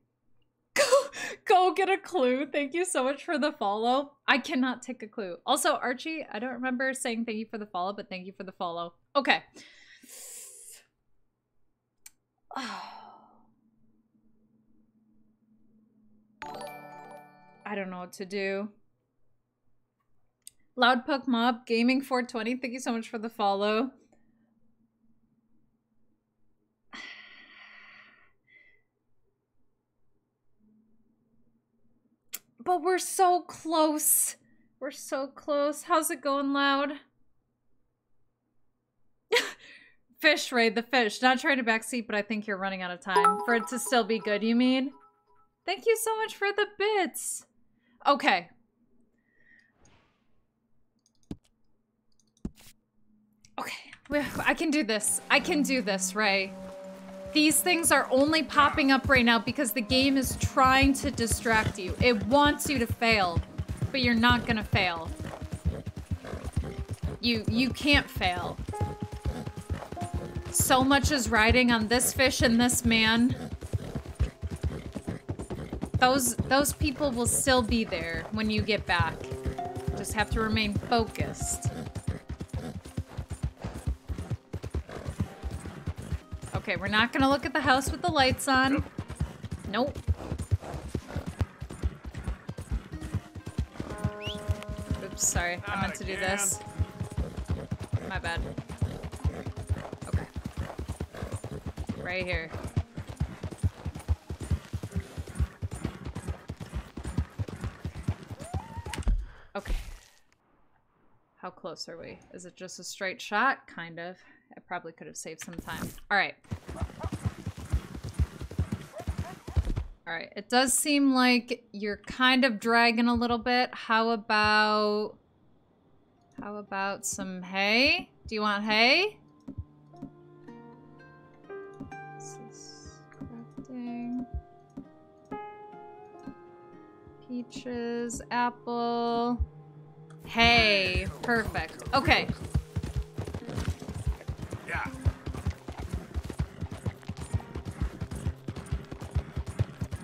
Go get a clue. Thank you so much for the follow. I cannot take a clue. Also, Archie, I don't remember saying thank you for the follow, but thank you for the follow. Okay. I don't know what to do. Loud Puck Mob, Gaming four twenty, thank you so much for the follow. But we're so close. We're so close. How's it going, Loud? Fish, Ray, the fish. Not trying to backseat, but I think you're running out of time. For it to still be good, you mean? Thank you so much for the bits. Okay. Okay. I can do this. I can do this, Ray. These things are only popping up right now because the game is trying to distract you. It wants you to fail, but you're not gonna fail. You, you can't fail. So much is riding on this fish and this man. Those those people will still be there when you get back. Just have to remain focused. Okay, we're not gonna look at the house with the lights on. Nope. Oops, sorry. I meant to do this. My bad. Right here. Okay. How close are we? Is it just a straight shot? Kind of. I probably could have saved some time. Alright. Alright. It does seem like you're kind of dragging a little bit. How about... How about some hay? Do you want hay? Peaches, apple. Hey, perfect. Okay. Yeah.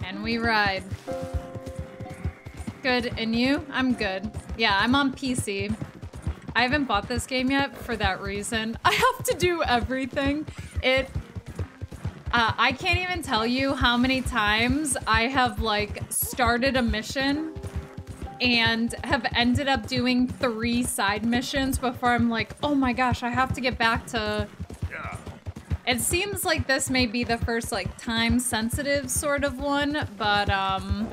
And we ride. Good, and you? I'm good. Yeah, I'm on P C. I haven't bought this game yet for that reason. I have to do everything. It... Uh, I can't even tell you how many times I have, like, started a mission and have ended up doing three side missions before I'm like, oh my gosh, I have to get back to... Yeah. It seems like this may be the first, like, time-sensitive sort of one, but, um...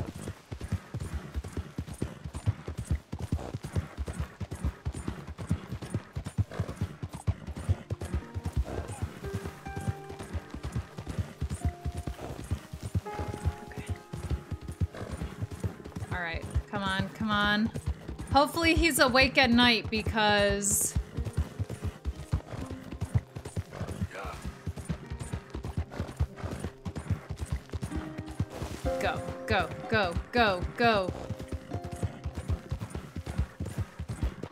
Come on, come on. Hopefully he's awake at night because... Go, go, go, go, go.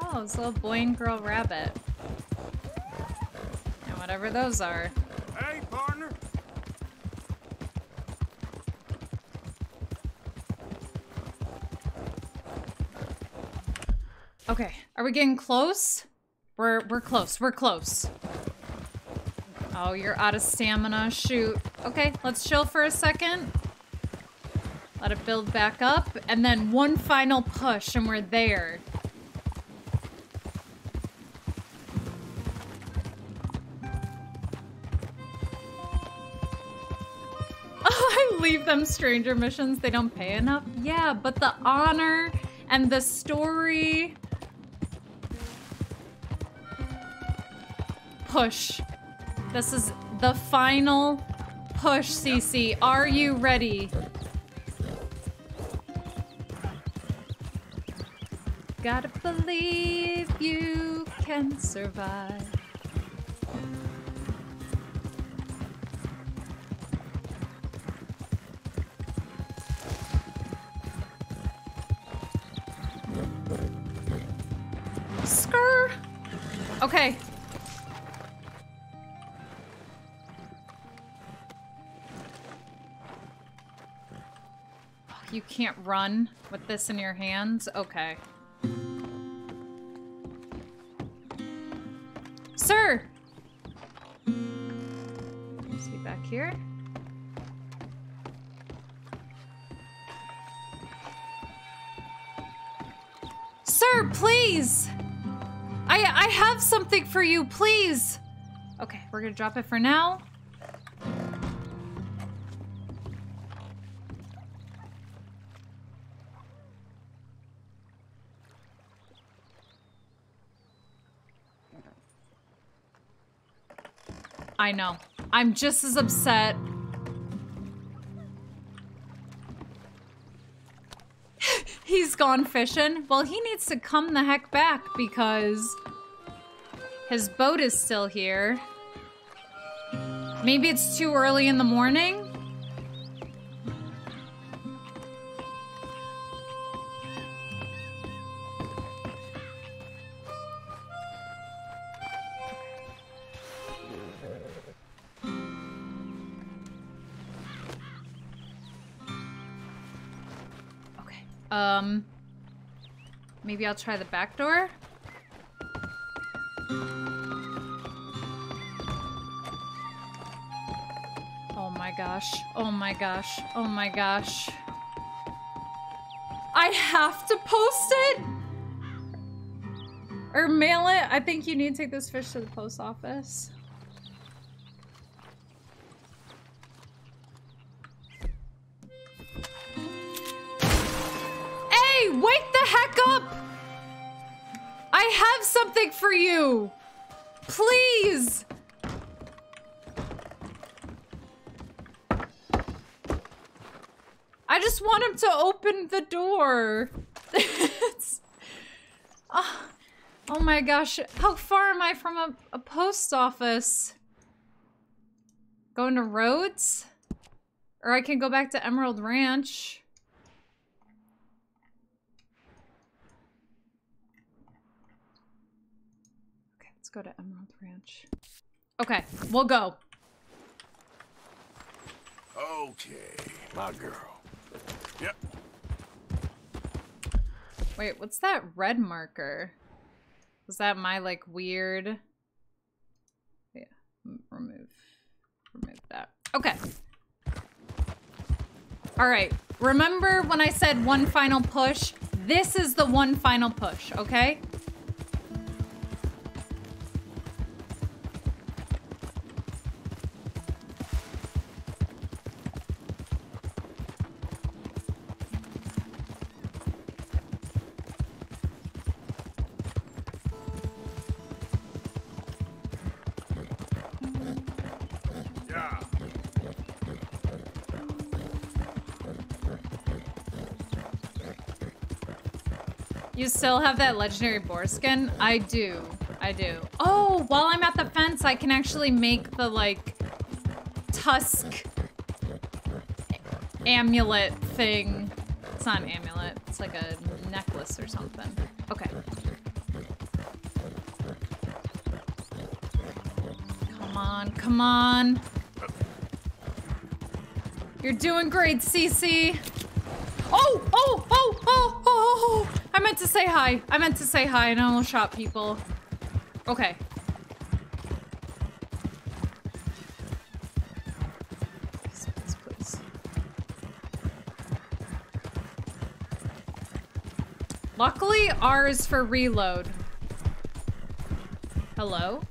Oh, it's a little boy and girl rabbit. And whatever those are. Hey, partner. Okay, are we getting close? We're we're close. We're close. Oh, you're out of stamina. Shoot. Okay, let's chill for a second. Let it build back up, and then one final push, and we're there. Oh, I leave them stranger missions. They don't pay enough. Yeah, but the honor and the story. Push. This is the final push, Cece. Are you ready? Gotta believe you can survive. Skrr! Okay. Oh, you can't run with this in your hands? Okay. Sir! Is he back here? Sir, please! I I have something for you, please! Okay, we're gonna drop it for now. I know. I'm just as upset. He's gone fishing. Well, he needs to come the heck back because his boat is still here. Maybe it's too early in the morning. Um, maybe I'll try the back door. Oh my gosh. Oh my gosh. Oh my gosh. I have to post it? Or mail it? I think you need to take this fish to the post office. Wake the heck up! I have something for you! Please! I just want him to open the door. It's, oh, oh my gosh, how far am I from a, a post office? Going to Rhodes? Or I can go back to Emerald Ranch. Let's go to Emerald Ranch. Okay, we'll go. Okay, my girl. Yep. Wait, what's that red marker? Was that my, like, weird... Yeah, remove. Remove that. Okay. Alright, remember when I said one final push? This is the one final push, okay? You still have that legendary boar skin? I do. I do. Oh, while I'm at the fence, I can actually make the, like, tusk amulet thing. It's not an amulet. It's like a necklace or something. Okay. Come on. Come on. You're doing great, Cece. Oh, oh, oh, oh, oh, oh. I meant to say hi. I meant to say hi and I almost shot people. Okay. Please, please, please. Luckily, R is for reload. Hello?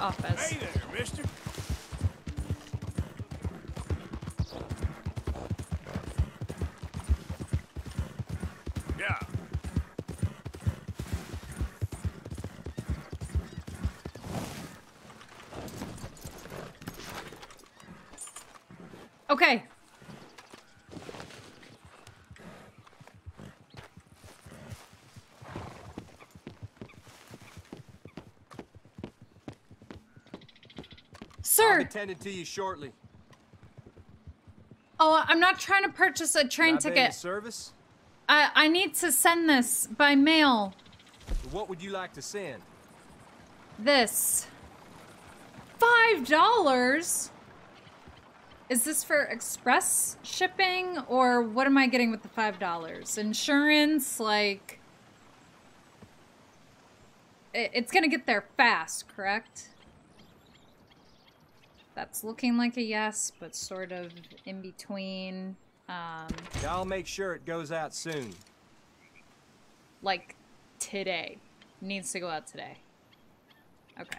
Office. Hey there, mister. Yeah. Okay. Attended to you shortly. Oh, I'm not trying to purchase a train ticket. Service? I I need to send this by mail. What would you like to send? This. Five dollars? Is this for express shipping or what am I getting with the five dollars? Insurance, like it, it's gonna get there fast, correct? That's looking like a yes, but sort of in between. Um, I'll make sure it goes out soon. Like today. Needs to go out today. Okay.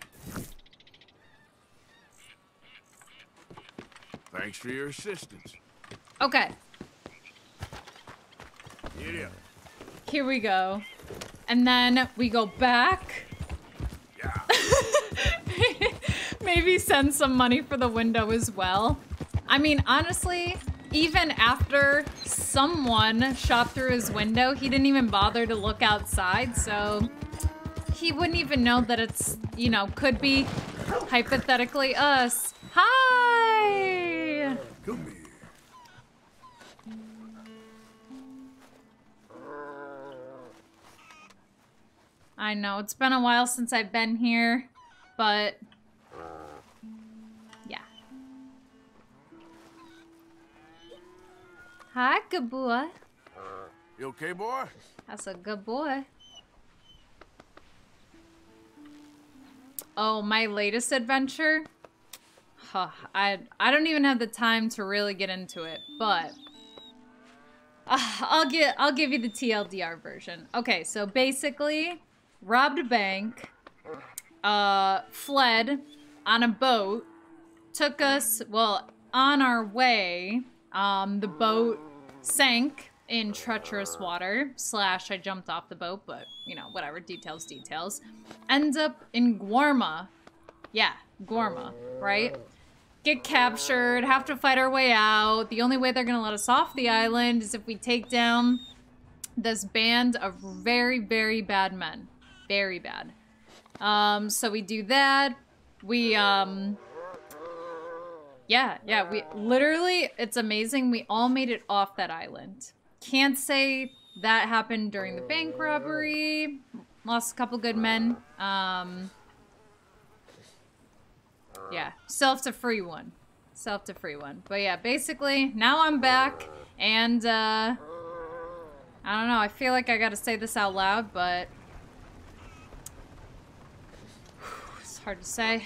Thanks for your assistance. Okay. Yeah. Here we go. And then we go back. Yeah. Maybe send some money for the window as well. I mean, honestly, even after someone shot through his window, he didn't even bother to look outside, so he wouldn't even know that it's, you know, could be hypothetically us. Hi! Come here. I know, it's been a while since I've been here, but... Hi, good boy. You okay, boy? That's a good boy. Oh, my latest adventure? Huh, I, I don't even have the time to really get into it, but... Uh, I'll, get, I'll give you the T L D R version. Okay, so basically, robbed a bank, uh, fled on a boat, took us, well, on our way... Um, the boat sank in treacherous water, slash I jumped off the boat, but, you know, whatever, details, details. Ends up in Guarma. Yeah, Guarma, right? Get captured, have to fight our way out. The only way they're gonna let us off the island is if we take down this band of very, very bad men. Very bad. Um, so we do that. We, um... Yeah, yeah, we literally, it's amazing. We all made it off that island. Can't say that happened during the bank robbery. Lost a couple good men. Um, yeah, self to free one. Self to free one. But yeah, basically, now I'm back. And, uh, I don't know. I feel like I gotta say this out loud, but it's hard to say.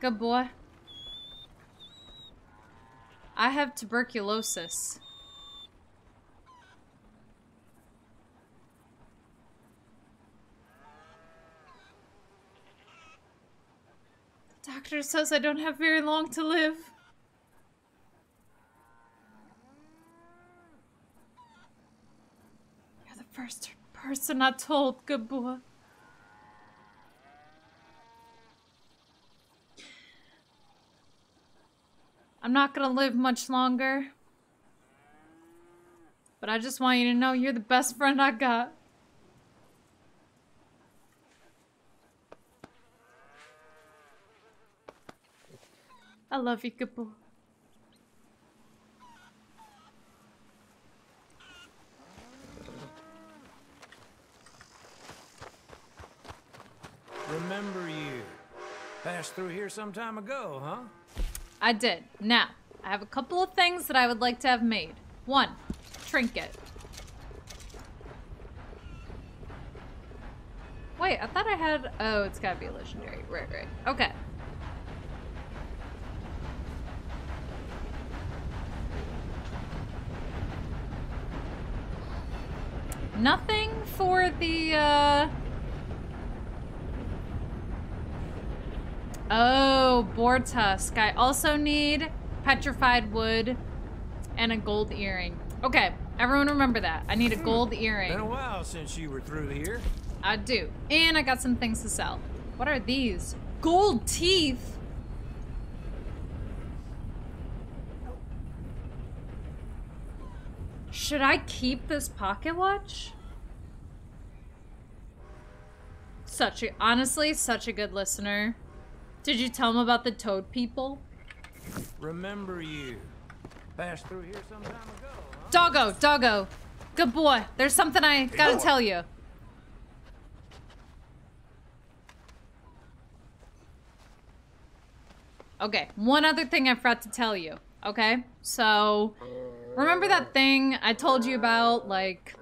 Good boy. I have tuberculosis. Doctor says I don't have very long to live. You're the first person I told, good boy. I'm not gonna live much longer. But I just want you to know you're the best friend I got. I love you, good boy. Remember you. Passed through here some time ago, huh? I did. Now, I have a couple of things that I would like to have made. One, trinket. Wait, I thought I had... Oh, it's gotta be a legendary. Right, right. Okay. Nothing for the, uh... Oh, boar tusk. I also need petrified wood and a gold earring. Okay, everyone remember that. I need a gold earring. Been a while since you were through here. I do. And I got some things to sell. What are these? Gold teeth! Should I keep this pocket watch? Such a, honestly, such a good listener. Did you tell him about the toad people? Remember you. Passed through here some time ago. Huh? Doggo, doggo. Good boy. There's something I gotta tell you. Okay, one other thing I forgot to tell you. Okay, so remember that thing I told you about like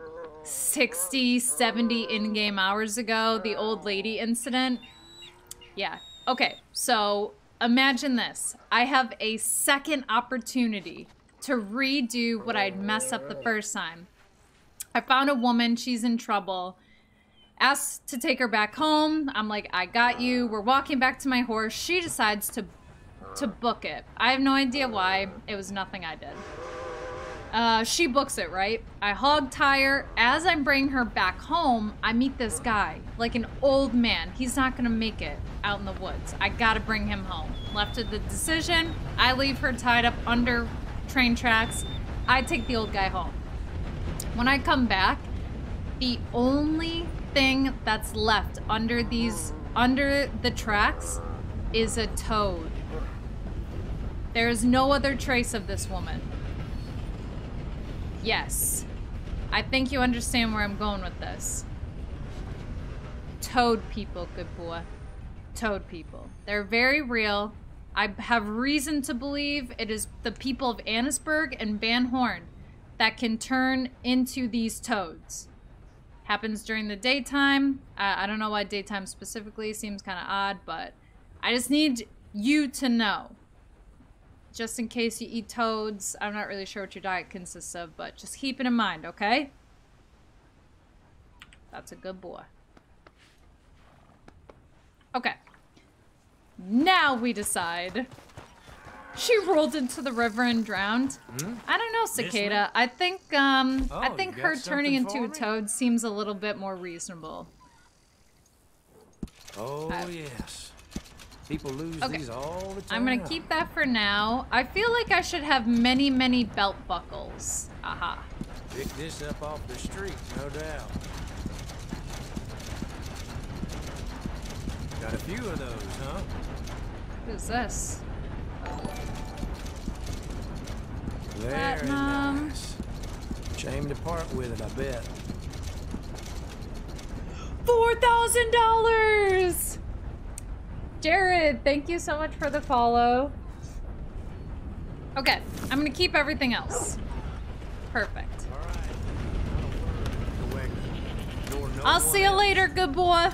sixty, seventy in-game hours ago? The old lady incident? Yeah. Okay, so imagine this. I have a second opportunity to redo what I'd messed up the first time. I found a woman, she's in trouble. Asked to take her back home. I'm like, I got you. We're walking back to my horse. She decides to, to book it. I have no idea why. It was nothing I did. Uh, she books it, right? I hog tie her. As I bring her back home, I meet this guy, like an old man. He's not gonna make it out in the woods. I gotta bring him home. Left to the decision, I leave her tied up under train tracks. I take the old guy home. When I come back, the only thing that's left under these, under the tracks is a toad. There is no other trace of this woman. Yes. I think you understand where I'm going with this. Toad people, good boy. Toad people. They're very real. I have reason to believe it is the people of Annisburg and Van Horn that can turn into these toads. Happens during the daytime. Uh, I don't know why daytime specifically seems kind of odd, but I just need you to know. Just in case you eat toads. I'm not really sure what your diet consists of, but just keep it in mind, okay? That's a good boy. Okay. Now we decide. She rolled into the river and drowned. Hmm? I don't know, Cicada. I think, um, oh, I think her turning into a toad seems a little bit more reasonable. Oh, uh, yes. People lose okay. these all the time. I'm gonna keep that for now. I feel like I should have many, many belt buckles. Aha. Pick this up off the street, no doubt. Got a few of those, huh? What is this? Very Platinum. Nice. Shame to part with it, I bet. four thousand dollars! Jared, thank you so much for the follow. Okay, I'm gonna keep everything else. Perfect. All right. no I'll see you later, good boy.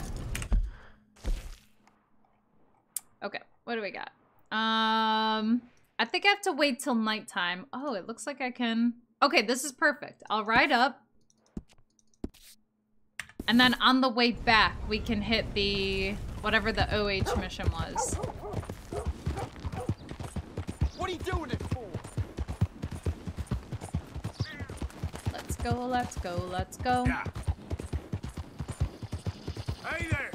Okay, what do we got? Um, I think I have to wait till nighttime. Oh, it looks like I can. Okay, this is perfect. I'll ride up. And then on the way back, we can hit the... whatever the O H mission was. What are you doing it for? Let's go, let's go, let's go. Yeah. Hey there!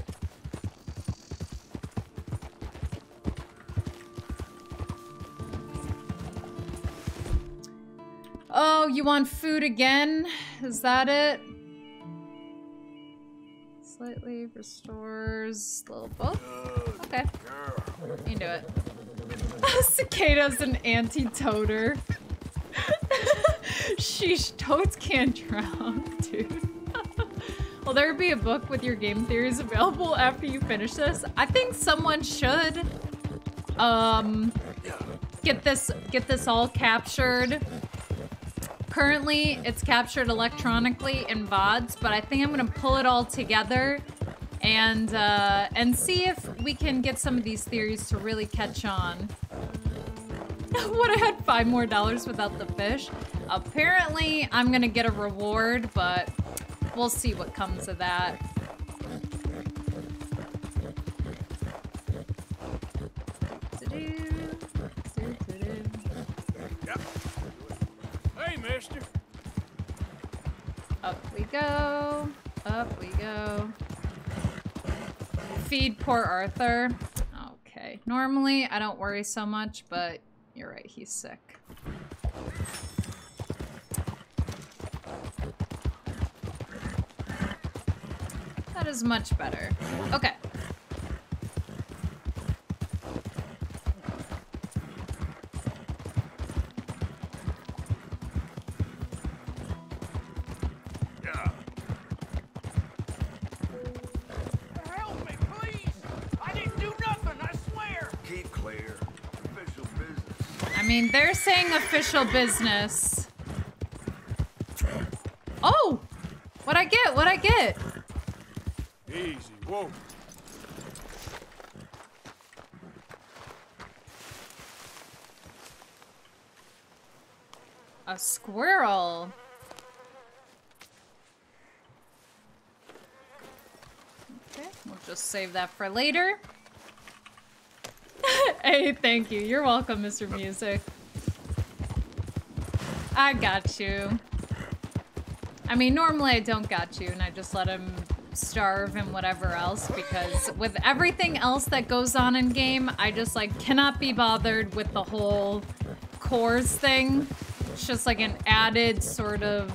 Oh, you want food again? Is that it? Slightly restores a little both. Okay. You can do it. Cicada's an anti-toader. Sheesh, toads can't drown, dude. Will there be a book with your game theories available after you finish this? I think someone should um get this get this all captured. Currently, it's captured electronically in V O Ds, but I think I'm gonna pull it all together and uh, and see if we can get some of these theories to really catch on. Would I had five more dollars without the fish? Apparently, I'm gonna get a reward, but we'll see what comes of that. Yep. Hey, mister. Up we go. Up we go. Feed poor Arthur. Okay. Normally, I don't worry so much, but you're right, he's sick. That is much better. Okay. Yeah. Help me, please! I didn't do nothing, I swear! Keep clear. Official business. I mean, they're saying official business. Oh! What'd I get? What'd I get? Easy, whoa. A squirrel. Okay, we'll just save that for later. Hey, thank you. You're welcome, Mister Music. I got you. I mean, normally I don't got you, and I just let him starve and whatever else, because with everything else that goes on in game, I just like cannot be bothered with the whole cores thing. It's just like an added sort of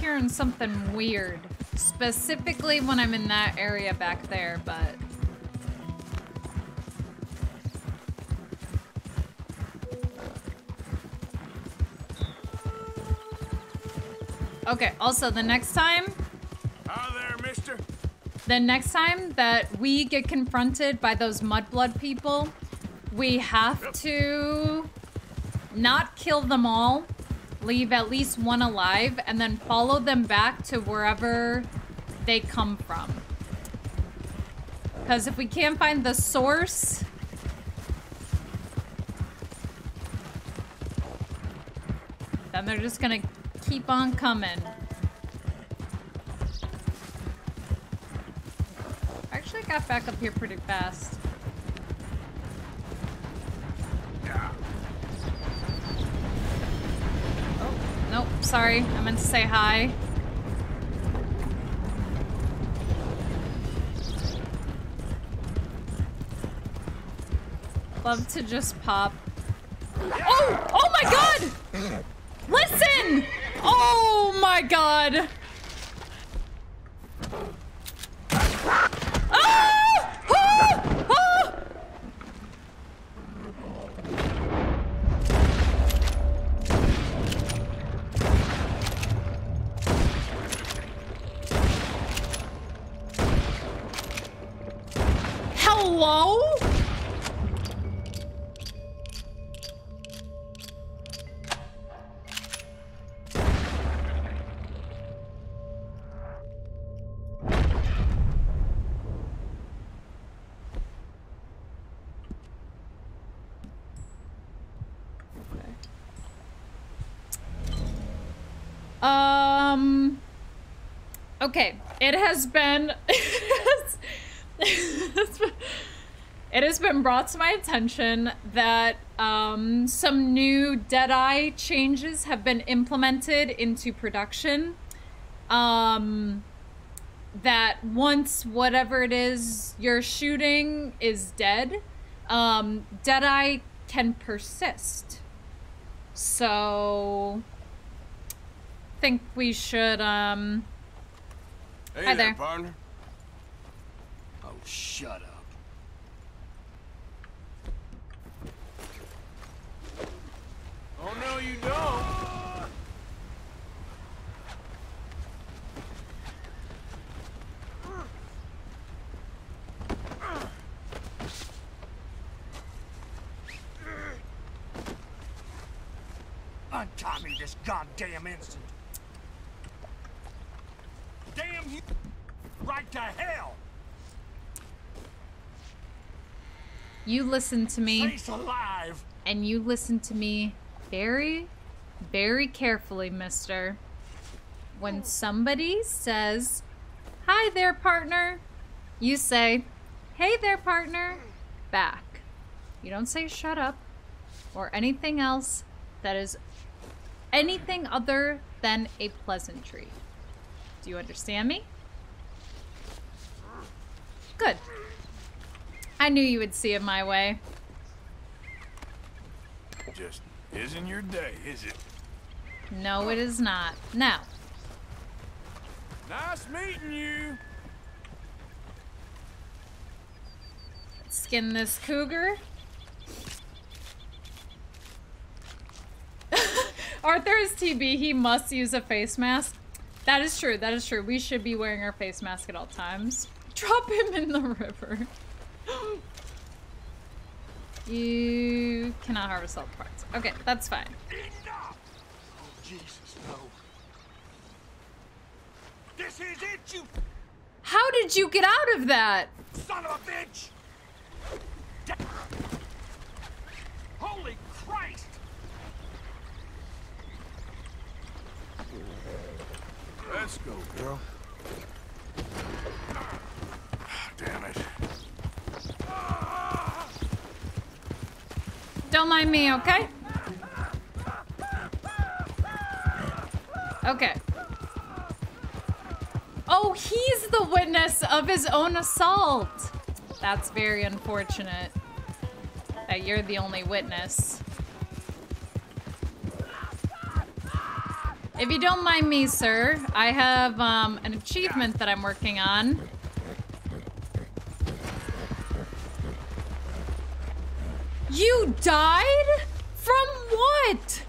hearing something weird, specifically when I'm in that area back there, but okay. Also, the next time Hi there, mister. the next time that we get confronted by those mudblood people, we have yep. to not kill them all. Leave at least one alive, and then follow them back to wherever they come from. Because if we can't find the source... then they're just gonna keep on coming. Actually, I got back up here pretty fast. Nope, sorry. I meant to say hi. Love to just pop. Oh! Oh my god! Listen! Oh my god! Ah! Ah! Ah! Hello? Um, okay, it has been, it has been brought to my attention that um, some new Deadeye changes have been implemented into production. Um, that once whatever it is you're shooting is dead, um, Deadeye can persist. So, I think we should, um... Hey hi there, there, partner. Oh, shut up. Oh, no, you don't. Untie me this goddamn instant. Damn you! Right to hell! You listen to me. Face alive. And you listen to me very, very carefully, mister. When somebody says, hi there, partner, you say, hey there, partner, back. You don't say shut up or anything else that is anything other than a pleasantry. Do you understand me? Good. I knew you would see it my way. Just isn't your day, is it? No, it is not. Now. Nice meeting you. Skin this cougar. Arthur is T B. He must use a face mask. That is true. That is true. We should be wearing our face mask at all times. Drop him in the river. You cannot harvest all the parts. Okay, that's fine. Enough! Oh, Jesus, no. This is it, you... How did you get out of that? Son of a bitch! Holy Christ! Let's go, girl. Damn it. Don't mind me, okay? Okay. Oh, he's the witness of his own assault. That's very unfortunate that you're the only witness. If you don't mind me, sir, I have um, an achievement that I'm working on. You died? From what?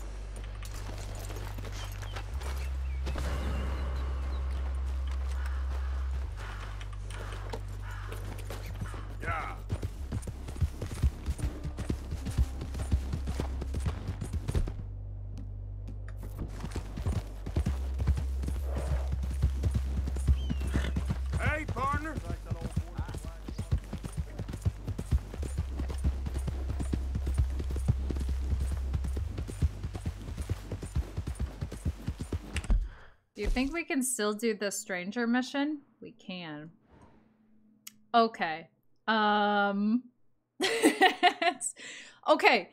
Think we can still do the stranger mission? We can. Okay. Um. Okay.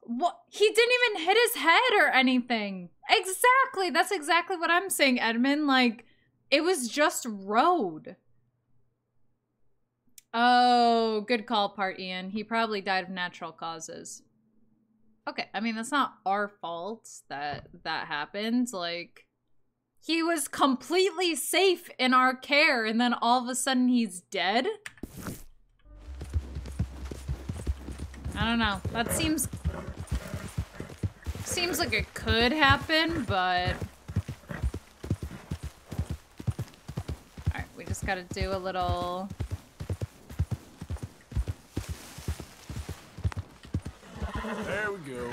What? He didn't even hit his head or anything. Exactly. That's exactly what I'm saying, Edmund. Like, it was just road. Oh, good call, Part Ian. He probably died of natural causes. Okay. I mean, that's not our fault that that happened. Like, he was completely safe in our care, and then all of a sudden he's dead? I don't know. That seems... Seems like it could happen, but... Alright, we just gotta do a little... There we go.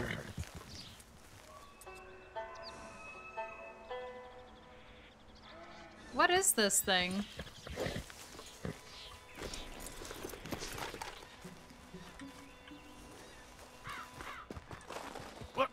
What is this thing? What?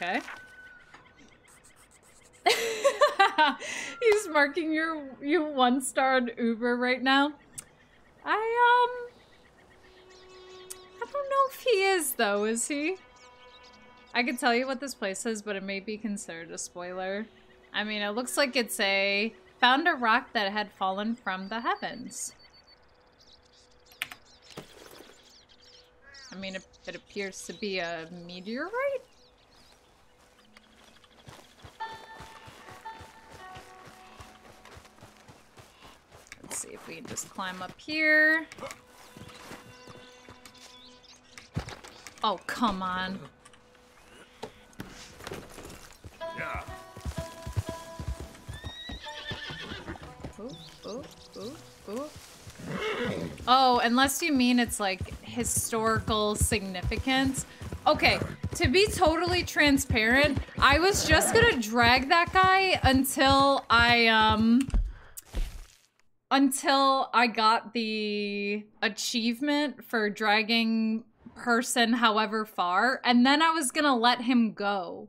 Okay. He's marking your you one star on Uber right now. I um I don't know if he is though, is he? I can tell you what this place is, but it may be considered a spoiler. I mean, it looks like it's a found a rock that had fallen from the heavens. I mean, it, it appears to be a meteorite? Let's see if we can just climb up here. Oh, come on. Yeah. Ooh, ooh, ooh, ooh. Oh, unless you mean it's like historical significance. Okay, to be totally transparent, I was just gonna drag that guy until I um until I got the achievement for dragging person however far, and then I was gonna let him go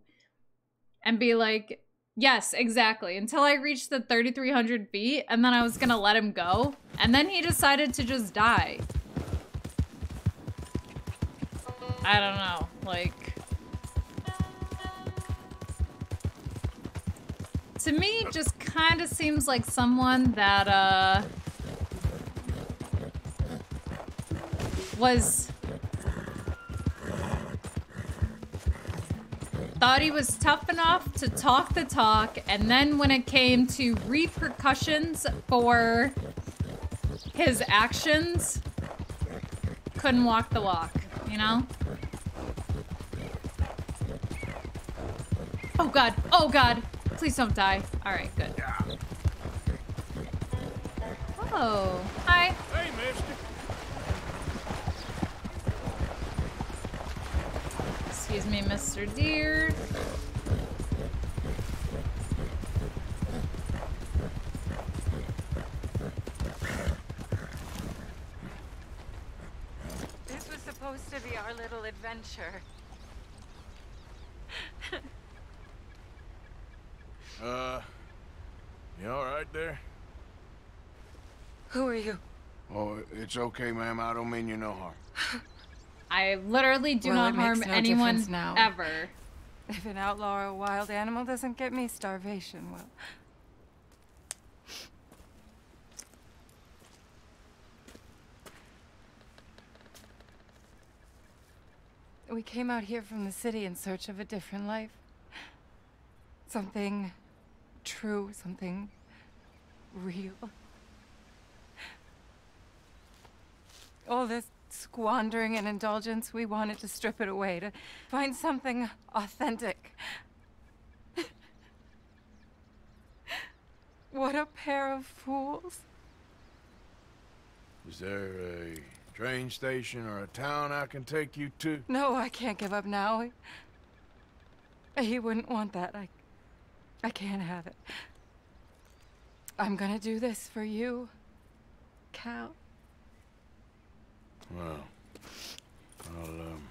and be like, yes, exactly, until I reached the thirty-three hundred feet, and then I was gonna let him go, and then he decided to just die. I don't know, like... To me, just kind of seems like someone that, uh... was... thought he was tough enough to talk the talk, and then when it came to repercussions for his actions, couldn't walk the walk, you know? Oh god, oh god, please don't die. Alright, good. Oh, hi. Hey, mister. Excuse me, Mister Deer. This was supposed to be our little adventure. uh, you all right there? Who are you? Oh, it's okay, ma'am. I don't mean you no harm. I literally do well, not harm no anyone now. Ever. If an outlaw or a wild animal doesn't get me, starvation will. We came out here from the city in search of a different life. Something true, something real. All this squandering and indulgence, we wanted to strip it away, to find something authentic. What a pair of fools. Is there a train station or a town I can take you to? No, I can't give up now. He wouldn't want that. I, I can't have it. I'm gonna do this for you, Cal. Well, I'll, um,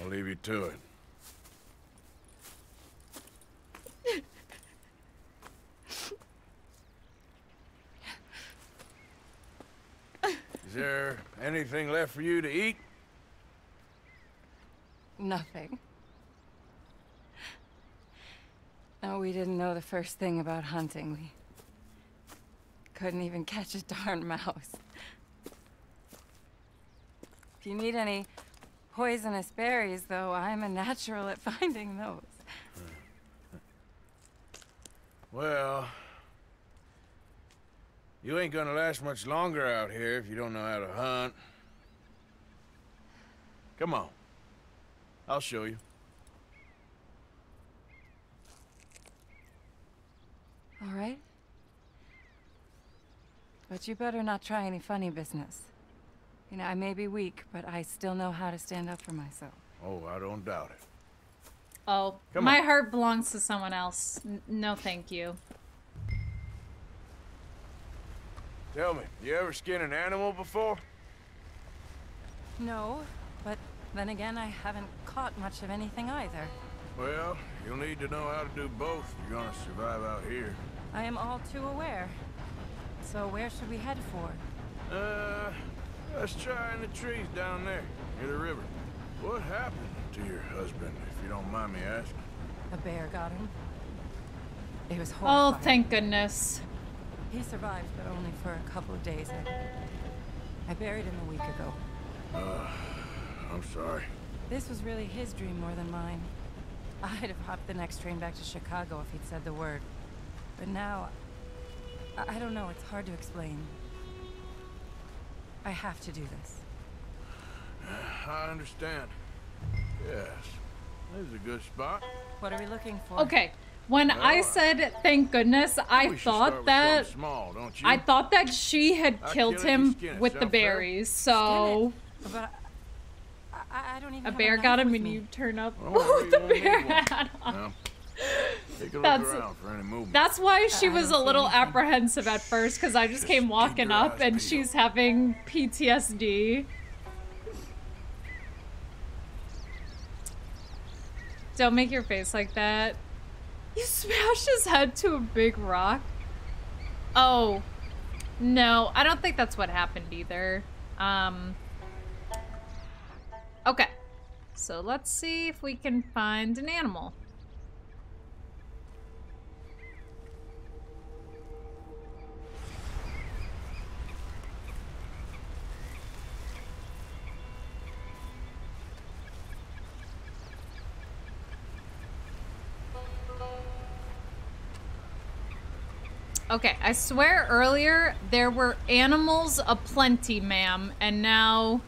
I'll leave you to it. Is there anything left for you to eat? Nothing. No, we didn't know the first thing about hunting. We couldn't even catch a darn mouse. If you need any poisonous berries, though, I'm a natural at finding those. Well, you ain't gonna last much longer out here if you don't know how to hunt. Come on. I'll show you. All right. But you better not try any funny business. You know, I may be weak, but I still know how to stand up for myself. Oh, I don't doubt it. Oh, Come my on. Heart belongs to someone else. N no, thank you. Tell me, you ever skinned an animal before? No, but Then again, I haven't caught much of anything either. Well, you'll need to know how to do both if you're gonna survive out here. I am all too aware. So where should we head for? Uh, let's try in the trees down there, near the river. What happened to your husband, if you don't mind me asking? A bear got him. It was horrible. Oh, thank goodness. He survived, but only for a couple of days. I, I buried him a week ago. Uh, I'm sorry. This was really his dream more than mine. I'd have hopped the next train back to Chicago if he'd said the word. But now, I, I don't know, it's hard to explain. I have to do this. I understand. Yes. This is a good spot. What are we looking for? Okay. When well, I said thank goodness, I thought that small, don't you? I thought that she had I killed him with the berries. So but I, I don't even a bear got him, and you turn up well, with the bear hat on. No. Take a look that's, for any that's why she was a little apprehensive at first, because I just, just came walking up, and peeled. She's having P T S D. Don't make your face like that. You smashed his head to a big rock. Oh, no, I don't think that's what happened either. Um, okay, so let's see if we can find an animal. Okay, I swear earlier there were animals aplenty, ma'am, and now...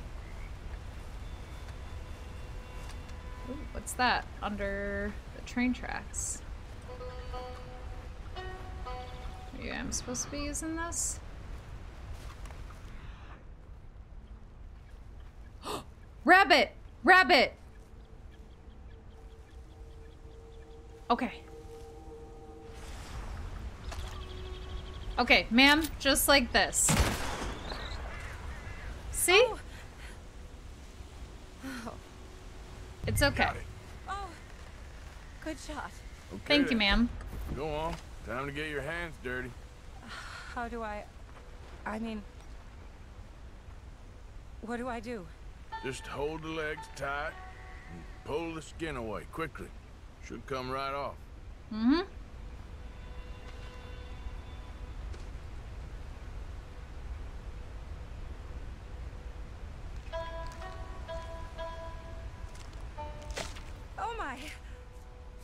Ooh, what's that? Under the train tracks. Maybe I'm supposed to be using this? Rabbit! Rabbit! Okay. Okay, ma'am, just like this. See? Oh. Oh. It's okay. Got it. Oh, good shot. Okay, thank you, ma'am. Go on. Time to get your hands dirty. How do I... I mean... What do I do? Just hold the legs tight and pull the skin away quickly. Should come right off. Mm-hmm.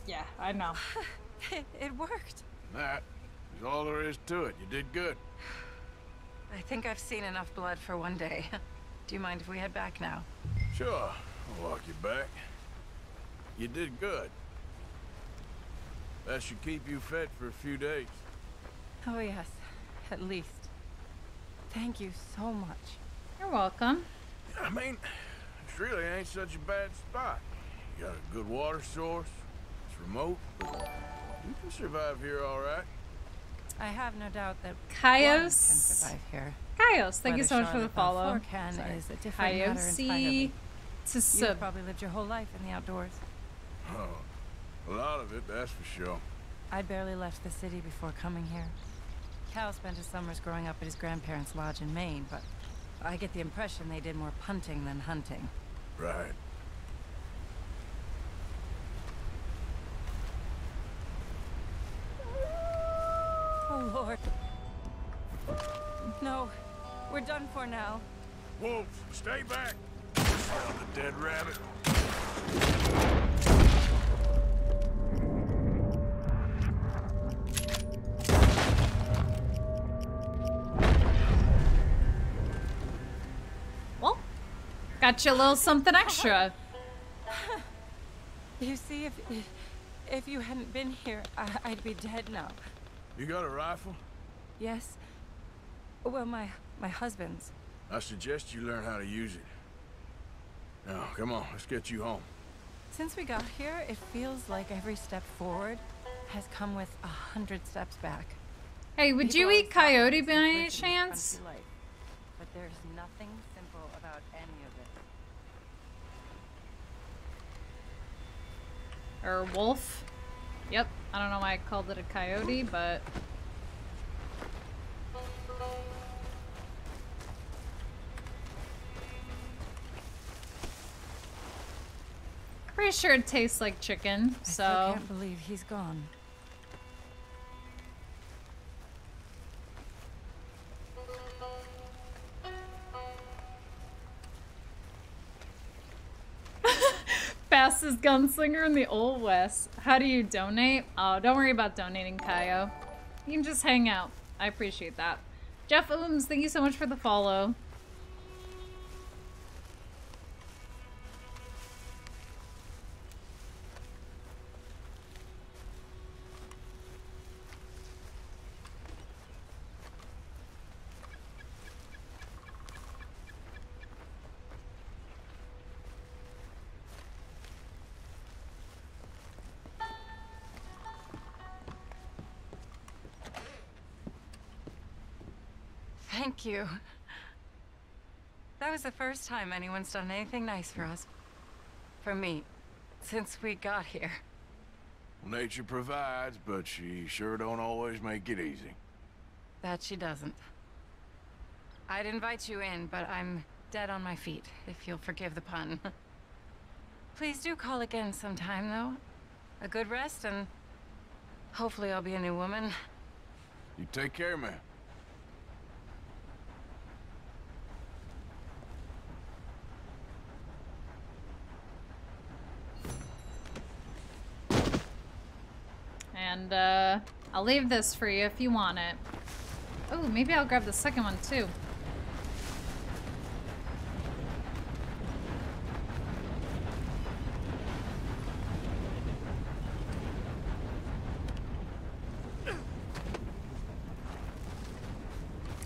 Yeah, I know. It, it worked. That is all there is to it. You did good. I think I've seen enough blood for one day. Do you mind if we head back now? Sure. I'll walk you back. You did good. That should keep you fed for a few days. Oh, yes. At least. Thank you so much. You're welcome. I mean, it really ain't such a bad spot. You got a good water source. Remote, but you can survive here all right. I have no doubt that Kaios can survive here. Kaios, thank Whether you so much Charlotte for the follow. Is a different Kaios to sub. You've probably lived your whole life in the outdoors. Oh, a lot of it, that's for sure. I barely left the city before coming here. Cal spent his summers growing up at his grandparents' lodge in Maine, but I get the impression they did more punting than hunting. Right. Oh, Lord. No, we're done for now. Wolves, stay back. Found the dead rabbit. Well, got you a little something extra. You see, if, if you hadn't been here, I, I'd be dead now. You got a rifle? Yes. Well, my my husband's. I suggest you learn how to use it. Now, come on, let's get you home. Since we got here, it feels like every step forward has come with a hundred steps back. Hey, would People you eat coyote by any chance? Life, but there's nothing simple about any of it. Or wolf. Yep. I don't know why I called it a coyote, but... pretty sure it tastes like chicken, so... I can't believe he's gone. Fastest gunslinger in the Old West. How do you donate? Oh, don't worry about donating, Kayo. You can just hang out. I appreciate that. Jeff Ooms, thank you so much for the follow. Thank you. That was the first time anyone's done anything nice for us. For me, since we got here. Well, nature provides, but she sure don't always make it easy. That she doesn't. I'd invite you in, but I'm dead on my feet, if you'll forgive the pun. Please do call again sometime, though. A good rest, and hopefully I'll be a new woman. You take care, man. And, uh, I'll leave this for you if you want it. Oh, maybe I'll grab the second one, too.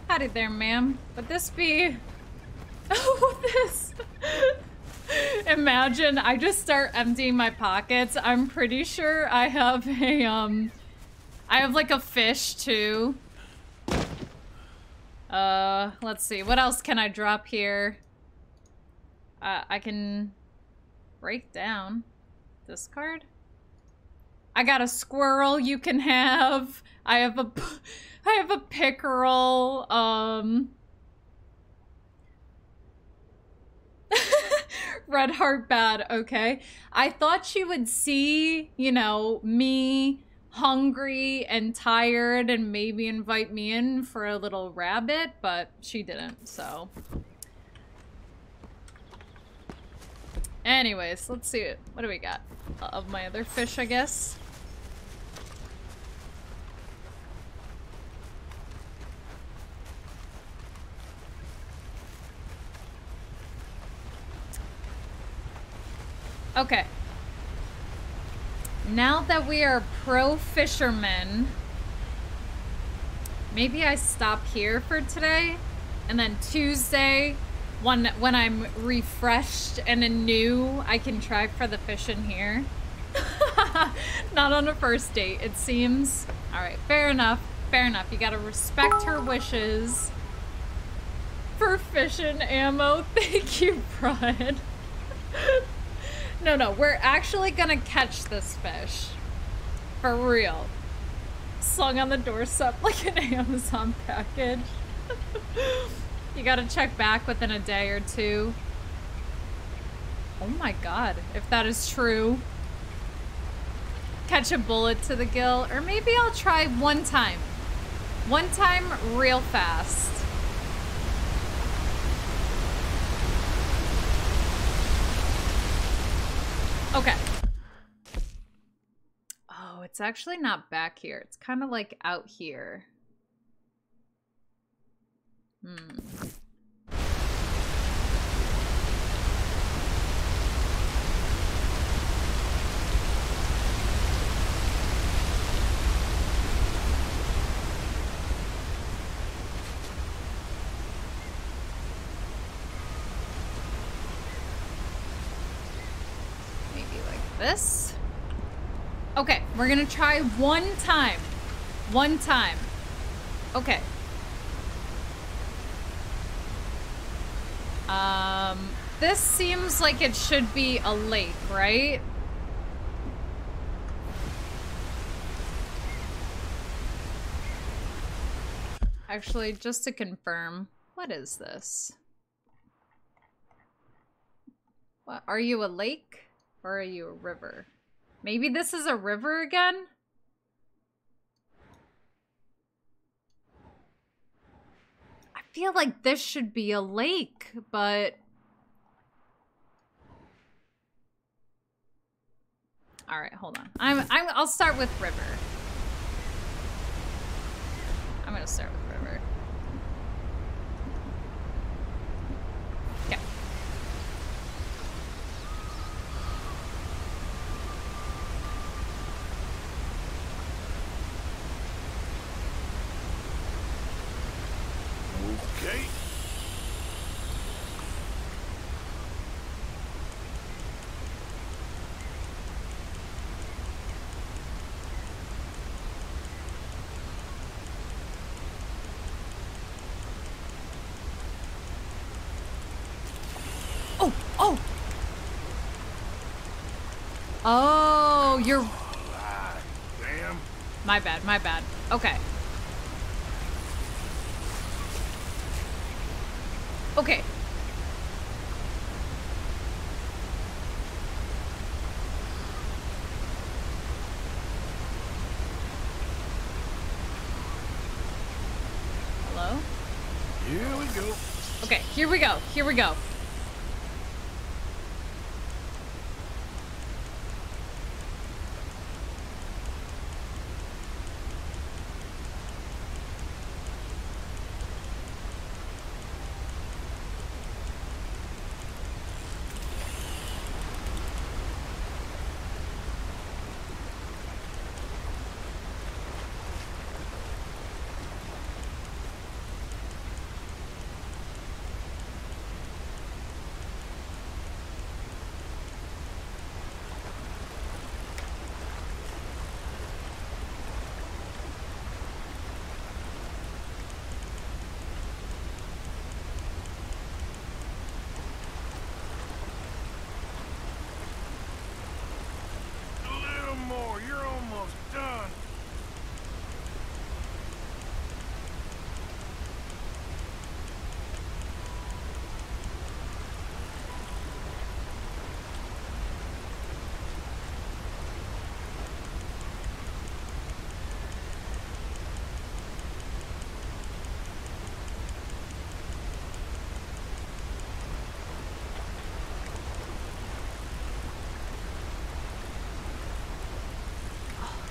Howdy there, ma'am. Would this be... oh, this... Imagine I just start emptying my pockets. I'm pretty sure I have a um I have like a fish too. Uh let's see, what else can I drop here? Uh I can break down this card. I got a squirrel you can have. I have a I have a pickerel. Um Red heart bad, okay. I thought she would see, you know, me hungry and tired and maybe invite me in for a little rabbit, but she didn't, so. Anyways, let's see it. What do we got? Of my other fish, I guess. Okay. Now that we are pro-fishermen, maybe I stop here for today, and then Tuesday, when, when I'm refreshed and anew, I can try for the fish in here. Not on a first date, it seems. All right, fair enough, fair enough. You gotta respect her wishes. For fishing ammo, thank you, Brian. No, no, we're actually gonna catch this fish. For real. Slung on the doorstep like an Amazon package. You gotta check back within a day or two. Oh my god, if that is true. Catch a bullet to the gill, or maybe I'll try one time. One time real fast. Okay. Oh, it's actually not back here. It's kind of like out here. Hmm. This. Okay, we're gonna try one time. One time. Okay. Um, this seems like it should be a lake, right? Actually, just to confirm, what is this? What, are you a lake or are you a river? Maybe this is a river again? I feel like this should be a lake, but... All right, hold on. I'm, I'm, I'll start with river. I'm gonna start with river. Okay. Okay. Oh, you're... Ah, damn. My bad, my bad. Okay. Okay. Hello? Here we go. Okay, here we go, here we go.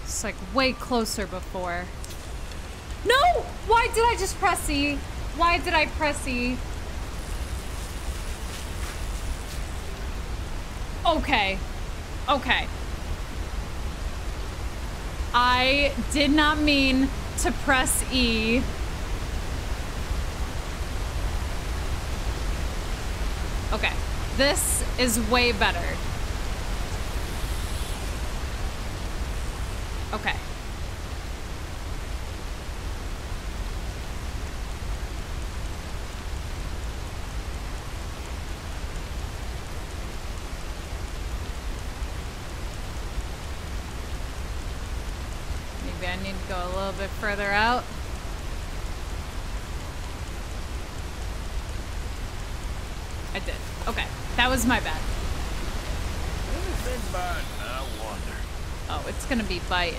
It's like way closer before. No! Why did I just press E? Why did I press E? Okay. Okay. I did not mean to press E. Okay. This is way better. Okay. Maybe I need to go a little bit further out. I did. Okay. That was my bad. Oh, it's gonna be biting.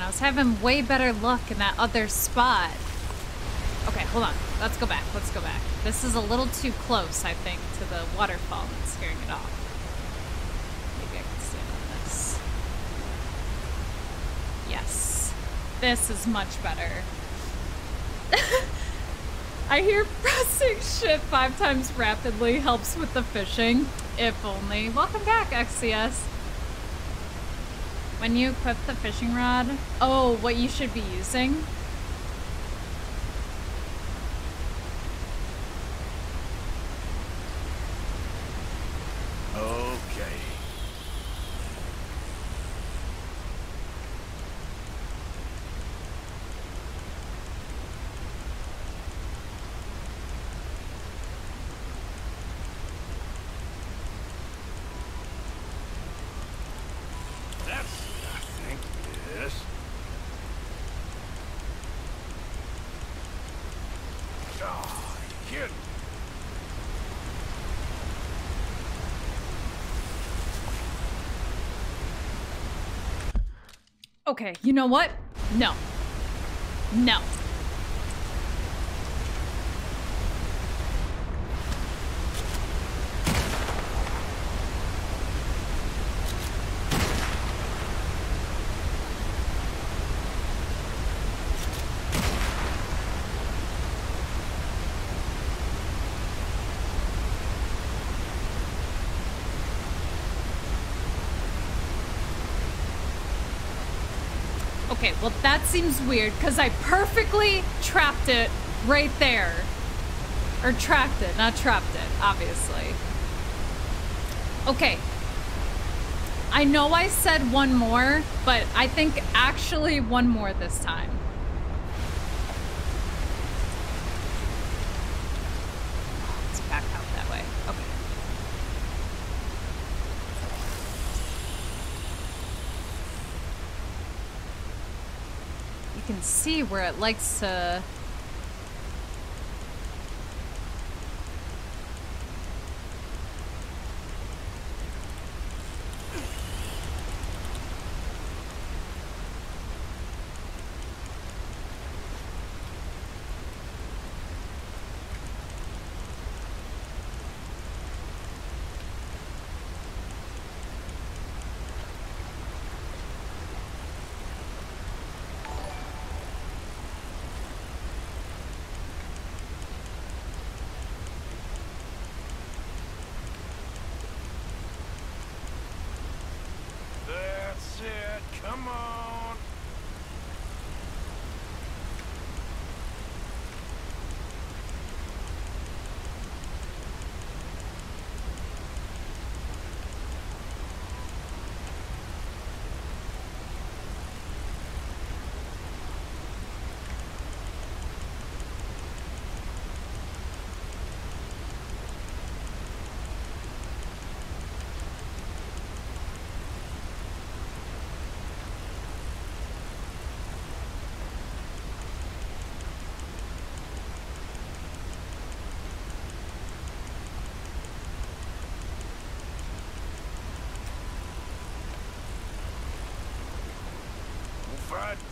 I was having way better luck in that other spot. Okay, hold on. Let's go back. Let's go back. This is a little too close, I think, to the waterfall that's scaring it off. Maybe I can stand on this. Yes. This is much better. I hear pressing shit five times rapidly helps with the fishing. If only. Welcome back, X C S. When you equip the fishing rod... Oh, what you should be using? Okay. Okay, you know what? No. No. Okay, well that seems weird, because I perfectly trapped it right there. Or trapped it, not trapped it, obviously. Okay. I know I said one more, but I think actually one more this time. Let's back out that way. Okay. Can see where it likes to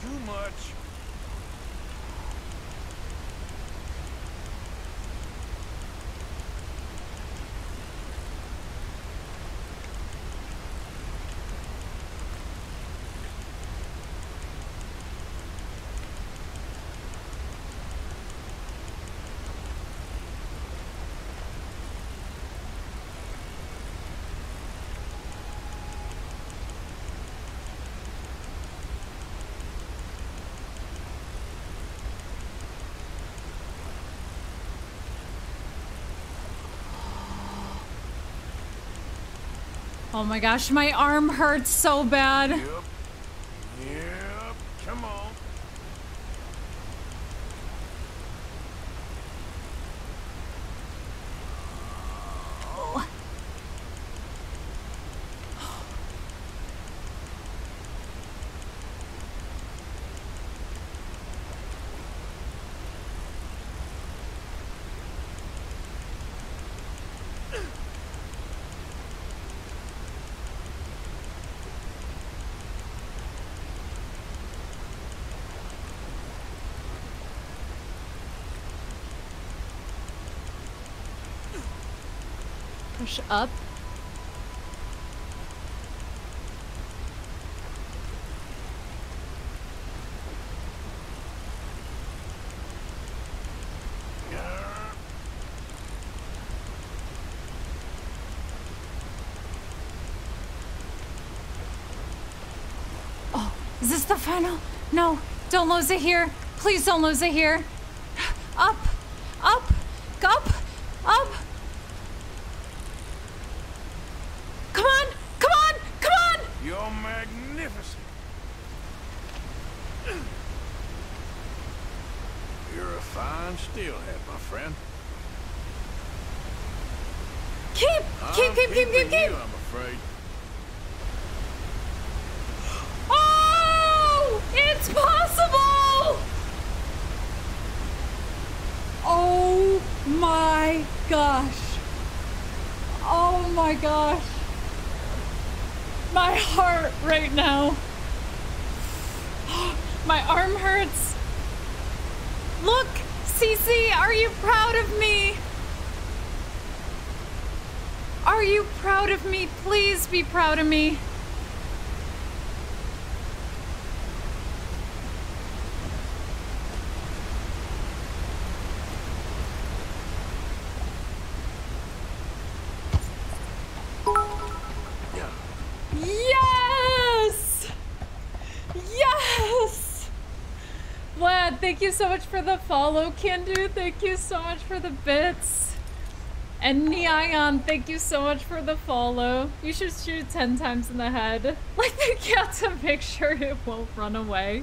too much. Oh my gosh, my arm hurts so bad. Yep. Yep. Come on. Oh. Up. Is this the final? No, don't lose it here. Please don't lose it here. Up, up, up, up. Come on, come on, come on! You're magnificent. You're a fine steelhead, my friend. Keep, keep, keep, keep, keep, keep. I'm afraid. Oh, it's possible! Oh my gosh. Oh my gosh. My heart right now. My arm hurts. Look, Cece, are you proud of me? Are you proud of me? Please be proud of me. Thank you so much for the follow, Kendu. Thank you so much for the bits. And Neon, thank you so much for the follow. You should shoot ten times in the head, like the cat, to make sure it won't run away.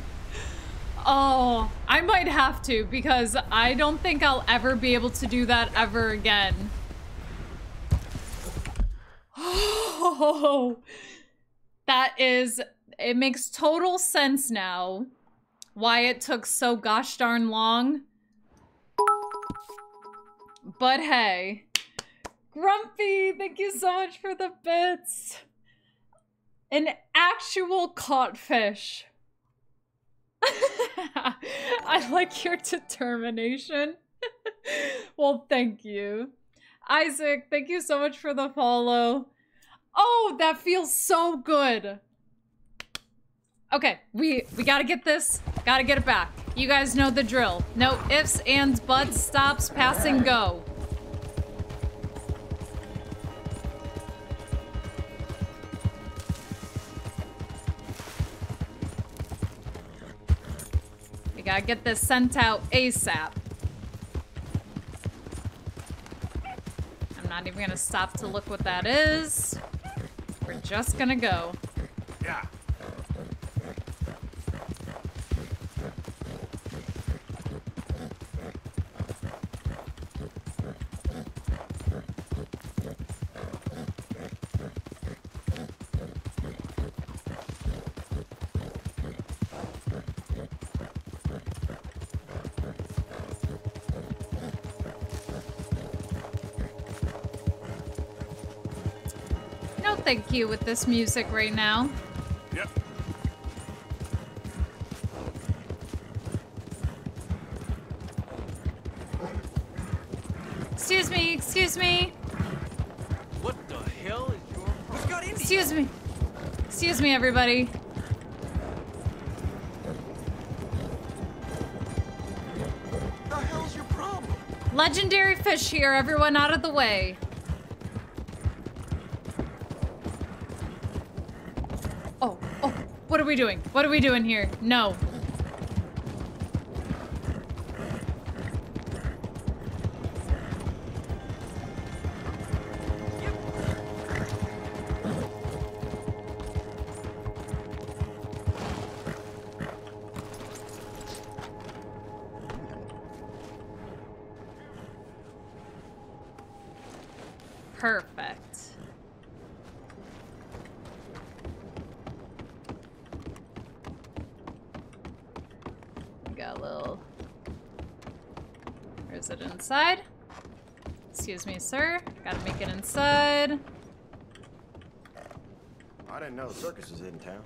Oh, I might have to, because I don't think I'll ever be able to do that ever again. Oh, that is, it makes total sense now why it took so gosh darn long. But hey. Grumpy, thank you so much for the bits. An actual caught fish. I like your determination. Well, thank you. Isaac, thank you so much for the follow. Oh, that feels so good. Okay, we, we gotta get this, gotta get it back. You guys know the drill. No ifs, ands, buts, stops, pass, and go. We gotta get this sent out ASAP. I'm not even gonna stop to look what that is. We're just gonna go. Yeah. Thank you with this music right now. Yep. Excuse me, excuse me. What the hell is your problem? Got excuse me. Excuse me, everybody. What the hell's your problem? Legendary fish here, everyone out of the way. What are we doing? What are we doing here? No. Inside. Excuse me, sir. Gotta make it inside. I didn't know the circus was in town.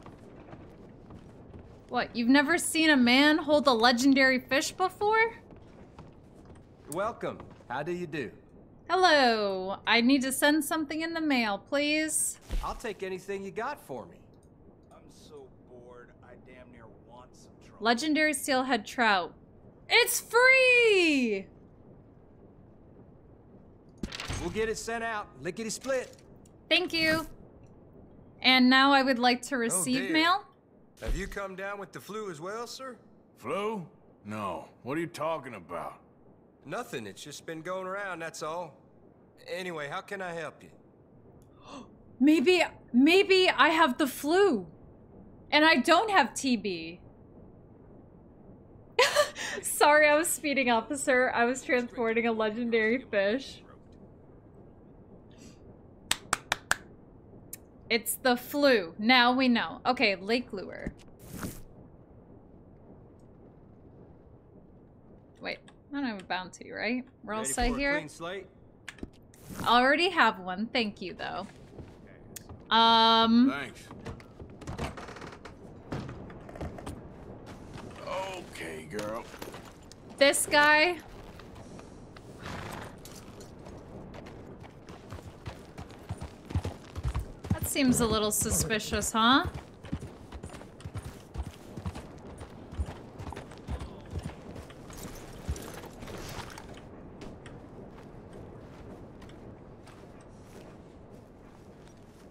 What, you've never seen a man hold a legendary fish before? Welcome. How do you do? Hello. I need to send something in the mail, please. I'll take anything you got for me. I'm so bored, I damn near want some trout. Legendary steelhead trout. It's free! We'll get it sent out, lickety split. Thank you. And now I would like to receive oh, mail. Have you come down with the flu as well, sir? Flu? No. What are you talking about? Nothing. It's just been going around, that's all. Anyway, how can I help you? Maybe, maybe I have the flu. And I don't have T B. Sorry, I was speeding, officer. I was transporting a legendary fish. It's the flu. Now we know. Okay, lake lure. Wait, I don't have a bounty, right? We're all set here? I already have one. Thank you, though. Um. Thanks. Okay, girl. This guy. That seems a little suspicious, huh?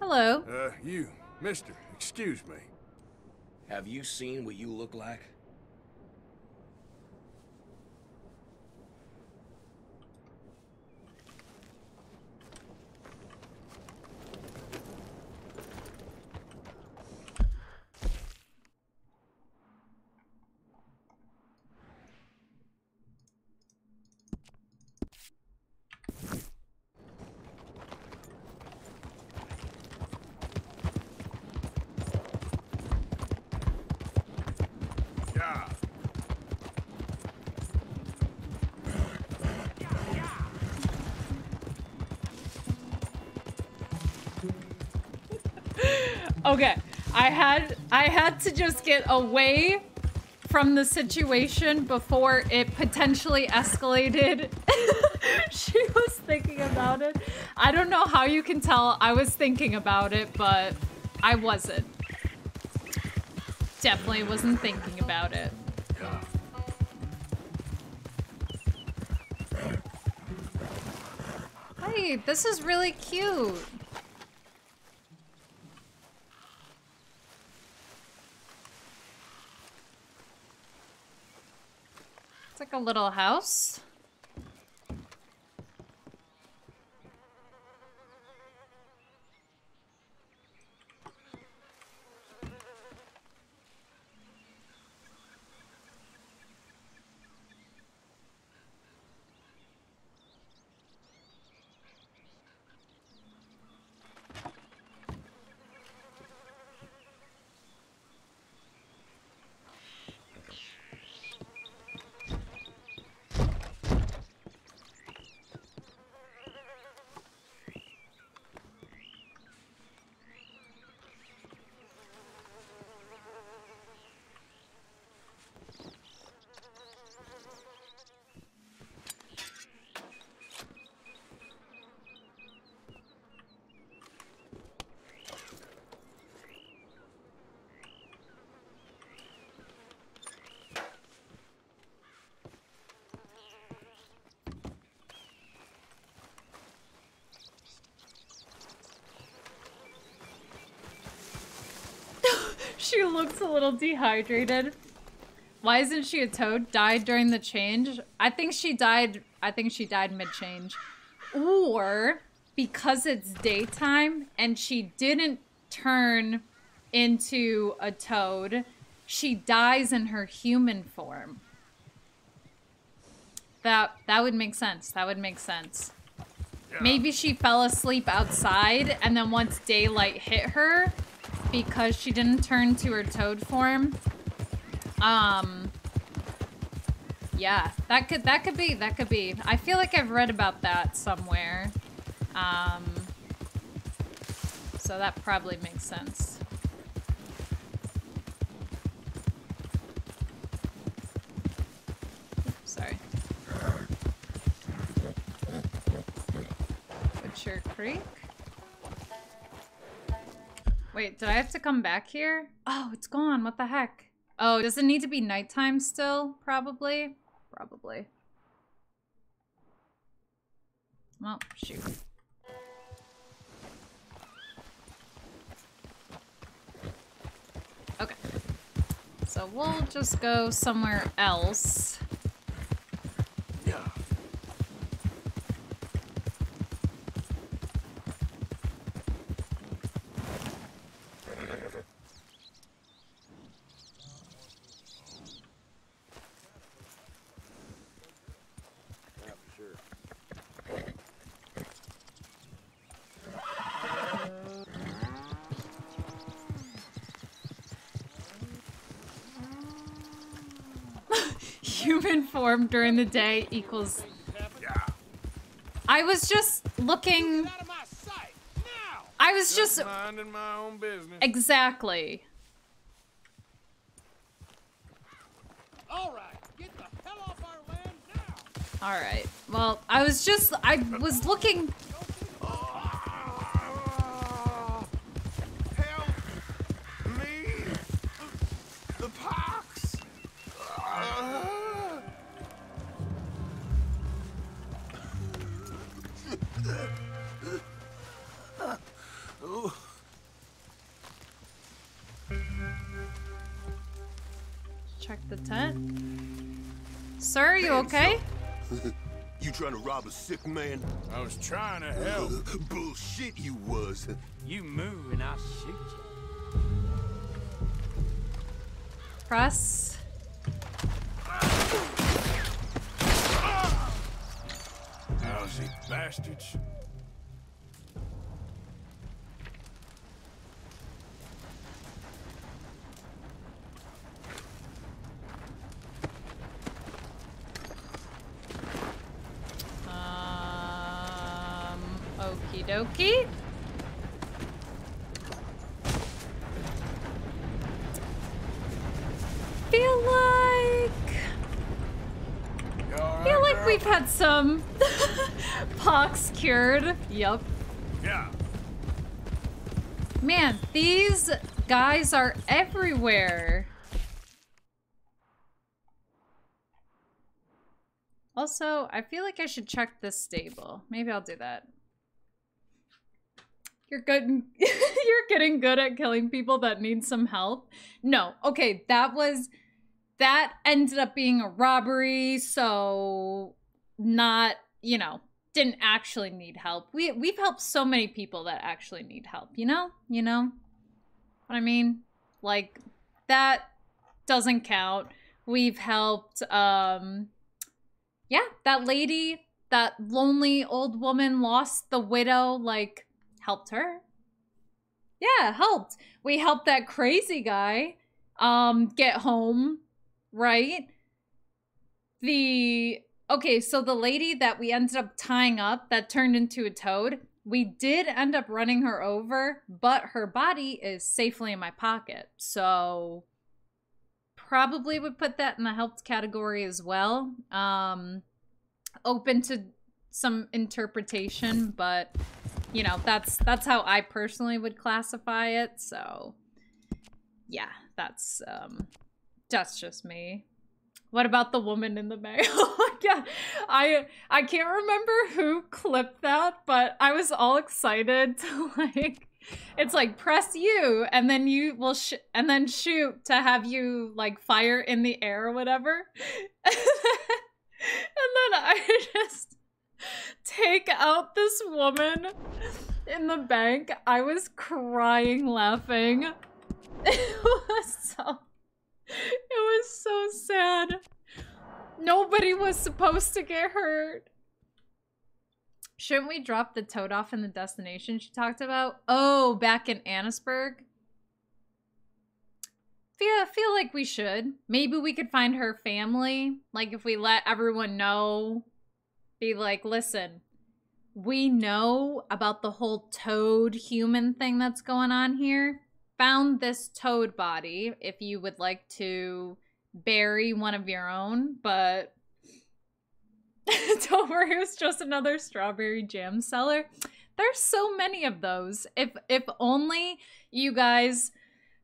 Hello. Uh, you. Mister, excuse me. Have you seen what you look like? Okay, I had I had to just get away from the situation before it potentially escalated. She was thinking about it. I don't know how you can tell I was thinking about it, but I wasn't. Definitely wasn't thinking about it. Hey, this is really cute. A little house. She looks a little dehydrated. Why isn't she a toad? Died during the change? I think she died. I think she died mid-change. Or because it's daytime and she didn't turn into a toad, she dies in her human form. That that would make sense. That would make sense. Yeah. Maybe she fell asleep outside and then once daylight hit her, because she didn't turn to her toad form. Um, yeah, that could that could be that could be. I feel like I've read about that somewhere. Um, so that probably makes sense. Oops, sorry. Butcher Creek. Wait, did I have to come back here? Oh, it's gone. What the heck? Oh, does it need to be nighttime still? Probably. Probably. Well, shoot. Okay. So we'll just go somewhere else. Form during the day equals... Yeah. I was just looking... Get out of my sight, now. I was just... just... minding my own business. Exactly. All right. Get the hell off our land now. All right. Well, I was just... I was looking... Okay? You trying to rob a sick man? I was trying to help. Bullshit you was. You move and I'll shoot you. Press. Lousy bastards. Okie dokie. Feel like... Right, feel like girl. We've had some pox cured. Yup. Yeah. Man, these guys are everywhere. Also, I feel like I should check this stable. Maybe I'll do that. You're good. You're getting good at killing people that need some help. No. Okay, that was that ended up being a robbery, so not, you know, didn't actually need help. We we've helped so many people that actually need help, you know? You know what I mean? Like that doesn't count. We've helped um yeah, that lady, that lonely old woman, lost the widow, like helped her. Yeah, helped. We helped that crazy guy um get home, right? The okay, so the lady that we ended up tying up that turned into a toad, we did end up running her over, but her body is safely in my pocket. So probably would put that in the helped category as well. Um open to some interpretation, but you know, that's that's how I personally would classify it. So yeah, that's um that's just me. What about the woman in the mail? Yeah, I I can't remember who clipped that, but I was all excited to like it's like press you and then you will sh and then shoot to have you like fire in the air or whatever. And then I just take out this woman in the bank. I was crying laughing. It was so, it was so sad. Nobody was supposed to get hurt. Shouldn't we drop the toad off in the destination she talked about? Oh, back in Annisburg? Yeah, I feel like we should. Maybe we could find her family. Like if we let everyone know. Be like, listen, we know about the whole toad human thing that's going on here. Found this toad body if you would like to bury one of your own, but don't worry, it was just another strawberry jam seller. There's so many of those. If if only you guys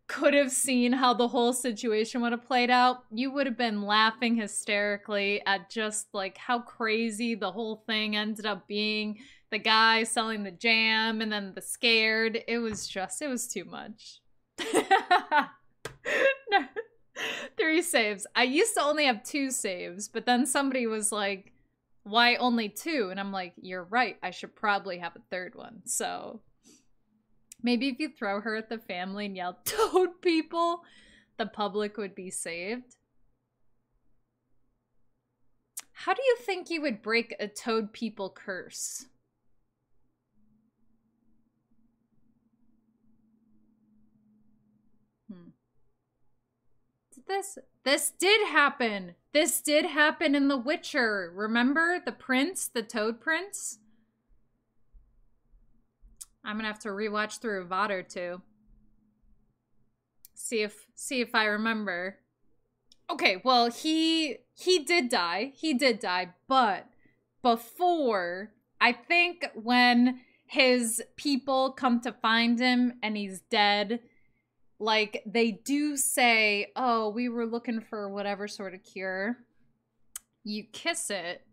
could have seen how the whole situation would have played out, you would have been laughing hysterically at just like how crazy the whole thing ended up being. The guy selling the jam and then the scared. It was just, it was too much. No, Three saves. I used to only have two saves, but then somebody was like, why only two? And I'm like, you're right. I should probably have a third one. So maybe if you throw her at the family and yell, toad people, the public would be saved. How do you think you would break a toad people curse? Hmm. Did this... This did happen. This did happen in The Witcher. Remember the prince, the Toad Prince? I'm gonna have to rewatch through V O D or two. See if see if I remember. Okay, well he he did die. He did die, but before, I think when his people come to find him and he's dead, like, they do say, oh, we were looking for whatever sort of cure. You kiss it.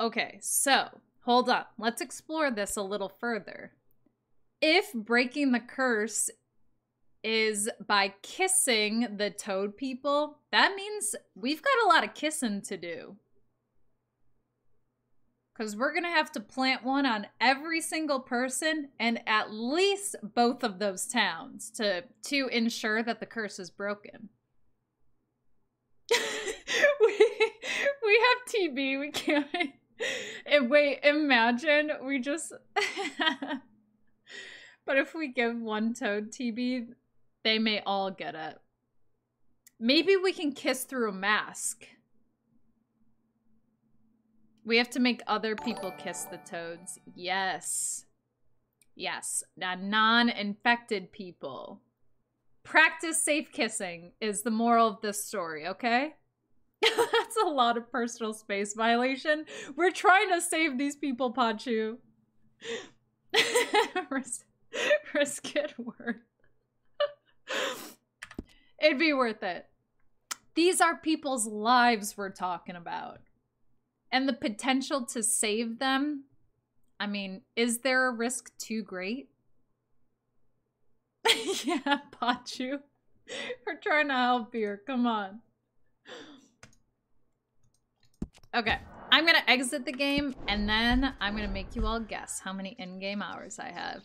Okay, so, hold up. Let's explore this a little further. If breaking the curse is by kissing the toad people, that means we've got a lot of kissing to do. Because we're going to have to plant one on every single person and at least both of those towns to, to ensure that the curse is broken. we, we have T B. We can't. And wait, imagine we just... But if we give one toad T B, they may all get it. Maybe we can kiss through a mask. We have to make other people kiss the toads. Yes. Yes. Now, non-infected people. Practice safe kissing is the moral of this story, okay? That's a lot of personal space violation. We're trying to save these people, Pachu. risk, risk it worth. It'd be worth it. These are people's lives we're talking about. And the potential to save them, I mean, is there a risk too great? Yeah, Pachu. We're trying to help here. Come on. Okay. I'm going to exit the game, and then I'm going to make you all guess how many in-game hours I have.